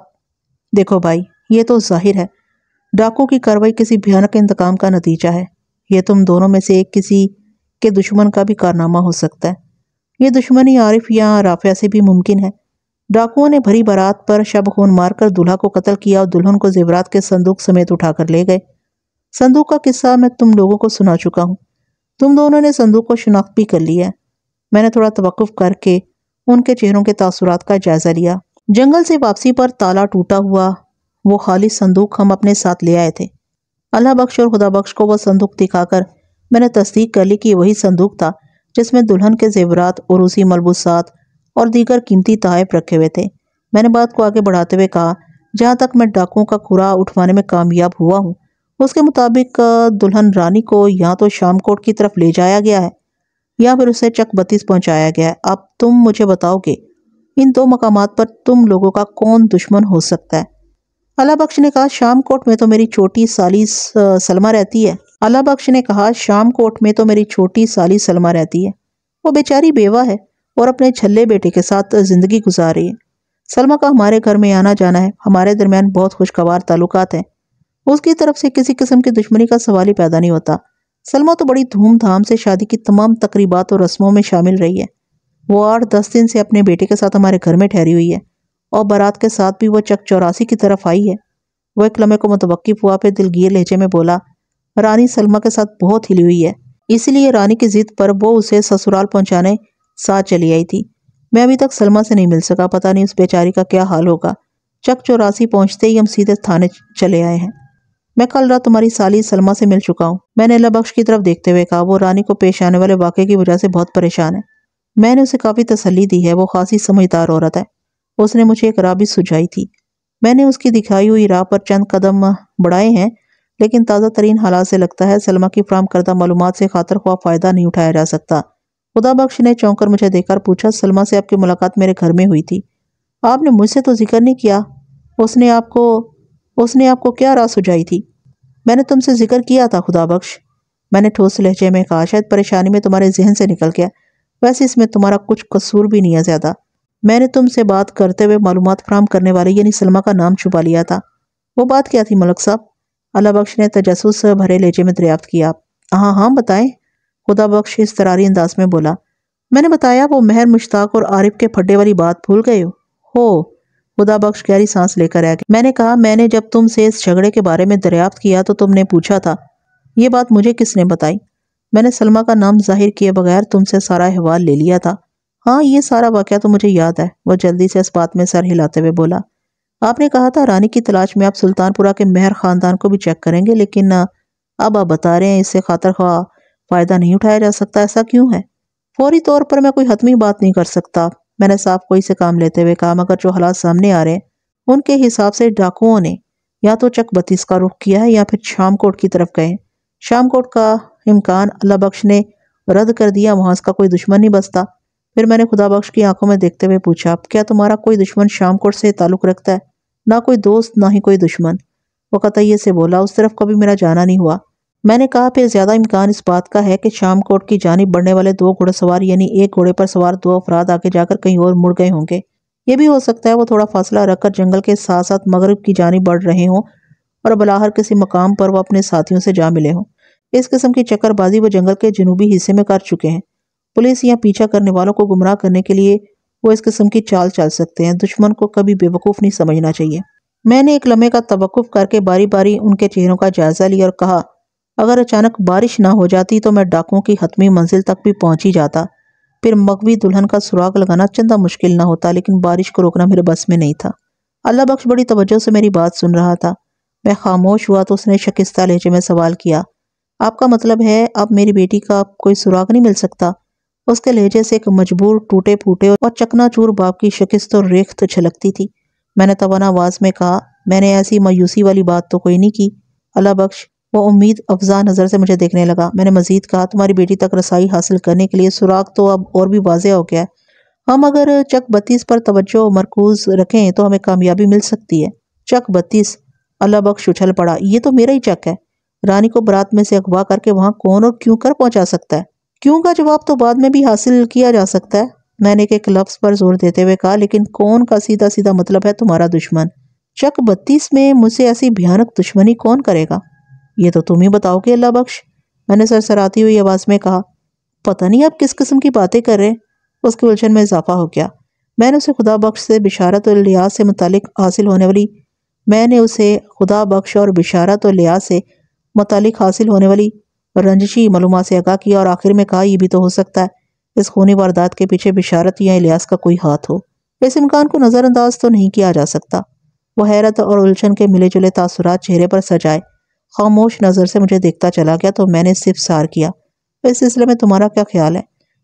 देखो भाई, ये तो जाहिर है डाकुओं की कार्रवाई किसी भयानक इंतकाम का नतीजा है। यह तुम दोनों में से एक किसी के दुश्मन का भी कारनामा हो सकता है। यह दुश्मनी आरिफ या राफिया से भी मुमकिन है। डाकुओं ने भरी बारात पर शब खून मारकर दूल्हा को कत्ल किया और दुल्हन को जेवरात के संदूक समेत उठाकर ले गए। संदूक का किस्सा मैं तुम लोगों को सुना चुका हूँ। तुम दोनों ने संदूक को शिनाख्त भी कर लिया है। मैंने थोड़ा तवक्कुफ़ करके उनके चेहरों के तासुरात का जायज़ा लिया। जंगल से वापसी पर ताला टूटा हुआ वो खाली संदूक हम अपने साथ ले आए थे। अल्लाह बख्श और खुदाबख्श को वह संदूक दिखाकर मैंने तस्दीक कर ली कि वही संदूक था जिसमें दुल्हन के जेवरात, उरूसी मलबूसात और दीगर कीमती तोहफे रखे हुए थे। मैंने बात को आगे बढ़ाते हुए कहा, जहाँ तक मैं डाकुओं का खुरा उठवाने में कामयाब हुआ हूँ, उसके मुताबिक दुल्हन रानी को या तो शाम कोट की तरफ ले जाया गया है या फिर उसे चक बत्तीस पहुँचाया गया है। अब तुम मुझे बताओगे इन दो मकामात पर तुम लोगों का कौन दुश्मन हो सकता है? अल्लाह बख्श ने कहा, शाम कोट में तो मेरी छोटी साली सलमा रहती है। अल्लाह बख्श ने कहा, शाम कोट में तो मेरी छोटी साली सलमा रहती है। वो बेचारी बेवा है और अपने छल्ले बेटे के साथ ज़िंदगी गुजार रही है। सलमा का हमारे घर में आना जाना है, हमारे दरमियान बहुत खुशगवार ताल्लुकात हैं। उसकी तरफ से किसी किस्म की दुश्मनी का सवाल ही पैदा नहीं होता। सलमा तो बड़ी धूमधाम से शादी की तमाम तकरीबात और रस्मों में शामिल रही है। वो 8-10 दिन से अपने बेटे के साथ हमारे घर में ठहरी हुई है और बारात के साथ भी वो चक चौरासी की तरफ आई है। वह एक लम्हे को मुतवक्किफ हुआ, फिर दिलगीर लहजे में बोला, रानी सलमा के साथ बहुत हिली हुई है, इसलिए रानी की जिद पर वो उसे ससुराल पहुंचाने साथ चली आई थी। मैं अभी तक सलमा से नहीं मिल सका, पता नहीं उस बेचारी का क्या हाल होगा। चक चौरासी पहुंचते ही हम सीधे थाने चले आए हैं। मैं कल रात तुम्हारी साली सलमा से मिल चुका हूँ, मैंने अल्लाह बख्श की तरफ देखते हुए कहा। वो रानी को पेश आने वाले वाक़े की वजह से बहुत परेशान है। मैंने उसे काफ़ी तसल्ली दी है, वो खासी समझदार औरत है। उसने मुझे एक राह भी सुझाई थी। मैंने उसकी दिखाई हुई राह पर चंद कदम बढ़ाए हैं, लेकिन ताज़ा तरीन हालात से लगता है सलमा की फ्राहम करदा मालूमात से खातर ख्वाह फ़ायदा नहीं उठाया जा सकता। खुदाबख्श ने चौंककर मुझे देखकर पूछा, सलमा से आपकी मुलाकात मेरे घर में हुई थी, आपने मुझसे तो जिक्र नहीं किया। उसने आपको क्या राह सुझाई थी? मैंने तुमसे जिक्र किया था खुदाबख्श, मैंने ठोस लहजे में कहा। शायद परेशानी में तुम्हारे जहन से निकल गया, वैसे इसमें तुम्हारा कुछ कसूर भी नहीं है ज़्यादा। मैंने तुमसे बात करते हुए मालूमात फराहम करने वाले यानी सलमा का नाम छुपा लिया था। वो बात क्या थी मलक साहब? अल्लाह बख्श ने तजस्सुस भरे लहजे में दरियाफ्त किया। हाँ हाँ बताएं, खुदाबख्श इस तरारी अंदाज में बोला। मैंने बताया, वो मेहर मुश्ताक और आरिफ के फड्डे वाली बात भूल गए हो। खुदाबख्श गहरी सांस लेकर आ गए। मैंने कहा, मैंने जब तुमसे इस झगड़े के बारे में दरियाफ्त किया तो तुमने पूछा था, ये बात मुझे किसने बताई? मैंने सलमा का नाम जाहिर किए बगैर तुमसे सारा अहवाल ले लिया था। हाँ, ये सारा वाकया तो मुझे याद है, वह जल्दी से इस बात में सर हिलाते हुए बोला। आपने कहा था रानी की तलाश में आप सुल्तानपुरा के मेहर खानदान को भी चेक करेंगे, लेकिन अब आप बता रहे हैं इससे खातर ख्वाह फ़ायदा नहीं उठाया जा सकता, ऐसा क्यों है? फौरी तौर पर मैं कोई हतमी बात नहीं कर सकता, मैंने साफ कोई से काम लेते हुए कहा, मगर जो हालात सामने आ रहे हैं उनके हिसाब से डाकुओं ने या तो चक बत्तीस का रुख किया है या फिर शाम कोट की तरफ गए। शाम कोट का इम्कान अल्लाह बख्श ने रद्द कर दिया, वहाँ उसका कोई दुश्मन नहीं बसता। फिर मैंने खुदाबख्श की आंखों में देखते हुए पूछा, क्या तुम्हारा कोई दुश्मन शाम कोट से ताल्लुक़ रखता है? ना कोई दोस्त ना ही कोई दुश्मन, वो कतई से बोला। उस तरफ कभी मेरा जाना नहीं हुआ। मैंने कहा, फिर ज़्यादा इम्कान इस बात का है कि शाम कोट की जानिब बढ़ने वाले दो घुड़सवार यानी एक घोड़े पर सवार दो अफराद आगे जाकर कहीं और मुड़ गए होंगे। ये भी हो सकता है वो थोड़ा फासला रखकर जंगल के साथ साथ मगरब की जानिब बढ़ रहे हों और बलाहर किसी मकाम पर वो अपने साथियों से जा मिले हों। इस किस्म की चक्करबाजी वो जंगल के जनूबी हिस्से में कर चुके हैं। पुलिस या पीछा करने वालों को गुमराह करने के लिए वो इस किस्म की चाल चल सकते हैं। दुश्मन को कभी बेवकूफ़ नहीं समझना चाहिए। मैंने एक लम्हे का तवक्कुफ़ करके बारी बारी उनके चेहरों का जायजा लिया और कहा, अगर अचानक बारिश ना हो जाती तो मैं डाकुओं की हतमी मंजिल तक भी पहुँच ही जाता, फिर मगवी दुल्हन का सुराग लगाना चंदा मुश्किल ना होता, लेकिन बारिश को रोकना मेरे बस में नहीं था। अल्लाह बख्श बड़ी तवज्जो से मेरी बात सुन रहा था। मैं खामोश हुआ तो उसने शकिस्ता लहजे में सवाल किया, आपका मतलब है अब मेरी बेटी का कोई सुराग नहीं मिल सकता? उसके लहजे से एक मजबूर टूटे फूटे और चकनाचूर बाप की शिकस्त और रेख्त छलकती थी। मैंने तवाना आवाज़ में कहा, मैंने ऐसी मायूसी वाली बात तो कोई नहीं की अल्लाह बख्श। वो उम्मीद अफजा नज़र से मुझे देखने लगा। मैंने मजीद कहा, तुम्हारी बेटी तक रसाई हासिल करने के लिए सुराग तो अब और भी वाजह हो गया है। हम अगर चक बत्तीस पर तवज्जो मरकूज़ रखें तो हमें कामयाबी मिल सकती है। चक बत्तीस? अल्लाह बख्श उछल पड़ा, ये तो मेरा ही चक है। रानी को बरात में से अगवा करके वहाँ कौन और क्यों कर पहुँचा सकता है? क्यों का जवाब तो बाद में भी हासिल किया जा सकता है, मैंने एक लफ्ज़ पर जोर देते हुए कहा, लेकिन कौन का सीधा सीधा मतलब है तुम्हारा दुश्मन। चक बत्तीस में मुझसे ऐसी भयानक दुश्मनी कौन करेगा? ये तो तुम ही बताओगे अल्लाह बख्श, मैंने सरसराती हुई आवाज़ में कहा। पता नहीं आप किस किस्म की बातें कर रहे हैं, उसके उलझन में इजाफा हो गया। मैंने उसे खुदाबख्श और बिशारत और लियाज से मुतालिक हासिल होने वाली रंजिशी मालूमात से आगाह किया और आखिर में कहा, यह भी तो हो सकता है इस खूनी वारदात के पीछे बिशारत या इलियास का कोई हाथ हो। इस इम्कान को नज़रअंदाज तो नहीं किया जा सकता। वह हैरत और उलझन के मिले जुले तासुरात चेहरे पर सजाए खामोश नज़र से मुझे देखता चला गया तो मैंने सिर्फ सार किया, इस सिलसिले में तुम्हारा क्या ख्याल है?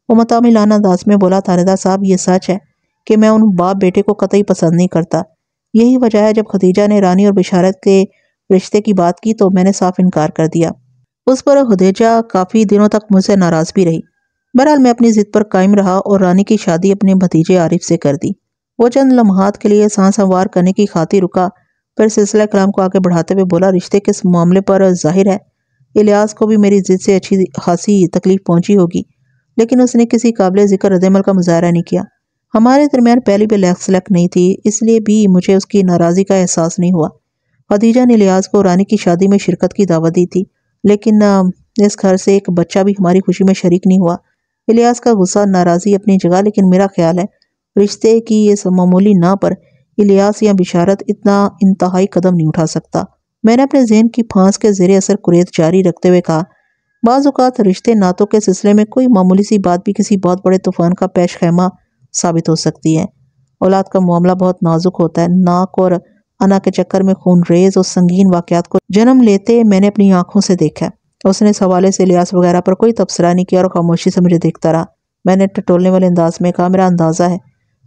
वो मतामिलाना अंदाज में बोला, थानेदार साहब ये सच है कि मैं उन बाप बेटे को कतई पसंद नहीं करता। यही वजह है जब खदीजा ने रानी और बिशारत के रिश्ते की बात की तो मैंने साफ इनकार कर दिया। उस पर खदीजा काफ़ी दिनों तक मुझसे नाराज़ भी रही। बहरहाल मैं अपनी ज़िद पर कायम रहा और रानी की शादी अपने भतीजे आरिफ से कर दी। वो चंद लम्हात के लिए सांस हमवार करने की खातिर रुका, फिर सिलसिला कलाम को आगे बढ़ाते हुए बोला, रिश्ते के इस मामले पर जाहिर है इलियास को भी मेरी जिद से अच्छी खासी तकलीफ पहुंची होगी, लेकिन उसने किसी काबिल जिक्र रद्दमल का मुजाहरा नहीं किया। हमारे दरमियान पहले भी लैख सलख नहीं थी, इसलिए भी मुझे उसकी नाराज़गी का एहसास नहीं हुआ। खदीजा ने इलियास को रानी की शादी में शिरकत की दावत दी थी, लेकिन इस घर से एक बच्चा भी हमारी खुशी में शरीक नहीं हुआ। इलियास का गुस्सा नाराज़गी अपनी जगह, लेकिन मेरा ख्याल है रिश्ते की इस मामूली ना पर इलियास या बिशारत इतना इंतहाई कदम नहीं उठा सकता। मैंने अपने जहन की फांस के ज़ेरे असर कुरेद जारी रखते हुए कहा, बाज़ औक़ात रिश्ते नातों के सिलसिले में कोई मामूली सी बात भी किसी बहुत बड़े तूफ़ान का पेश खैमा साबित हो सकती है। औलाद का मामला बहुत नाजुक होता है। नाक और अना के चक्कर में खून रेज और संगीन वाक़यात को जन्म लेते मैंने अपनी आँखों से देखा। उसने इस हवाले से इलियास वगैरह पर कोई तबसरा नहीं किया और खामोशी से मुझे देखता रहा। मैंने टटोलने वाले अंदाज में कहा, मेरा अंदाज़ा है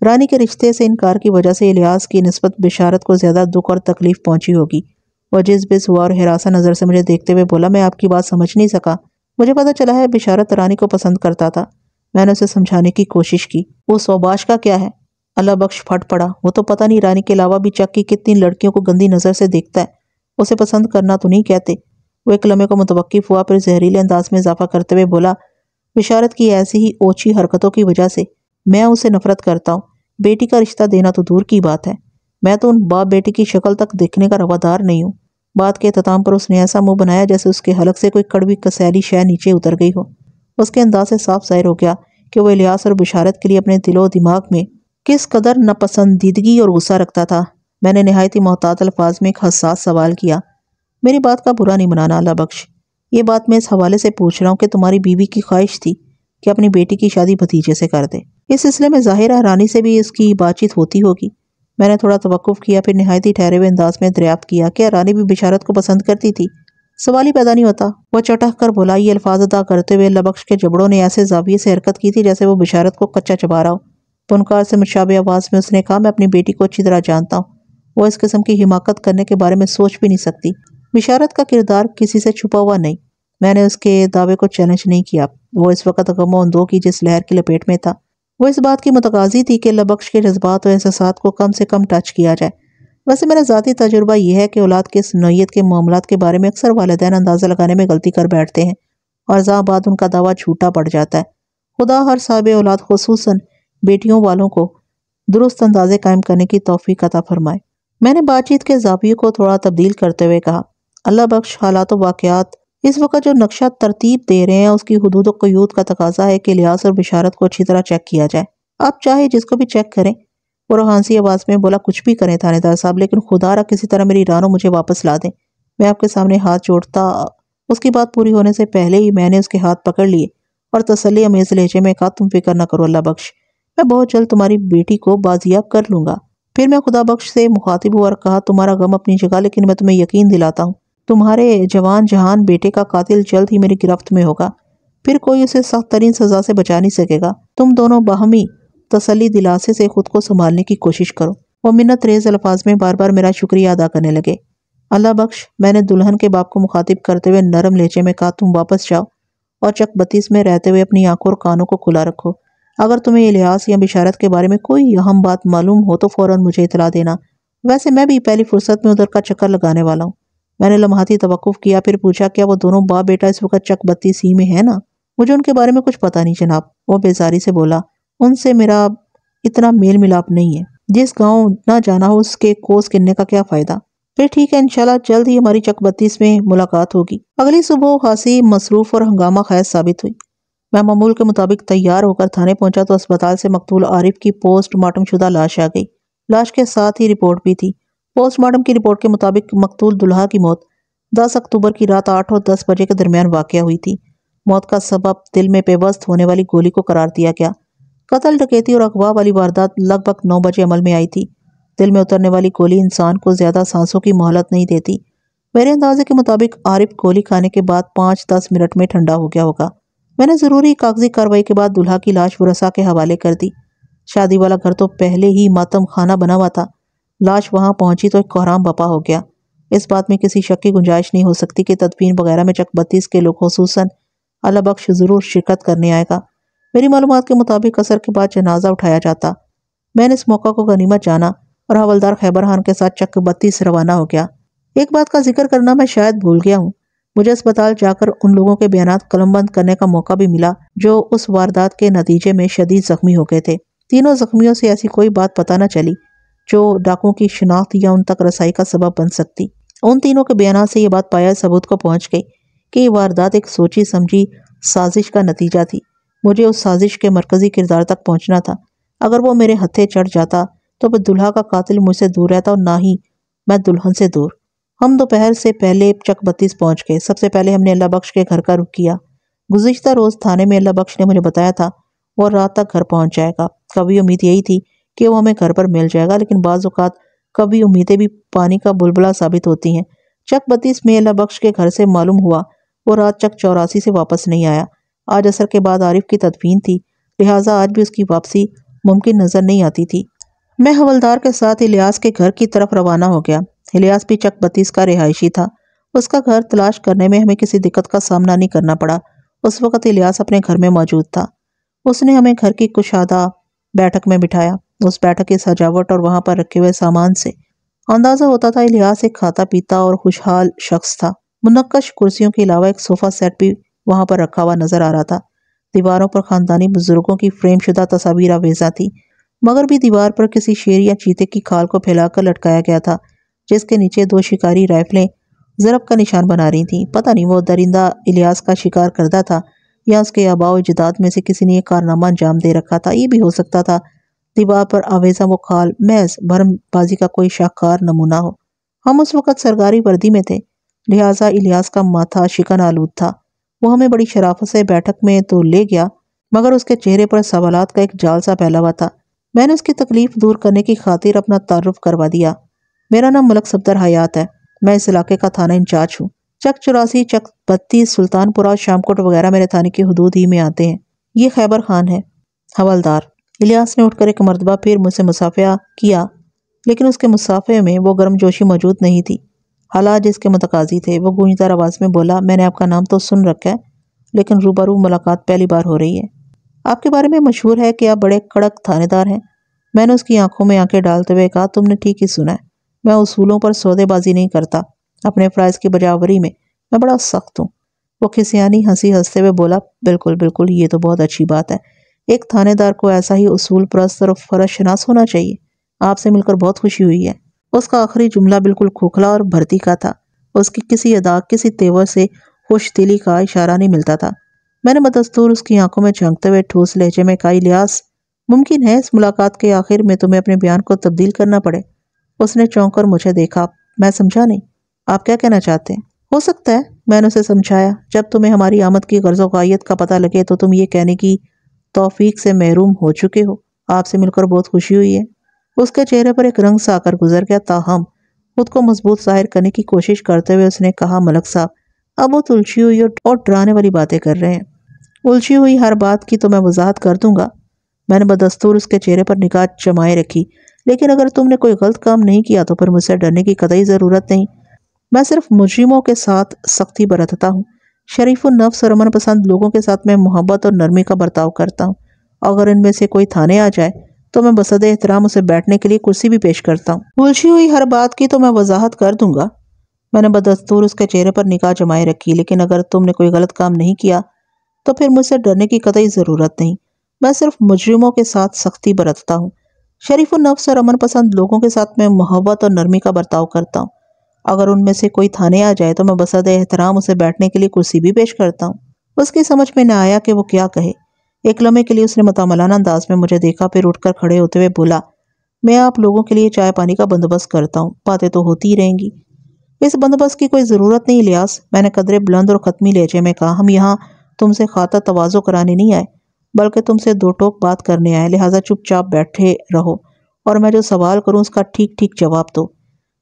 रानी के रिश्ते से इनकार की वजह से इलियास की निस्बत बिशारत को ज़्यादा दुख और तकलीफ़ पहुंची होगी। वह जिस बेस हुआ और हिरासा नज़र से मुझे देखते हुए बोला, मैं आपकी बात समझ नहीं सका। मुझे पता चला है बिशारत रानी को पसंद करता था, मैंने उसे समझाने की कोशिश की। वो सौबाश का क्या है? अल्लाह बख्श फट पड़ा, वो तो पता नहीं रानी के अलावा भी चक की कितनी लड़कियों को गंदी नज़र से देखता है, उसे पसंद करना तो नहीं कहते। वो एक लम्हे को मुतवक्किफ़ हुआ, फिर जहरीले अंदाज में इजाफा करते हुए बोला, बिशारत की ऐसी ही ओछी हरकतों की वजह से मैं उसे नफरत करता हूँ। बेटी का रिश्ता देना तो दूर की बात है, मैं तो उन बाप बेटी की शक्ल तक देखने का रवादार नहीं हूँ। बात के अख्ताम पर उसने ऐसा मुंह बनाया जैसे उसके हलक से कोई कड़वी कसैली शय नीचे उतर गई हो। उसके अंदाज से साफ जाहिर हो गया कि वो इलियास और बिशारत के लिए अपने दिलो दिमाग में किस कदर नापसंदीदगी और गुस्सा रखता था। मैंने नहायत ही मोहतात अल्फाज में एक हसास सवाल किया, मेरी बात का बुरा नहीं मनाना अल्लाह बख्श, ये बात मैं इस हवाले से पूछ रहा हूँ कि तुम्हारी बीवी की ख्वाहिश थी कि अपनी बेटी की शादी भतीजे से कर दे। इस सिलसिले में ज़ाहिरा रानी से भी इसकी बातचीत होती होगी। मैंने थोड़ा तवक्कुफ़ किया, फिर नहायत ही ठहरे हुए अंदाज में दरियाफ्त किया कि रानी भी बिशारत को पसंद करती थी। सवाल ही पैदा नहीं होता। वह चटख कर बोला। ये अल्फाज अदा करते हुए लबख्श के जबड़ों ने ऐसे जाविये से हरकत की थी जैसे वो बिशारत को कच्चा चबा रहा हो। पुनकार से मुशाबे आवाज़ में उसने कहा, मैं अपनी बेटी को अच्छी तरह जानता हूँ, वो इस किस्म की हिमाकत करने के बारे में सोच भी नहीं सकती। बिशारत का किरदार किसी से छुपा हुआ नहीं। मैंने उसके दावे को चैलेंज नहीं किया। वो इस वक्त गमोंदो की जिस लहर की लपेट में था, वो इस बात की मुतकाजी थी कि लबख्श के जज्बात और एहसास को कम से कम टच किया जाए। वैसे मेरा ज़ाती तजुर्बा यह है कि औलाद के इस नोयत के मामलात के बारे में अक्सर वालिदैन अंदाज़ा लगाने में गलती कर बैठते हैं और ज़ाबाद उनका दावा झूठा पड़ जाता है। खुदा हर साहिब औलाद खुसूसन बेटियों वालों को दुरुस्त अंदाज़े कायम करने की तौफीक अता फरमाए। मैंने बातचीत के ज़ाविये को थोड़ा तब्दील करते हुए कहा, अल्लाह बख्श हालात व वाक़यात इस वक्त जो नक्शा तरतीब दे रहे हैं उसकी हुदूद व क़यूद का तकाजा है कि इलियास और बिशारत को अच्छी तरह चेक किया जाए। आप चाहे जिसको भी चेक करें। वो रोहानसी आवाज़ में बोला, कुछ भी करें थानेदार साहब, लेकिन खुदा रा किसी तरह मेरी रानों मुझे वापस ला दें। मैं आपके सामने हाथ जोड़ता उसकी बात पूरी होने से पहले ही मैंने उसके हाथ पकड़ लिए और तसल्ली अमेज़ लहजे में कहा, तुम फिक्र ना करो अल्लाह बख्श, मैं बहुत जल्द तुम्हारी बेटी को बाजियाब कर लूँगा। फिर मैं खुदाबख्श से मुखातिब हुआ और कहा, तुम्हारा गम अपनी जगह, लेकिन मैं तुम्हें यकीन दिलाता हूँ तुम्हारे जवान जहान बेटे का कातिल जल्द ही मेरी गिरफ्त में होगा, फिर कोई उसे सख्त तरीन सज़ा से बचा नहीं सकेगा। तुम दोनों बाहमी तसल्ली दिलासे से खुद को संभालने की कोशिश करो। वो मिन्नत रेज अल्फाज में बार बार मेरा शुक्रिया अदा करने लगे। अल्लाह बख्श, मैंने दुल्हन के बाप को मुखातिब करते हुए नरम लहजे में कहा, तुम वापस जाओ और चक बत्तीस में रहते हुए अपनी आंखों और कानों को खुला रखो। अगर तुम्हें इलियास या बिशारत के बारे में कोई अहम बात मालूम हो तो फ़ौरन मुझे इतला देना। वैसे मैं भी पहली फुर्सत में उधर का चक्कर लगाने वाला हूँ। मैंने लम्हाती तवक्कुफ़ किया, फिर पूछा, क्या वो दोनों बाप बेटा इस वक्त चक 32 में है ना? मुझे उनके बारे में कुछ पता नहीं जनाब, वो बेजारी से बोला। उनसे मेरा इतना मेल मिलाप नहीं है। जिस गांव ना जाना हो उसके कोस गिनने का क्या फ़ायदा। फिर ठीक है, इंशाल्लाह जल्द ही हमारी चक 32 में मुलाकात होगी। अगली सुबह खासी मसरूफ़ और हंगामा खैज साबित हुई। मैं मामूल के मुताबिक तैयार होकर थाने पहुँचा तो अस्पताल से मकतूल आरिफ की पोस्टमार्टम शुदा लाश आ गई। लाश के साथ ही रिपोर्ट भी थी। पोस्टमार्टम की रिपोर्ट के मुताबिक मकतूल दुल्हा की मौत 10 अक्टूबर की रात 8 और 10 बजे के दरमियान वाक़या हुई थी। मौत का सबब दिल में पेवस्त होने वाली गोली को करार दिया गया। कत्ल, डकैती और अगवा वाली वारदात लगभग 9 बजे अमल में आई थी। दिल में उतरने वाली गोली इंसान को ज़्यादा सांसों की मोहलत नहीं देती। मेरे अंदाजे के मुताबिक आरिफ गोली खाने के बाद 5-10 मिनट में ठंडा हो गया होगा। मैंने ज़रूरी कागजी कार्रवाई के बाद दुल्हा की लाश वरसा के हवाले कर दी। शादी वाला घर तो पहले ही मातम खाना बना हुआ था। लाश वहाँ पहुँची तो एक कोहराम बपा हो गया। इस बात में किसी शक की गुंजाइश नहीं हो सकती कि तदफीन वगैरह में चक 32 के लोग खुसूसन अल्लाह बख्श ज़रूर शिरकत करने आएगा। मेरी मालूमात के मुताबिक असर के बाद जनाजा उठाया जाता। मैंने इस मौका को गनीमत जाना और हवलदार खैबर खान के साथ चक 32 रवाना हो गया। एक बात का जिक्र करना मैं शायद भूल गया हूँ। मुझे अस्पताल जाकर उन लोगों के बयानात कलमबंद करने का मौका भी मिला जो उस वारदात के नतीजे में शदीद ज़ख्मी हो गए थे। तीनों ज़ख्मियों से ऐसी कोई बात पता न चली जो डाकों की शिनाख्त या उन तक रसाई का सबब बन सकती। उन तीनों के बयानात से ये बात पाया सबूत को पहुँच गई कि ये वारदात एक सोची समझी साजिश का नतीजा थी। मुझे उस साजिश के मरकज़ी किरदार तक पहुँचना था। अगर वो मेरे हत्थे चढ़ जाता तो वह दुल्हा का कातिल मुझसे दूर रहता और ना ही मैं दुल्हन से दूर। हम दोपहर से पहले चक 32 पहुँच गए। सबसे पहले हमने अल्लाह बख्श के घर का रुख किया। गुज़िश्ता रोज़ थाने में अल्लाह बख्श ने मुझे बताया था वो रात तक घर पहुँच जाएगा। कभी उम्मीद यही थी कि वो हमें घर पर मिल जाएगा, लेकिन बाज़ औक़ात कभी उम्मीदें भी पानी का बुलबुला साबित होती हैं। चक 32 में अल्लाह बख्श के घर से मालूम हुआ वो रात चक 84 से वापस नहीं आया। आज असर के बाद आरिफ की तदफीन थी, लिहाजा आज भी उसकी वापसी मुमकिन नज़र नहीं आती थी। मैं हवलदार के साथ इलियास के घर की तरफ रवाना हो गया। इलियास भी चक 32 का रिहायशी था। उसका घर तलाश करने में हमें किसी दिक्कत का सामना नहीं करना पड़ा। उस वक़्त इलियास अपने घर में मौजूद था। उसने हमें घर की कुशादा बैठक में बिठाया। उस बैठक की सजावट और वहाँ पर रखे हुए सामान से अंदाज़ा होता था इलियास एक खाता पीता और खुशहाल शख्स था। मुनक्कश कुर्सियों के अलावा एक सोफ़ा सेट भी वहाँ पर रखा हुआ नज़र आ रहा था। दीवारों पर ख़ानदानी बुजुर्गों की फ्रेमशुदा तस्वीर आवेज़ा थी। मगर भी दीवार पर किसी शेर या चीते की खाल को फैलाकर लटकाया गया था जिसके नीचे दो शिकारी राइफलें ज़रब का निशान बना रही थीं। पता नहीं वो दरिंदा इलियास का शिकार करता था या उसके आबाओ अजदाद में से किसी ने यह कारनामा अंजाम दे रखा था। ये भी हो सकता था दीवार पर आवेज़ा वो खाल महज भरमबाजी का कोई शाहकार नमूना हो। हम उस वक़्त सरकारी वर्दी में थे। लिहाजा इलियास का माथा शिकन आलूद था। वो हमें बड़ी शराफत से बैठक में तो ले गया, मगर उसके चेहरे पर सवालात का एक जाल सा फैला हुआ था। मैंने उसकी तकलीफ दूर करने की खातिर अपना तारुफ करवा दिया। मेरा नाम मलक सफदर हयात है, मैं इस इलाके का थाना इंचार्ज हूँ। चक चौरासी, चक बत्ती, सुल्तानपुरा, शामकोट वगैरह मेरे थाने की हदूद ही में आते हैं। ये खैबर खान है, हवलदार। इलियास ने उठकर एक मरतबा फिर मुझसे मुसाफिया किया, लेकिन उसके मुसाफे में वो गर्मजोशी मौजूद नहीं थी, हालात जिसके मतकाजी थे। वो गूंजदार आवाज़ में बोला, मैंने आपका नाम तो सुन रखा है, लेकिन रूबरू मुलाकात पहली बार हो रही है। आपके बारे में मशहूर है कि आप बड़े कड़क थानेदार हैं। मैंने उसकी आंखों में आंखें डालते हुए कहा, तुमने ठीक ही सुना है, मैं उसूलों पर सौदेबाजी नहीं करता, अपने फ़राइज़ की बजावरी में मैं बड़ा सख्त हूँ। वो खिसियानी हंसी हंसते हुए बोला, बिल्कुल बिल्कुल, ये तो बहुत अच्छी बात है। एक थानेदार को ऐसा ही उसूल परस्त और फर्शनास होना चाहिए। आपसे मिलकर बहुत खुशी हुई है। उसका आखिरी जुमला बिल्कुल खोखला और भर्ती का था। उसकी किसी अदा, किसी तेवर से खुश दिली का इशारा नहीं मिलता था। मैंने बदस्तूर उसकी आंखों में झांकते हुए ठोस लहजे में कहा, इलियास, मुमकिन है इस मुलाकात के आखिर में तुम्हें अपने बयान को तब्दील करना पड़े। उसने चौंक कर मुझे देखा। मैं समझा नहीं, आप क्या कहना चाहते हैं? हो सकता है, मैंने उसे समझाया, जब तुम्हें हमारी आमद की गर्ज़ वाक़ियत का पता लगे तो तुम ये कहने की तौफीक से महरूम हो चुके हो। आपसे मिलकर बहुत खुशी हुई है। उसके चेहरे पर एक रंग सा आकर गुजर गया, ताहम खुद को मजबूत जाहिर करने की कोशिश करते हुए उसने कहा, मलक साहब, अब बहुत उलझी हुई और डराने वाली बातें कर रहे हैं। उलझी हुई हर बात की तो मैं वजाहत कर दूंगा। मैंने बदस्तूर उसके चेहरे पर निगाह जमाए रखी, लेकिन अगर तुमने कोई गलत काम नहीं किया तो फिर मुझसे डरने की कतई ज़रूरत नहीं। मैं सिर्फ मुजरिमों के साथ सख्ती बरतता हूँ, शरीफ और नफ्स और अमन पसंद लोगों के साथ मैं मोहब्बत और नरमी का बर्ताव करता हूँ। अगर इनमें से कोई थाने आ जाए तो मैं बसद एहतराम उसे बैठने के लिए कुर्सी भी पेश करता हूँ। उलझी हुई हर बात की तो मैं वजाहत कर दूंगा। मैंने बदस्तूर उसके चेहरे पर निगाह जमाए रखी, लेकिन अगर तुमने कोई गलत काम नहीं किया तो फिर मुझसे डरने की कतई ज़रूरत नहीं। मैं सिर्फ मुजरिमों के साथ सख्ती बरतता हूँ, शरीफ और नफ्स और अमन पसंद लोगों के साथ मैं मोहब्बत और नरमी का बर्ताव करता हूँ। अगर उनमें से कोई थाने आ जाए तो मैं बसद एहतराम उसे बैठने के लिए कुर्सी भी पेश करता हूँ। उसकी समझ में न आया कि वो क्या कहे। एक लम्हे के लिए उसने मतामलाना अंदाज में मुझे देखा, फिर उठकर खड़े होते हुए बोला, मैं आप लोगों के लिए चाय पानी का बंदोबस्त करता हूँ, बातें तो होती ही रहेंगी, इस बंदोबस्त की कोई ज़रूरत नहीं। इलियास, मैंने कदरे बुलंद और ख़त्मी लहजे में कहा, हम यहाँ तुमसे खाता तवाज़ो कराने नहीं आए, बल्कि तुमसे दो टोक बात करने आए, लिहाजा चुपचाप बैठे रहो और मैं जो सवाल करूँ उसका ठीक ठीक जवाब दो।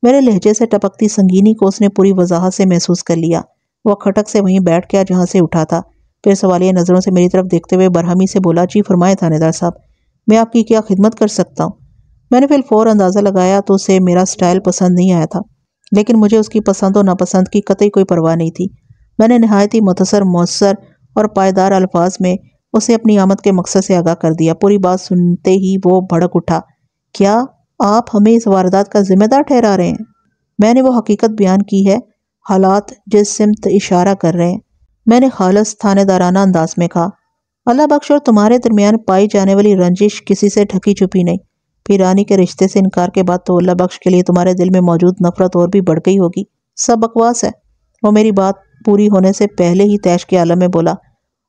मेरे लहजे से टपकती संगीनी को उसने पूरी वजाहत से महसूस कर लिया। वह खटक से वहीं बैठ गया जहाँ से उठा था, फिर सवालिया नज़रों से मेरी तरफ देखते हुए बरहमी से बोला, जी फरमाए थानेदार साहब, मैं आपकी क्या खिदमत कर सकता हूँ? मैंने फिर फ़ौर अंदाज़ा लगाया तो उसे मेरा स्टाइल पसंद नहीं आया था, लेकिन मुझे उसकी पसंद और नापसंद की कतई कोई परवाह नहीं थी। मैंने नहायत ही मुतसर, मौसर और पायदार अल्फाज में उसे अपनी आमद के मकसद से आगाह कर दिया। पूरी बात सुनते ही वो भड़क उठा, क्या आप हमें इस वारदात का जिम्मेदार ठहरा रहे हैं? मैंने वो हकीकत बयान की है, हालात जिस सिमत इशारा कर रहे हैं। मैंने खालस थानेदाराना अंदाज में कहा, अल्लाह बख्श और तुम्हारे दरमियान पाई जाने वाली रंजिश किसी से ढकी छुपी नहीं। फिरानी के रिश्ते से इनकार के बाद तो अल्लाह बख्श के लिए तुम्हारे दिल में मौजूद नफरत और भी बढ़ गई होगी। सब बकवास है। वो मेरी बात पूरी होने से पहले ही तैश के आलम में बोला,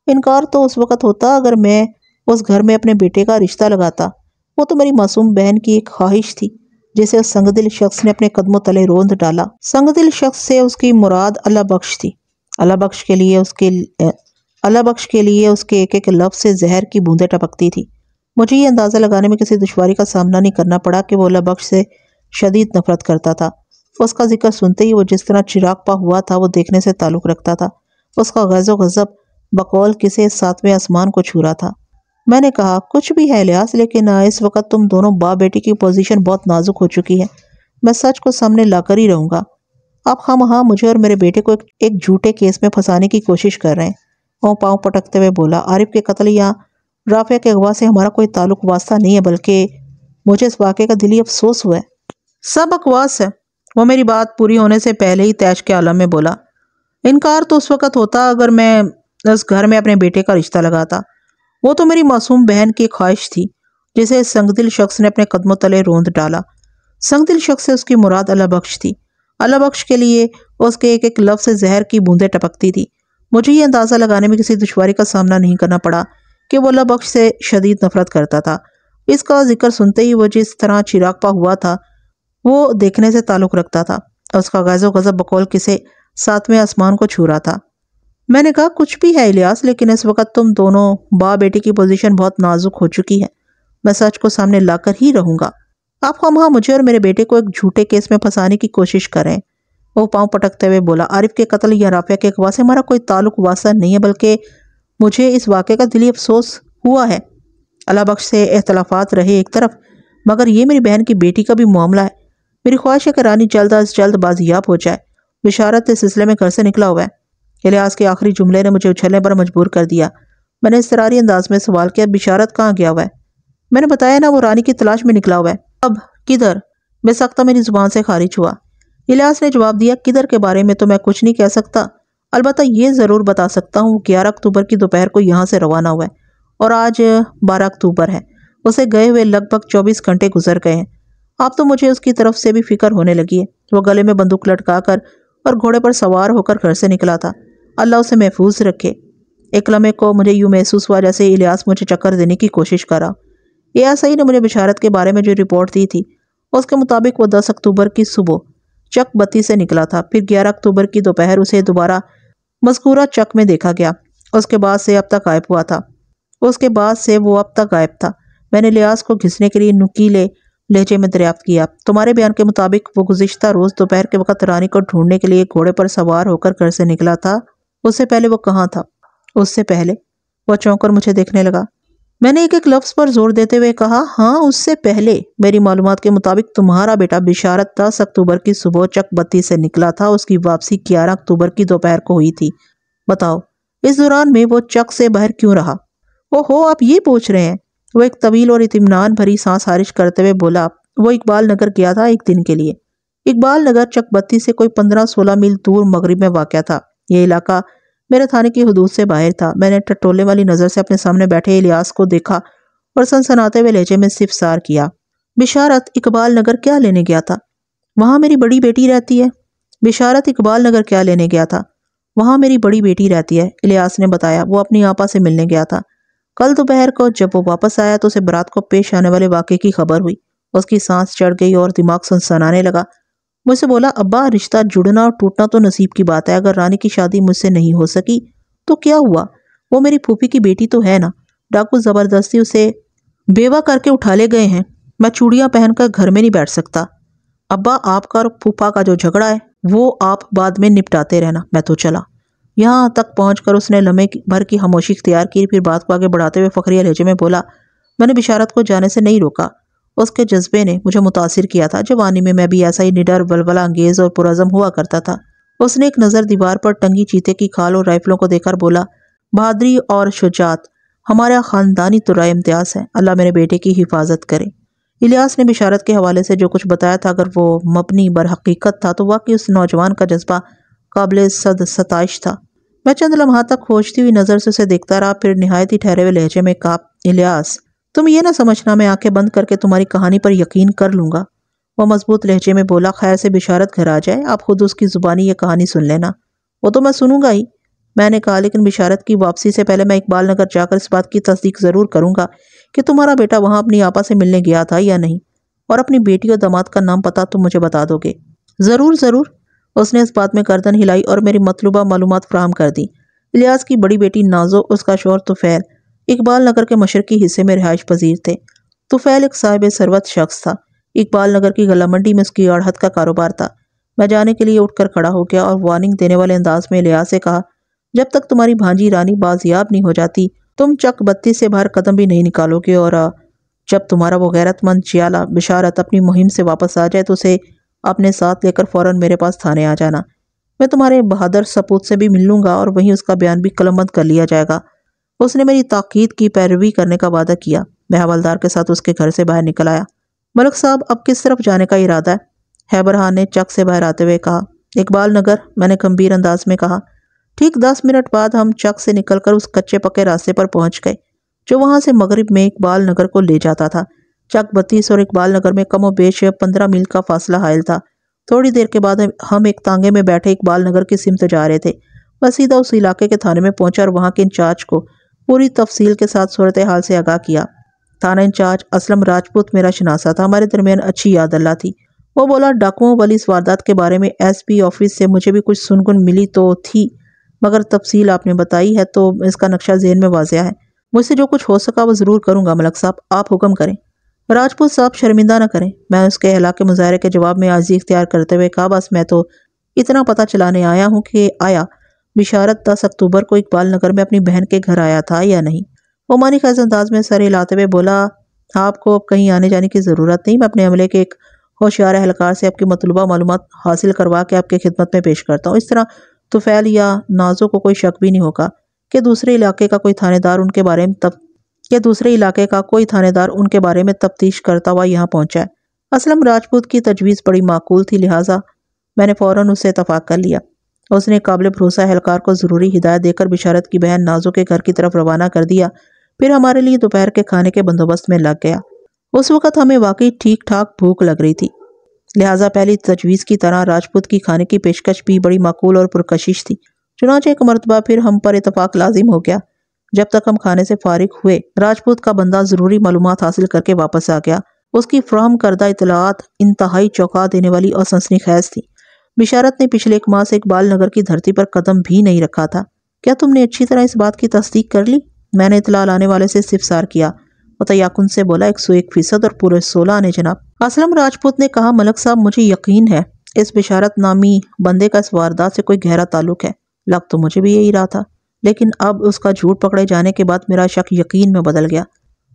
इनकार तो उस वक़्त होता अगर मैं उस घर में अपने बेटे का रिश्ता लगाता। वो तो मेरी मासूम बहन की एक ख्वाहिश थी जिसे उस संगदिल शख्स ने अपने कदमों तले रोंद डाला। संगदिल शख्स से उसकी मुराद अल्लाह बख्श थी। अल्लाह बख्श के लिए उसके एक एक लफ्ज़ से जहर की बूंदें टपकती थी। मुझे ये अंदाज़ा लगाने में किसी दुश्वारी का सामना नहीं करना पड़ा कि वो अल्लाह बख्श से शदीद नफरत करता था। उसका जिक्र सुनते ही वो जिस तरह चिरागपा हुआ था वो देखने से ताल्लुक़ रखता था। उसका गज़ो गज़ब बकौल किसे सातवें आसमान को छू रहा था। मैंने कहा, कुछ भी है इलियास, लेकिन इस वक्त तुम दोनों बाप बेटी की पोजीशन बहुत नाजुक हो चुकी है। मैं सच को सामने लाकर ही रहूँगा। आप खामखा मुझे और मेरे बेटे को एक झूठे केस में फंसाने की कोशिश कर रहे हैं। पाँव पाँव पटकते हुए बोला, आरिफ के कत्ल या राफिया के अगवा से हमारा कोई ताल्लुक वास्ता नहीं है, बल्कि मुझे इस वाक़े का दिली अफसोस हुआ है। सब बकवास है। वो मेरी बात पूरी होने से पहले ही तैश के आलम में बोला, इनकार तो उस वक़्त होता अगर मैं उस घर में अपने बेटे का रिश्ता लगाता। वो तो मेरी मासूम बहन की ख्वाहिश थी जिसे संगदिल शख्स ने अपने कदमों तले रोंद डाला। संगदिल शख्स से उसकी मुराद अल्लाह बख्श थी। अल्लाह बख्श के लिए उसके एक एक लफ्ज़ से जहर की बूंदें टपकती थी। मुझे ये अंदाज़ा लगाने में किसी दुश्वारी का सामना नहीं करना पड़ा कि वो अल्लाह बख्श से शदीद नफरत करता था। इसका जिक्र सुनते ही वो जिस तरह चिरागपा हुआ था वो देखने से ताल्लुक़ रखता था। उसका गज़ो गज़ब बकौल किसे साथ में आसमान को छू रहा था। मैंने कहा कुछ भी है इलियास, लेकिन इस वक्त तुम दोनों बाप बेटी की पोजीशन बहुत नाजुक हो चुकी है। मैं सच को सामने लाकर ही रहूँगा। आप खामखा मुझे और मेरे बेटे को एक झूठे केस में फंसाने की कोशिश करें। वो पाँव पटकते हुए बोला, आरिफ के कत्ल या राफिया के अगवा से हमारा कोई ताल्लुक वास्ता नहीं है, बल्कि मुझे इस वाक़े का दिली अफसोस हुआ है। अल्लाह बख्श से इख्तलाफात रहे एक तरफ, मगर ये मेरी बहन की बेटी का भी मामला है। मेरी ख्वाहिश है कि रानी जल्द अज जल्द बाजियाब हो जाए। बिशारत इस सिलसिले में घर से निकला हुआ है। इलियास के आखिरी जुमले ने मुझे उछलने पर मजबूर कर दिया। मैंने इसरारी अंदाज में सवाल किया, बिशारत कहाँ गया हुआ है? मैंने बताया ना, वो रानी की तलाश में निकला हुआ है। अब किधर? बेसख्ता मेरी जुबान से खारिज हुआ। इलियास ने जवाब दिया, किधर के बारे में तो मैं कुछ नहीं कह सकता, अलबत्ता ये ज़रूर बता सकता हूँ 11 अक्टूबर की दोपहर को यहाँ से रवाना हुआ है और आज 12 अक्टूबर है। उसे गए हुए लगभग 24 घंटे गुजर गए हैं। आप तो मुझे उसकी तरफ से भी फिक्र होने लगी है। वो गले में बंदूक लटका कर और घोड़े पर सवार होकर घर से निकला था। अल्लाह उसे महफूज रखे। एक लम्हे को मुझे यूँ महसूस हुआ जैसे इलियास मुझे चक्कर देने की कोशिश करा। एएसआई ने मुझे बिशारत के बारे में जो रिपोर्ट दी थी उसके मुताबिक वो 10 अक्टूबर की सुबह चक बत्ती से निकला था। फिर 11 अक्टूबर की दोपहर उसे दोबारा मज़कूरा चक में देखा गया। उसके बाद से अब तक गायब हुआ था। मैंने इलियास को घिसने के लिए नुकीले लहजे में दरियाफ्त किया, तुम्हारे बयान के मुताबिक वो गुज़िश्ता रोज़ दोपहर के वक्त रानी को ढूंढने के लिए घोड़े पर सवार होकर घर से निकला था। उससे पहले वो कहाँ था? उससे पहले वह चौंक कर मुझे देखने लगा। मैंने एक एक लफ्ज़ पर जोर देते हुए कहा, हाँ उससे पहले मेरी मालूमात के मुताबिक तुम्हारा बेटा बिशारत 10 अक्टूबर की सुबह चक बत्ती से निकला था। उसकी वापसी 11 अक्टूबर की दोपहर को हुई थी। बताओ इस दौरान में वो चक से बाहर क्यों रहा? ओहो, आप ये पूछ रहे हैं? वो एक तवील और इत्मीनान भरी सांस खारिज करते हुए बोला, वो इकबाल नगर गया था एक दिन के लिए। इकबाल नगर चक बत्ती से कोई 15-16 मील दूर मगरिब में वाक़ था। यह इलाका मेरे थाने की हदूद से बाहर था। मैंने टटोले वाली नज़र से अपने सामने बैठे इलियास को देखा और सनसनाते हुए लहजे में सिफसार किया, बिशारत इकबाल नगर क्या लेने गया था? वहाँ मेरी बड़ी बेटी रहती है। इलियास ने बताया, वो अपनी आपा से मिलने गया था। कल दोपहर को जब वो वापस आया तो उसे बरात को पेश आने वाले वाक़े की खबर हुई। उसकी सांस चढ़ गई और दिमाग सनसनाने लगा। मुझसे बोला, अब्बा रिश्ता जुड़ना और टूटना तो नसीब की बात है। अगर रानी की शादी मुझसे नहीं हो सकी तो क्या हुआ? वो मेरी फूफी की बेटी तो है ना। डाकू ज़बरदस्ती उसे बेवा करके उठा ले गए हैं। मैं चूड़ियाँ पहनकर घर में नहीं बैठ सकता। अब्बा आपका और फूफा का जो झगड़ा है वो आप बाद में निपटाते रहना। मैं तो चला। यहाँ तक पहुँच कर उसने लम्हे भर की खामोशी इख्तियार की, फिर बात को आगे बढ़ाते हुए फ़खरिया लहजे में बोला, मैंने बिशारत को जाने से नहीं रोका। उसके जज्बे ने मुझे मुतासिर किया था। जवानी में मैं भी ऐसा ही निडर, बलबला अंगेज़ और पुरज़म हुआ करता था। उसने एक नज़र दीवार पर टंगी चीते की खाल और राइफलों को देखकर बोला, बहादुरी और शुजात हमारा ख़ानदानी तुराए इम्तियाज़ है। अल्लाह मेरे बेटे की हिफाजत करे। इलियास ने बिशारत के हवाले से जो कुछ बताया था, अगर वो मबनी बर हकीकत था तो वाकई उस नौजवान का जज्बा काबिल-ए-सताइश था। मैं चंद लम्हा तक खोजती हुई नज़र से उसे देखता रहा, फिर नहायत ही ठहरे हुए लहजे में कहा, इलियास तुम ये ना समझना मैं आंखें बंद करके तुम्हारी कहानी पर यकीन कर लूँगा। वह मजबूत लहजे में बोला, खैर से बिशारत घर आ जाए, आप खुद उसकी ज़ुबानी ये कहानी सुन लेना। वो तो मैं सुनूंगा ही, मैंने कहा, लेकिन बिशारत की वापसी से पहले मैं इकबाल नगर जाकर इस बात की तस्दीक ज़रूर करूँगा कि तुम्हारा बेटा वहाँ अपनी आपा से मिलने गया था या नहीं, और अपनी बेटी और दामाद का नाम पता तुम मुझे बता दोगे। ज़रूर ज़रूर, उसने इस बात में गर्दन हिलाई और मेरी मतलूबा मालूमात फ़राहम कर दी। इलियास की बड़ी बेटी नाजो, उसका शौहर तुफैल इकबाल नगर के मशरकी हिस्से में रिहाइश पजीर थे। तुफैल एक साहिब सरवत शख्स था। इकबाल नगर की गला मंडी में उसकी अड़हत का कारोबार था। मैं जाने के लिए उठकर खड़ा हो गया और वार्निंग देने वाले अंदाज में इलियास से कहा, जब तक तुम्हारी भांजी रानी बाजियाब नहीं हो जाती तुम चक बत्ती से बाहर कदम भी नहीं निकालोगे, और जब तुम्हारा वो गैरतमंद चियाला बिशारत अपनी मुहिम से वापस आ जाए तो उसे अपने साथ लेकर फ़ौरन मेरे पास थाने आ जाना। मैं तुम्हारे बहादुर सपूत से भी मिल लूँगा और वहीं उसका बयान भी कलमबंद कर लिया जाएगा। उसने मेरी ताक़ीद की पैरवी करने का वादा किया। मैं हवलदार के साथ उसके घर से बाहर निकल आया। मलिक साहब, अब किस तरफ जाने का इरादा है? हैबर खान ने चक से बाहर आते हुए कहा। इकबाल नगर, मैंने गंभीर अंदाज में कहा। ठीक 10 मिनट बाद हम चक से निकलकर उस कच्चे पक्के रास्ते पर पहुंच गए जो वहां से मगरिब में इकबाल नगर को ले जाता था। चक 32 और इकबाल नगर में कमो बेश 15 मील का फासला हायल था। थोड़ी देर के बाद हम एक तांगे में बैठे इकबाल नगर की सिमत जा रहे थे। मैं सीधा उस इलाके के थाने में पहुँचा और वहाँ के इंचार्ज को पूरी तफसील के साथ सूरत हाल से आगाह किया। थाना इंचार्ज असलम राजपूत मेरा शनासा था। हमारे दरमियान अच्छी याद अल्लाह थी। वो बोला, डाकुओं वाली इस वारदात के बारे में एसपी ऑफिस से मुझे भी कुछ सुनगुन मिली तो थी, मगर तफसील आपने बताई है तो इसका नक्शा जहन में वाज़िया है। मुझसे जो कुछ हो सका वो ज़रूर करूँगा मलक साहब, आप हुक्म करें। राजपूत साहब शर्मिंदा न करें। मैं उसके हलाके मुजाहरे के जवाब में आजी इख्तियार करते हुए कहा, बस मैं तो इतना पता चलाने आया हूँ कि आया बिशारत 10 अक्टूबर को इकबाल नगर में अपनी बहन के घर आया था या नहीं। ओमानी खास अंदाज में सर हिलाते हुए बोला, आपको अब कहीं आने जाने की ज़रूरत नहीं। मैं अपने अमले के एक होशियार एहलकार से आपकी मतलूबा मालूमात हासिल करवा के आपकी खिदमत में पेश करता हूँ। इस तरह तुफैल या नाजो को कोई शक भी नहीं होगा कि दूसरे इलाके का कोई थानेदार उनके बारे में तफ्तीश करता हुआ यहाँ पहुँचा है। असलम राजपूत की तजवीज़ बड़ी माकूल थी, लिहाजा मैंने फ़ौरन उससे इतफाक़ कर लिया। उसने काबिल भरोसा एहलकार को ज़रूरी हिदायत देकर बिशारत की बहन नाजो के घर की तरफ रवाना कर दिया। फिर हमारे लिए दोपहर के खाने के बंदोबस्त में लग गया। उस वक़्त हमें वाकई ठीक ठाक भूख लग रही थी, लिहाजा पहली तजवीज़ की तरह राजपूत की खाने की पेशकश भी बड़ी माकूल और पुरकशिश थी। चुनांचे एक मरतबा फिर हम पर इतफाक़ लाजिम हो गया। जब तक हम खाने से फारिग हुए, राजपूत का बंदा ज़रूरी मालूमात हासिल करके वापस आ गया। उसकी फ्राहम करदा इतलाआत इंतहाई चौंका देने वाली और सनसनीखेज़ थी। बिशारत ने पिछले एक माह से इकबाल नगर की धरती पर कदम भी नहीं रखा था। क्या तुमने अच्छी तरह इस बात की तस्दीक कर ली? मैंने इतला लाने वाले से इस्तफसार किया। तयकुन से बोला, 101% और पूरे 16 आने जनाब। असलम राजपूत ने कहा, मलक साहब मुझे यकीन है इस बिशारत नामी बंदे का इस वारदात से कोई गहरा ताल्लुक है। लग तो मुझे भी यही रहा था, लेकिन अब उसका झूठ पकड़े जाने के बाद मेरा शक यकीन में बदल गया।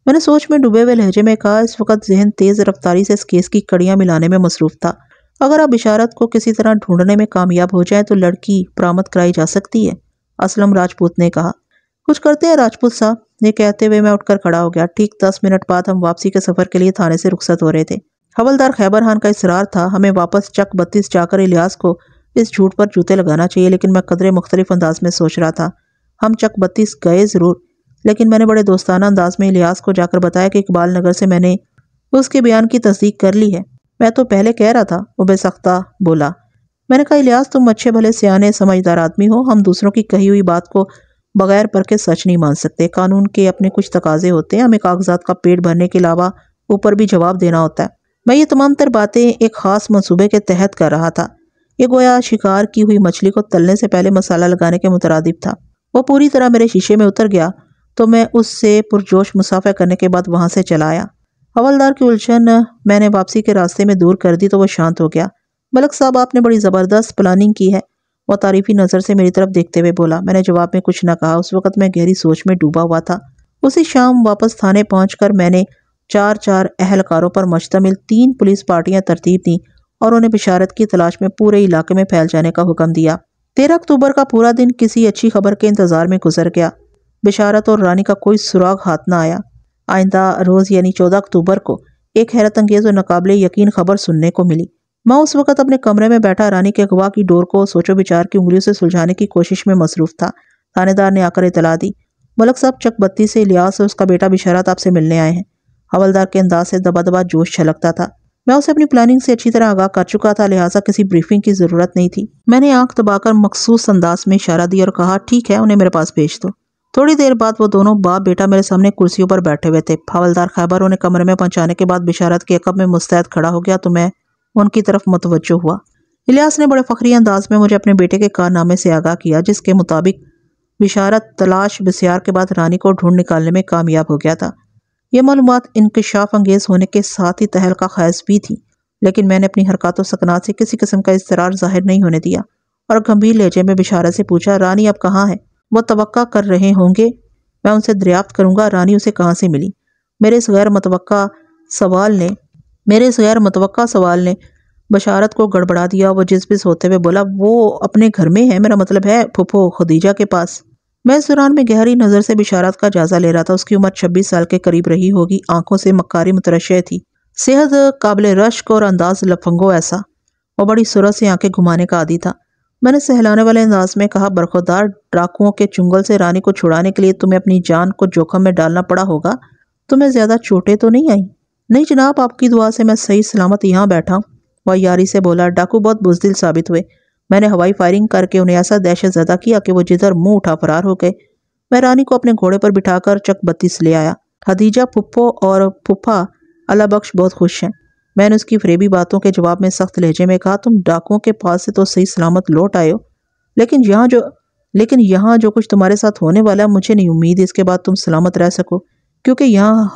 मैंने सोच में डूबे हुए लहजे में कहा, इस वक्त जहन तेज़ रफ्तारी से इस केस की कड़ियाँ मिलाने में मसरूफ़ था। अगर आप बिशारत को किसी तरह ढूंढने में कामयाब हो जाए तो लड़की बरामद कराई जा सकती है। असलम राजपूत ने कहा, कुछ करते हैं राजपूत साहब, ये कहते हुए मैं उठकर खड़ा हो गया। ठीक 10 मिनट बाद हम वापसी के सफ़र के लिए थाने से रुखसत हो रहे थे। हवलदार खैबर खान का इसरार था हमें वापस चक 32 जाकर इलियास को इस झूठ पर जूते लगाना चाहिए, लेकिन मैं कदरे मुख्तलिफ अंदाज में सोच रहा था। हम चक 32 गए ज़रूर, लेकिन मैंने बड़े दोस्ताना अंदाज में इलियास को जाकर बताया कि इकबाल नगर से मैंने उसके बयान की तस्दीक कर ली है। मैं तो पहले कह रहा था, वो बेसख्ता बोला। मैंने कहा, इलियास तुम अच्छे भले सियाने समझदार आदमी हो, हम दूसरों की कही हुई बात को बगैर पर के सच नहीं मान सकते। कानून के अपने कुछ तकाजे होते हैं, हमें कागजात का पेट भरने के अलावा ऊपर भी जवाब देना होता है। मैं ये तमाम तर बातें एक ख़ास मंसूबे के तहत कर रहा था। ये गोया शिकार की हुई मछली को तलने से पहले मसाला लगाने के मुतरादिब था। वो पूरी तरह मेरे शीशे में उतर गया तो मैं उससे पुरजोश मुसाफा करने के बाद वहाँ से चला आया। हवलदार की उलझन मैंने वापसी के रास्ते में दूर कर दी तो वह शांत हो गया। मलक साहब आपने बड़ी ज़बरदस्त प्लानिंग की है, वह तारीफी नज़र से मेरी तरफ देखते हुए बोला। मैंने जवाब में कुछ न कहा। उस वक़्त मैं गहरी सोच में डूबा हुआ था। उसी शाम वापस थाने पहुंचकर मैंने 4-4 अहलकारों पर मुश्तमिल 3 पुलिस पार्टियां तरतीब दीं और उन्हें बिशारत की तलाश में पूरे इलाके में फैल जाने का हुक्म दिया। 13 अक्टूबर का पूरा दिन किसी अच्छी खबर के इंतज़ार में गुजर गया। बिशारत और रानी का कोई सुराग हाथ न आया। आइंदा रोज़ यानी 14 अक्टूबर को एक हैरत अंगेज़ और नाकाबिले यकीन खबर सुनने को मिली। मैं उस वक़्त अपने कमरे में बैठा रानी के अगवा की डोर को सोचो विचार की उंगलियों से सुलझाने की कोशिश में मसरूफ़ था। थानेदार ने आकर इतला दी, मलक साहब चक 32 से इलियास और उसका बेटा बिशारत आपसे मिलने आए हैं। हवलदार के अंदाज से दबा दबा जोश छलकता था। मैं उसे अपनी प्लानिंग से अच्छी तरह आगाह कर चुका था, लिहाजा किसी ब्रीफिंग की ज़रूरत नहीं थी। मैंने आँख दबाकर मखसूस अंदाज में इशारा दिया और कहा, ठीक है, उन्हें मेरे पास भेज दो। थोड़ी देर बाद वो दोनों बाप बेटा मेरे सामने कुर्सियों पर बैठे हुए थे। हवलदार खैबर उन्हें कमरे में पहुँचाने के बाद बिशारत के अकब में मुस्तैद खड़ा हो गया तो मैं उनकी तरफ मतवज्जो हुआ। इलियास ने बड़े फ़खरी अंदाज में मुझे अपने बेटे के कारनामे से आगाह किया, जिसके मुताबिक बिशारत तलाश बसियार के बाद रानी को ढूंढ निकालने में कामयाब हो गया था। यह मालूमात इंकशाफ अंगेज़ होने के साथ ही तहलका खैज़ भी थी, लेकिन मैंने अपनी हरकत और सकनात से किसी किस्म का इसरार ज़ाहिर नहीं होने दिया और गंभीर लहजे में बिशारत से पूछा, रानी अब कहाँ है? वह तवक्का कर रहे होंगे। मैं उनसे दरियाफ्त करूँगा रानी उसे कहाँ से मिली। मेरे इस गैर मतवक्का सवाल ने बिशारत को गड़बड़ा दिया। वो जिसबिस होते हुए बोला, वो अपने घर में है, मेरा मतलब है फुफो खदीजा के पास। मैं इस दौरान में गहरी नज़र से बिशारत का जायज़ा ले रहा था। उसकी उम्र 26 साल के करीब रही होगी। आंखों से मकारी मुतरशय थी, सेहत काबिल रश्क और अंदाज लफंगो ऐसा। और बड़ी सुरत से आंखें घुमाने का आदी था। मैंने सहलाने वाले अंदाज में कहा, बरखुदार डाकुओं के चुंगल से रानी को छुड़ाने के लिए तुम्हें अपनी जान को जोखम में डालना पड़ा होगा। तुम्हें ज़्यादा चोटें तो नहीं आई? नहीं जनाब, आपकी दुआ से मैं सही सलामत यहाँ बैठा हूँ, वह यारी से बोला। डाकू बहुत बुजदिल साबित हुए। मैंने हवाई फायरिंग करके उन्हें ऐसा दहशत ज़दा किया कि वो जिधर मुंह उठा फरार हो गए। मैं रानी को अपने घोड़े पर बिठाकर चक 32 ले आया। खदीजा, पुप्पो और पुप्पा अल्लाह बख्श बहुत खुश हैं। मैंने उसकी फरेबी बातों के जवाब में सख्त लहजे में कहा, तुम डाकुओं के पास से तो सही सलामत लौट आए हो, लेकिन यहाँ जो कुछ तुम्हारे साथ होने वाला, मुझे नहीं उम्मीद इसके बाद तुम सलामत रह सको, क्योंकि यहाँ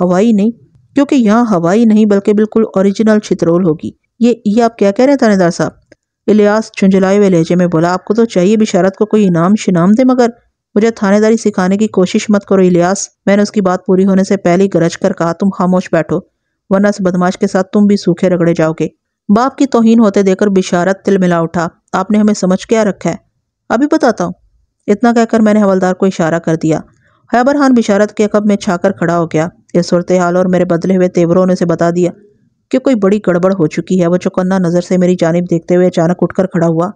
हवाई नहीं बल्कि बिल्कुल ओरिजिनल छितरोल होगी। ये आप क्या कह रहे हैं थानेदार साहब? इलियास झुंझलाए हुए लहजे में बोला, आपको तो चाहिए बिशारत को कोई इनाम शिनाम दे, मगर मुझे थानेदारी सिखाने की कोशिश मत करो इलियास। मैंने उसकी बात पूरी होने से पहले गरज कर कहा, तुम खामोश बैठो वरना इस बदमाश के साथ तुम भी सूखे रगड़े जाओगे। बाप की तौहीन होते देखकर बिशारत तिलमिला उठा, आपने हमें समझ क्या रखा है? अभी बताता हूँ। इतना कहकर मैंने हवलदार को इशारा कर दिया। खैबर खान बिशारत के अकब में छाकर खड़ा हो गया। इस सूरत हाल और मेरे बदले हुए तेवरों ने उसे बता दिया कि कोई बड़ी गड़बड़ हो चुकी है। वह चौकन्ना नज़र से मेरी जानिब देखते हुए अचानक उठकर खड़ा हुआ।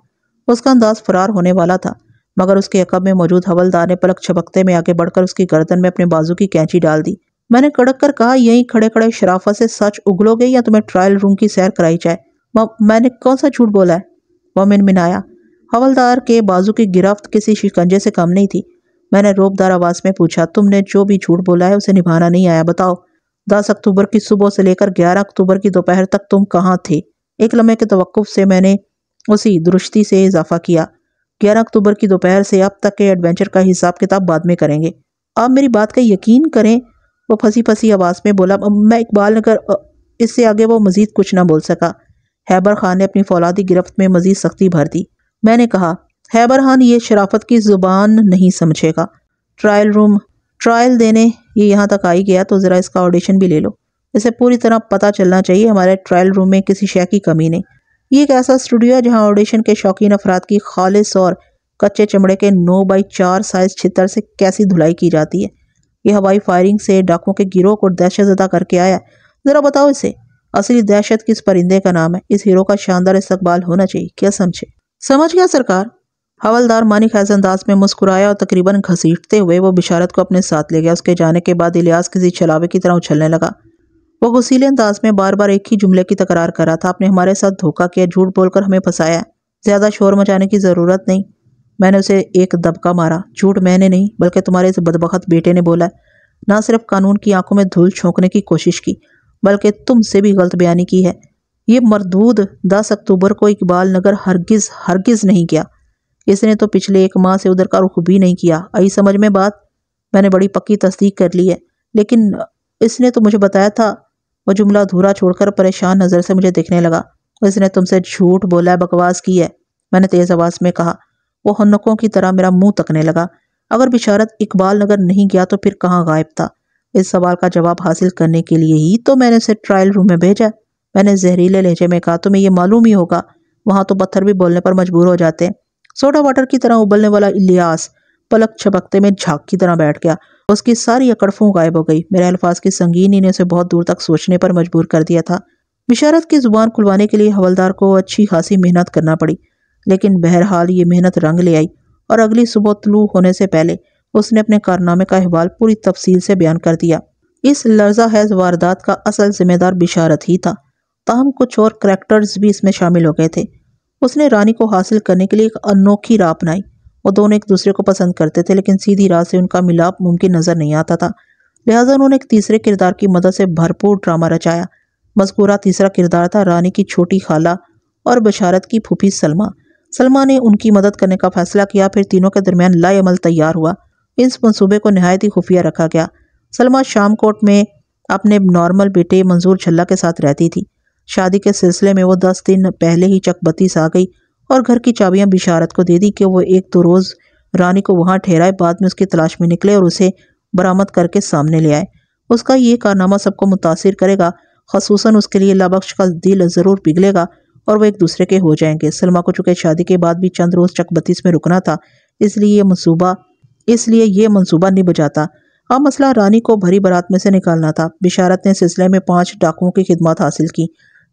उसका अंदाज फरार होने वाला था, मगर उसके अकब में मौजूद हवलदार ने पलक छपकते में आगे बढ़कर उसकी गर्दन में अपने बाजू की कैंची डाल दी। मैंने कड़क कर कहा, यहीं खड़े खड़े शराफत से सच उगलोगे या तुम्हें ट्रायल रूम की सैर कराई जाए? मैंने कौन सा झूठ बोला है? वह मिनमिनाया। हवलदार के बाजू की गिरफ्त किसी शिकंजे से कम नहीं थी। मैंने रोबदार आवाज़ में पूछा, तुमने जो भी झूठ बोला है उसे निभाना नहीं आया। बताओ, 10 अक्टूबर की सुबह से लेकर 11 अक्टूबर की दोपहर तक तुम कहाँ थे? एक लम्हे के तवक्कुफ से मैंने उसी दुरुस्ती से इजाफा किया, 11 अक्टूबर की दोपहर से अब तक के एडवेंचर का हिसाब किताब बाद में करेंगे, आप मेरी बात का यकीन करें। वो फंसी फंसी आवाज़ में बोला। मैं इकबाल नगर, इससे आगे वो मजीद कुछ ना बोल सका। हैबर खान ने अपनी फौलादी गिरफ्त में मजीद सख्ती भर दी। मैंने कहा, हैबर खान ये शराफत की ज़ुबान नहीं समझेगा। ट्रायल देने ये यहाँ तक आई गया तो ज़रा इसका ऑडिशन भी ले लो। इसे पूरी तरह पता चलना चाहिए हमारे ट्रायल रूम में किसी शय की कमी नहीं। ये एक ऐसा स्टूडियो है जहाँ ऑडिशन के शौकीन अफराद की खालिस और कच्चे चमड़े के 9x4 साइज़ छितर से कैसी धुलाई की जाती है। ये हवाई फायरिंग से डाकुओं के गिरोह को दहशत ज़दा करके आया। ज़रा बताओ इसे, असली दहशत किस परिंदे का नाम है? इस हीरो का शानदार इस्तकबाल होना चाहिए। क्या समझे? समझ गया सरकार। हवलदार मानी खैज अंदाज में मुस्कुराया और तकरीबन घसीटते हुए वो बिशारत को अपने साथ ले गया। उसके जाने के बाद इलियास किसी छलावे की तरह उछलने लगा। वो गुस्सीले अंदाज में बार बार एक ही जुमले की तकरार कर रहा था, आपने हमारे साथ धोखा किया, झूठ बोलकर हमें फंसाया, ज़्यादा शोर मचाने की ज़रूरत नहीं। मैंने उसे एक दबका मारा। झूठ मैंने नहीं बल्कि तुम्हारे इस बदबख्त बेटे ने बोला। ना सिर्फ कानून की आंखों में धूल झोंकने की कोशिश की बल्कि तुमसे भी गलत बयानी की है। ये मरदूद 10 अक्टूबर को इकबाल नगर हरगिज़ नहीं गया। इसने तो पिछले एक माह से उधर का रुख भी नहीं किया। आई समझ में बात? मैंने बड़ी पक्की तस्दीक कर ली है, लेकिन इसने तो मुझे बताया था। वह जुमला अधूरा छोड़कर परेशान नज़र से मुझे देखने लगा। इसने तुमसे झूठ बोला है, बकवास की है, मैंने तेज़ आवाज़ में कहा। वो हन्नकों की तरह मेरा मुँह तकने लगा। अगर बिशारत इकबाल नगर नहीं गया तो फिर कहाँ गायब था? इस सवाल का जवाब हासिल करने के लिए ही तो मैंने उसे ट्रायल रूम में भेजा। मैंने जहरीले लहजे में कहा, तुम्हें यह मालूम ही होगा वहाँ तो पत्थर भी बोलने पर मजबूर हो जाते हैं। सोडा वाटर की तरह उबलने वाला इलियास पलक छपकते में झाग की तरह बैठ गया। उसकी सारी अकड़फों गायब हो गई। मेरे अल्फाज की संगीनी ने उसे बहुत दूर तक सोचने पर मजबूर कर दिया था। बिशारत की जुबान खुलवाने के लिए हवलदार को अच्छी खासी मेहनत करना पड़ी, लेकिन बहरहाल ये मेहनत रंग ले आई और अगली सुबह तुलू होने से पहले उसने अपने कारनामे का अहवाल पूरी तफसील से बयान कर दिया। इस लर्जा हैज वारदात का असल जिम्मेदार बिशारत ही था, ताहम कुछ और करैक्टर्स भी इसमें शामिल हो गए थे। उसने रानी को हासिल करने के लिए एक अनोखी राह अपनाई। वो दोनों एक दूसरे को पसंद करते थे, लेकिन सीधी राह से उनका मिलाप मुमकिन नज़र नहीं आता था। लिहाजा उन्होंने एक तीसरे किरदार की मदद से भरपूर ड्रामा रचाया। मज़कूरा तीसरा किरदार था रानी की छोटी खाला और बिशारत की फूफी सलमा। सलमा ने उनकी मदद करने का फैसला किया। फिर तीनों के दरमियान लाएमल तैयार हुआ। इस मनसूबे को नहायत ही खुफिया रखा गया। सलमा शाम कोट में अपने नॉर्मल बेटे मंजूर झल्ला के साथ रहती थी। शादी के सिलसिले में वो 10 दिन पहले ही चक बत्ती से आ गई और घर की चाबियां बिशारत को दे दी कि वो 1-2 रोज़ रानी को वहां ठहराए, बाद में उसकी तलाश में निकले और उसे बरामद करके सामने ले आए। उसका ये कारनामा सबको मुतासिर करेगा, खसूसन उसके लिए लाबख्श का दिल ज़रूर पिघलेगा और वह एक दूसरे के हो जाएंगे। सलमा को चूँकि शादी के बाद भी चंद रोज़ चक बत्ती में रुकना था, इसलिए ये मनसूबा निभ जाता। अब मसला रानी को भरी बारात में से निकालना था। बिशारत ने सिलसिले में 5 डाकुओं की खिदमत हासिल की।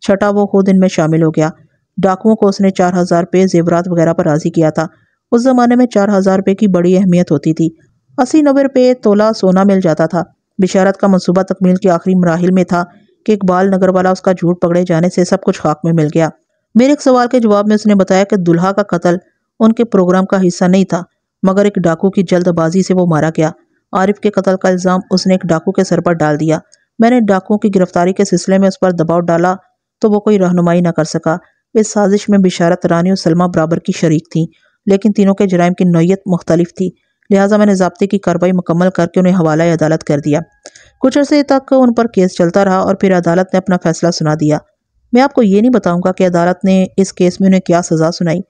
छठा वो खुद इनमें शामिल हो गया। डाकुओं को उसने 4000 रुपये जेवरात वगैरह पर राजी किया था। उस ज़माने में 4000 रुपये की बड़ी अहमियत होती थी। 80-90 रुपये तोला सोना मिल जाता था। बिशारत का मनसूबा तकमील के आखिरी मराहिल में था कि इकबाल नगर वाला उसका झूठ पकड़े जाने से सब कुछ खाक में मिल गया। मेरे एक सवाल के जवाब में उसने बताया कि दुल्हा का कत्ल उनके प्रोग्राम का हिस्सा नहीं था, मगर एक डाकू की जल्दबाजी से वो मारा गया। आरिफ के कत्ल का इल्ज़ाम उसने एक डाकू के सर पर डाल दिया। मैंने डाकुओं की गिरफ्तारी के सिलसिले में उस पर दबाव डाला तो वो कोई रहनुमाई ना कर सका। इस साजिश में बिशारत, रानी और सलमा बराबर की शरीक थीं, लेकिन तीनों के जराइम की नौयत मुख्तलिफ थी। लिहाजा मैंने ज़ाब्ते की कार्रवाई मुकम्मल करके उन्हें हवाला अदालत कर दिया। कुछ अरसे तक उन पर केस चलता रहा और फिर अदालत ने अपना फैसला सुना दिया। मैं आपको ये नहीं बताऊंगा कि अदालत ने इस केस में उन्हें क्या सज़ा सुनाई।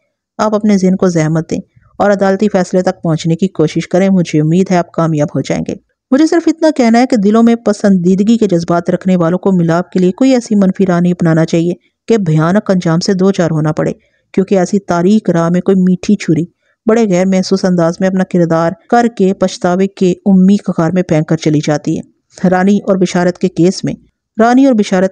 आप अपने जहन को जहमत दें और अदालती फैसले तक पहुँचने की कोशिश करें। मुझे उम्मीद है आप कामयाब हो जाएंगे। मुझे सिर्फ इतना कहना है कि दिलों में पसंदीदगी के जज्बात रखने वालों को मिलाप के लिए कोई ऐसी मनफी राह नहीं अपनाना चाहिए कि भयानक अंजाम से दो चार होना पड़े, क्योंकि ऐसी तारीक राह में कोई मीठी छुरी बड़े गैर महसूस अंदाज में अपना किरदार करके पछतावे के उम्मी कगार में फेंक कर चली जाती है। रानी और बिशारत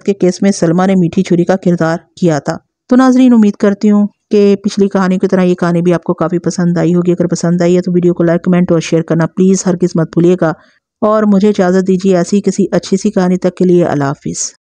के केस में सलमा ने मीठी छुरी का किरदार किया था। तो नाजरीन, उम्मीद करती हूँ कि पिछली कहानी की तरह ये कहानी भी आपको काफ़ी पसंद आई होगी। अगर पसंद आई है तो वीडियो को लाइक, कमेंट और शेयर करना प्लीज़ हरगिज़ मत भूलिएगा। और मुझे इजाज़त दीजिए ऐसी किसी अच्छी सी कहानी तक के लिए। अल्लाह हाफिज़।